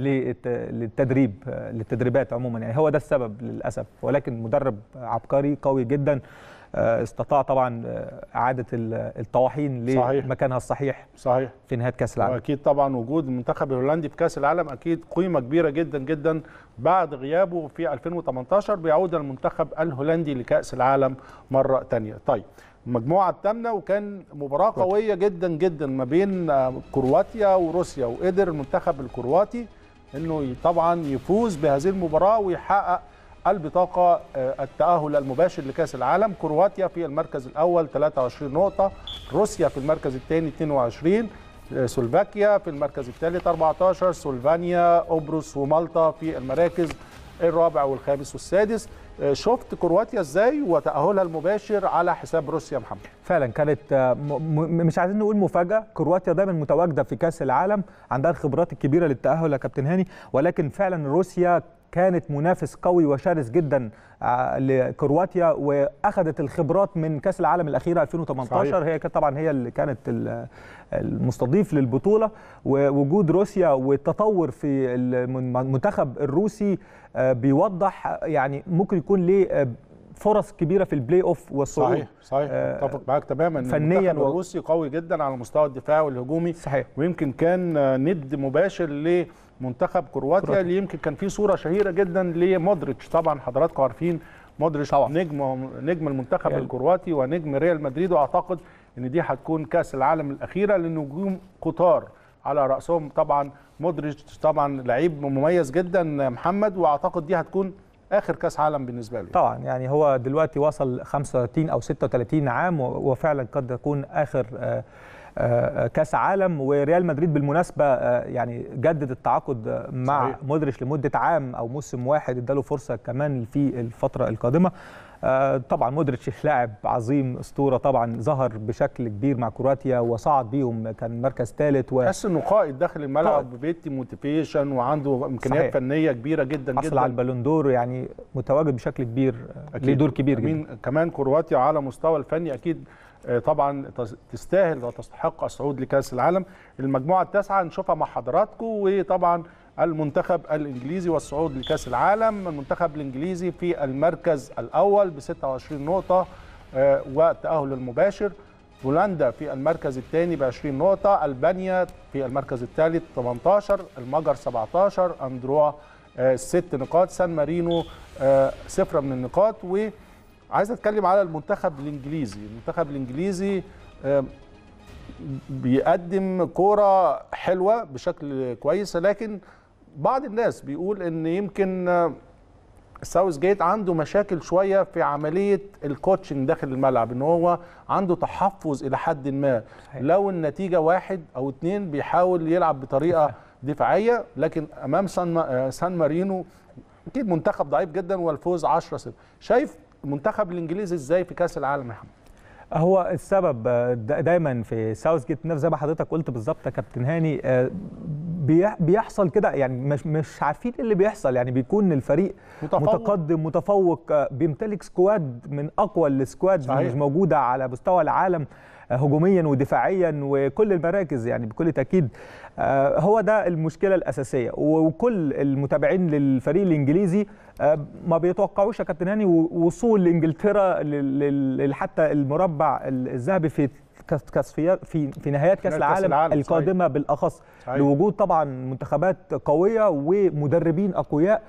للتدريبات عموما، يعني هو ده السبب للاسف. ولكن مدرب عبقري قوي جدا استطاع طبعا اعاده الطواحين لمكانها الصحيح صحيح في نهايه كاس العالم. واكيد طبعا وجود المنتخب الهولندي في كاس العالم اكيد قيمه كبيره جدا جدا بعد غيابه في 2018، بيعود المنتخب الهولندي لكاس العالم مره ثانيه. طيب المجموعه الثامنه، وكان مباراه قويه جدا جدا ما بين كرواتيا وروسيا، وقدر المنتخب الكرواتي انه طبعا يفوز بهذه المباراه ويحقق البطاقة التأهل المباشر لكأس العالم. كرواتيا في المركز الأول 23 نقطة، روسيا في المركز الثاني 22، سلوفاكيا في المركز الثالث 14، سلوفينيا قبرص ومالطا في المراكز الرابع والخامس والسادس. شفت كرواتيا ازاي وتأهلها المباشر على حساب روسيا محمد؟ فعلا كانت مش عايزين نقول مفاجأة، كرواتيا دايما متواجدة في كأس العالم، عندها الخبرات الكبيرة للتأهل يا كابتن هاني. ولكن فعلا روسيا كانت منافس قوي وشرس جدا لكرواتيا، واخذت الخبرات من كاس العالم الاخيره 2018 صحيح. هي طبعا هي اللي كانت المستضيف للبطوله، ووجود روسيا والتطور في المنتخب الروسي بيوضح يعني ممكن يكون ليه فرص كبيره في البلاي اوف والصعود. صحيح صحيح، اتفق معاك تماما. فنيا الروسي قوي جدا على المستوى الدفاعي والهجومي صحيح، ويمكن كان ند مباشر ل منتخب كرواتيا اللي يمكن كان فيه صوره شهيره جدا لمودريتش. طبعا حضراتكم عارفين مودريتش نجم المنتخب الكرواتي ونجم ريال مدريد، واعتقد ان دي هتكون كاس العالم الاخيره لنجوم قطار على راسهم طبعا مودريتش، طبعا لعيب مميز جدا محمد، واعتقد دي هتكون اخر كاس عالم بالنسبه له. طبعا يعني هو دلوقتي وصل 35 او 36 عام، وفعلا قد تكون اخر كاس عالم. وريال مدريد بالمناسبه يعني جدد التعاقد مع صحيح. مودريتش لمده عام او موسم واحد، اداله فرصه كمان في الفتره القادمه. طبعا مودريتش لاعب عظيم، اسطوره، طبعا ظهر بشكل كبير مع كرواتيا وصعد بيهم، كان مركز ثالث، تحس انه قائد داخل الملعب، بيدي موتيفيشن وعنده امكانيات صحيح. فنيه كبيره جدا جدا، حصل على البالون دور، يعني متواجد بشكل كبير، له دور كبير جدا. كمان كرواتيا على مستوى الفني اكيد طبعا تستاهل وتستحق الصعود لكاس العالم. المجموعه التاسعه نشوفها مع حضراتكم، وطبعا المنتخب الانجليزي والصعود لكاس العالم. المنتخب الانجليزي في المركز الاول ب 26 نقطه والتاهل المباشر، بولندا في المركز الثاني ب 20 نقطه، البانيا في المركز الثالث 18، المجر 17، اندروا 6 نقاط، سان مارينو 0 من النقاط. و عايز اتكلم على المنتخب الانجليزي. المنتخب الانجليزي بيقدم كوره حلوه بشكل كويس، لكن بعض الناس بيقول ان يمكن ساوث جيت عنده مشاكل شويه في عمليه الكوتشنج داخل الملعب، ان هو عنده تحفظ الى حد ما، لو النتيجه 1 أو 2 بيحاول يلعب بطريقه دفاعيه. لكن امام سان مارينو اكيد منتخب ضعيف جدا، والفوز 10-0. شايف المنتخب الانجليزي ازاي في كاس العالم يا محمد؟ هو السبب دايما في ساوث جيت، زي ما حضرتك قلت بالظبط يا كابتن هاني، بيحصل كده يعني مش عارفين اللي بيحصل، يعني بيكون الفريق متقدم متفوق، بيمتلك سكواد من اقوى السكواد اللي مش موجوده على مستوى العالم هجوميا ودفاعيا وكل المراكز، يعني بكل تأكيد هو ده المشكلة الأساسية. وكل المتابعين للفريق الإنجليزي ما بيتوقعوش يا كابتن هاني وصول إنجلترا حتى المربع الذهبي في نهايات كاس العالم القادمة بالأخص، لوجود طبعا منتخبات قوية ومدربين أقوياء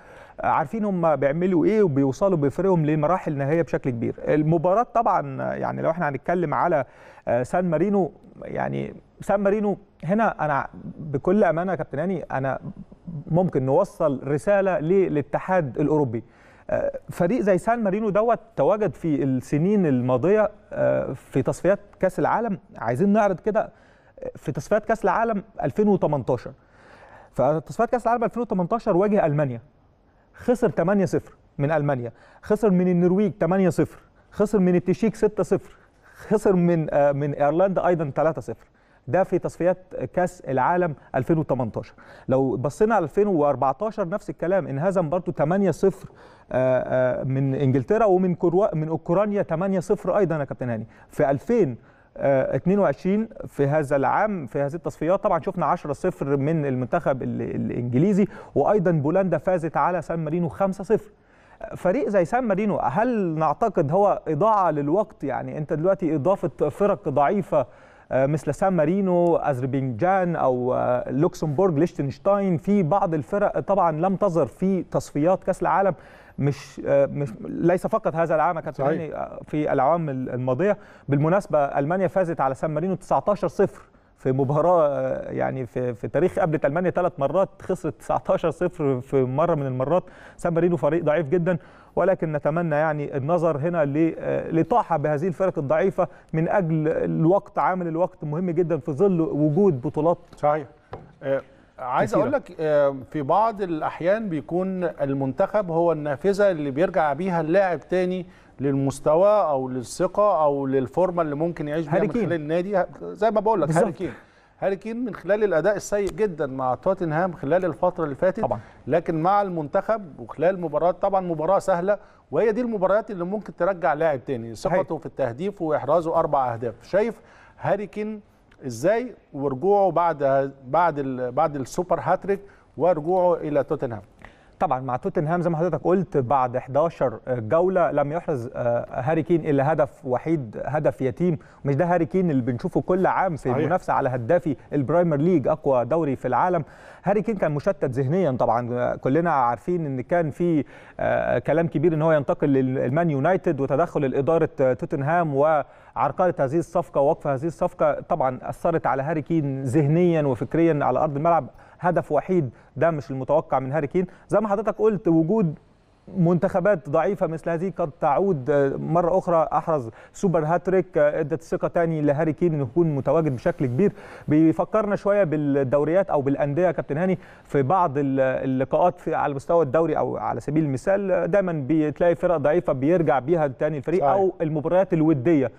عارفين هم بيعملوا ايه وبيوصلوا بفريقهم لمراحل نهائيه بشكل كبير. المباراه طبعا يعني لو احنا هنتكلم على سان مارينو، يعني سان مارينو هنا انا بكل امانه يا كابتن هاني انا ممكن نوصل رساله للاتحاد الاوروبي. فريق زي سان مارينو تواجد في السنين الماضيه في تصفيات كاس العالم، عايزين نعرض كده في تصفيات كاس العالم 2018. فتصفيات كاس العالم 2018 واجه المانيا، خسر 8-0 من المانيا، خسر من النرويج 8-0، خسر من التشيك 6-0، خسر من ايرلندا ايضا 3-0. ده في تصفيات كاس العالم 2018. لو بصينا على 2014 نفس الكلام، انهزم برضو 8-0 من انجلترا، ومن اوكرانيا 8-0 ايضا يا كابتن هاني. في 2022 في هذا العام في هذه التصفيات طبعا شفنا 10-0 من المنتخب الانجليزي، وايضا بولندا فازت على سان مارينو 5-0. فريق زي سان مارينو هل نعتقد هو إضاعة للوقت؟ يعني انت دلوقتي إضافة فرق ضعيفة مثل سان مارينو، أذربيجان أو لوكسمبورغ، ليشتنشتاين، في بعض الفرق طبعا لم تظهر في تصفيات كأس العالم، مش ليس فقط هذا العام، كانت في الأعوام الماضية. بالمناسبة ألمانيا فازت على سان مارينو 19-0 في مباراة، يعني في تاريخ قابلت ألمانيا 3 مرات، خسرت 19-0 في مرة من المرات. سان مارينو فريق ضعيف جدا، ولكن نتمنى يعني النظر هنا لطاحة بهذه الفرق الضعيفة من أجل الوقت. عامل الوقت مهم جدا في ظل وجود بطولات. صحيح. عايز أقول لك في بعض الأحيان بيكون المنتخب هو النافذة اللي بيرجع بيها اللاعب تاني للمستوى او للثقه او للفورمه اللي ممكن يعيش بيها من خلال النادي. زي ما بقول لك هاري كين من خلال الاداء السيء جدا مع توتنهام خلال الفتره اللي فاتت طبعا، لكن مع المنتخب وخلال مباراه طبعا مباراه سهله، وهي دي المباريات اللي ممكن ترجع لاعب تاني ثقته في التهديف واحرازه 4 اهداف. شايف هاري كين ازاي ورجوعه بعد السوبر هاتريك ورجوعه الى توتنهام. طبعا مع توتنهام زي ما حضرتك قلت بعد 11 جوله لم يحرز هاري كين الا هدف وحيد، هدف يتيم. مش ده هاري كين اللي بنشوفه كل عام في المنافسه على هدافي البرايمر ليج، اقوى دوري في العالم. هاري كين كان مشتت ذهنيا طبعا، كلنا عارفين ان كان في كلام كبير ان هو ينتقل للمان يونايتد، وتدخل الاداره توتنهام وعرقله هذه الصفقه ووقف هذه الصفقه طبعا اثرت على هاري كين ذهنيا وفكريا على ارض الملعب. هدف وحيد ده مش المتوقع من هاري كين. زي ما حضرتك قلت وجود منتخبات ضعيفة مثل هذه قد تعود مرة أخرى. أحرز سوبر هاتريك ادت ثقة تاني لهاري كين إنه يكون متواجد بشكل كبير. بيفكرنا شوية بالدوريات أو بالأندية كابتن هاني. في بعض اللقاءات على المستوى الدوري أو على سبيل المثال دايما بتلاقي فرق ضعيفة بيرجع بيها تاني الفريق، أو المباريات الودية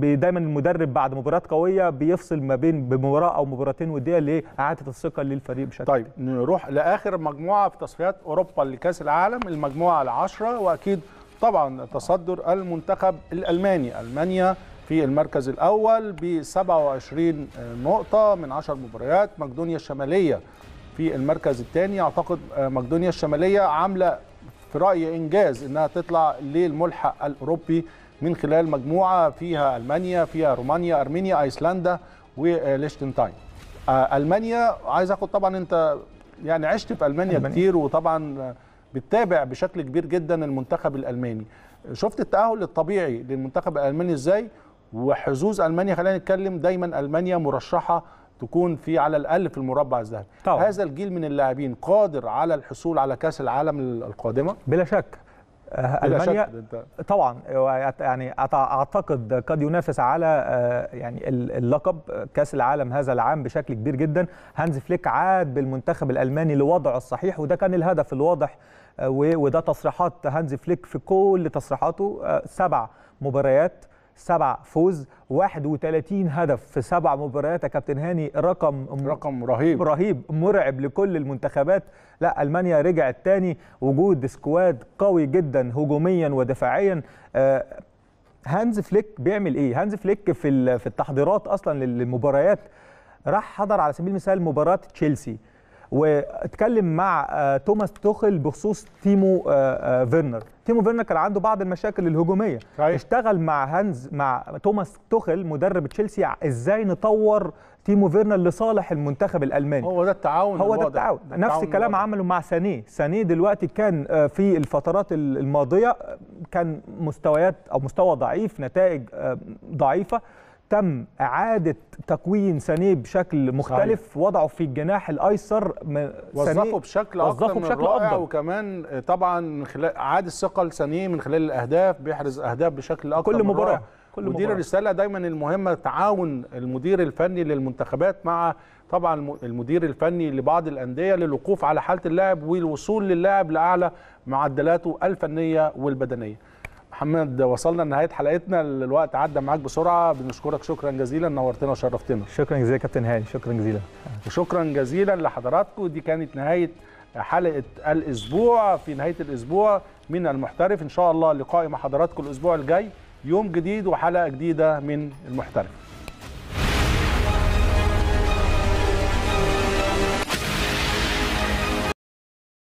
دايما المدرب بعد مباريات قوية بيفصل ما بين بمباراة أو مباراتين ودية لإعادة الثقة للفريق بشكل. طيب نروح لآخر مجموعة في تصفيات أوروبا لكأس العالم، المجموعة على 10، وأكيد طبعا تصدر المنتخب الألماني. ألمانيا في المركز الأول ب 27 نقطة من 10 مباريات. مقدونيا الشمالية في المركز الثاني. أعتقد مقدونيا الشمالية عاملة في رأيي إنجاز إنها تطلع للملحق الأوروبي من خلال مجموعة فيها ألمانيا، فيها رومانيا، أرمينيا، أيسلندا وليشتنشتاين. ألمانيا عايز أخد طبعا، أنت يعني عشت في ألمانيا كتير وطبعا بتتابع بشكل كبير جدا المنتخب الالماني، شفت التاهل الطبيعي للمنتخب الالماني ازاي وحظوظ المانيا. خلينا نتكلم دايما المانيا مرشحه تكون في على الاقل في المربع الذهبي. هذا الجيل من اللاعبين قادر على الحصول على كاس العالم القادمه بلا شك. ألمانيا طبعا يعني أعتقد قد ينافس على يعني اللقب كأس العالم هذا العام بشكل كبير جدا. هانز فليك عاد بالمنتخب الألماني لوضعه الصحيح، وده كان الهدف الواضح، وده تصريحات هانز فليك في كل تصريحاته. 7 مباريات، 7 فوز، 31 هدف في 7 مباريات يا كابتن هاني. رقم رهيب مرعب لكل المنتخبات. لا ألمانيا رجعت تاني، وجود سكواد قوي جدا هجوميا ودفاعيا. هانز فليك بيعمل ايه؟ هانز فليك في التحضيرات اصلا للمباريات راح حضر على سبيل المثال مباراة تشيلسي، واتكلم مع توماس توخل بخصوص تيمو فيرنر. تيمو فيرنر كان عنده بعض المشاكل الهجوميه، اشتغل مع توماس توخل مدرب تشيلسي ازاي نطور تيمو فيرنر لصالح المنتخب الالماني. هو ده التعاون، هو ده التعاون. نفس الكلام عمله مع سانيه. سانيه دلوقتي كان في الفترات الماضيه كان مستويات او مستوى ضعيف، نتائج ضعيفه، تم إعادة تكوين سانيه بشكل مختلف، وضعه في الجناح الأيسر، وظفه بشكل أفضل، وكمان طبعا عاد الثقة لسانيه من خلال الأهداف، بيحرز أهداف بشكل أكتر كل مباراة. مدير الرسالة دايما المهمة تعاون المدير الفني للمنتخبات مع طبعا المدير الفني لبعض الأندية للوقوف على حالة اللاعب والوصول للاعب لأعلى معدلاته الفنية والبدنية. محمد وصلنا لنهايه حلقتنا، الوقت عدى معاك بسرعه، بنشكرك شكرا جزيلا، نورتنا وشرفتنا. شكرا جزيلا كابتن هاني، شكرا جزيلا. وشكرا جزيلا لحضراتكم، دي كانت نهايه حلقه الاسبوع. في نهايه الاسبوع من المحترف ان شاء الله لقائي مع حضراتكم الاسبوع الجاي، يوم جديد وحلقه جديده من المحترف.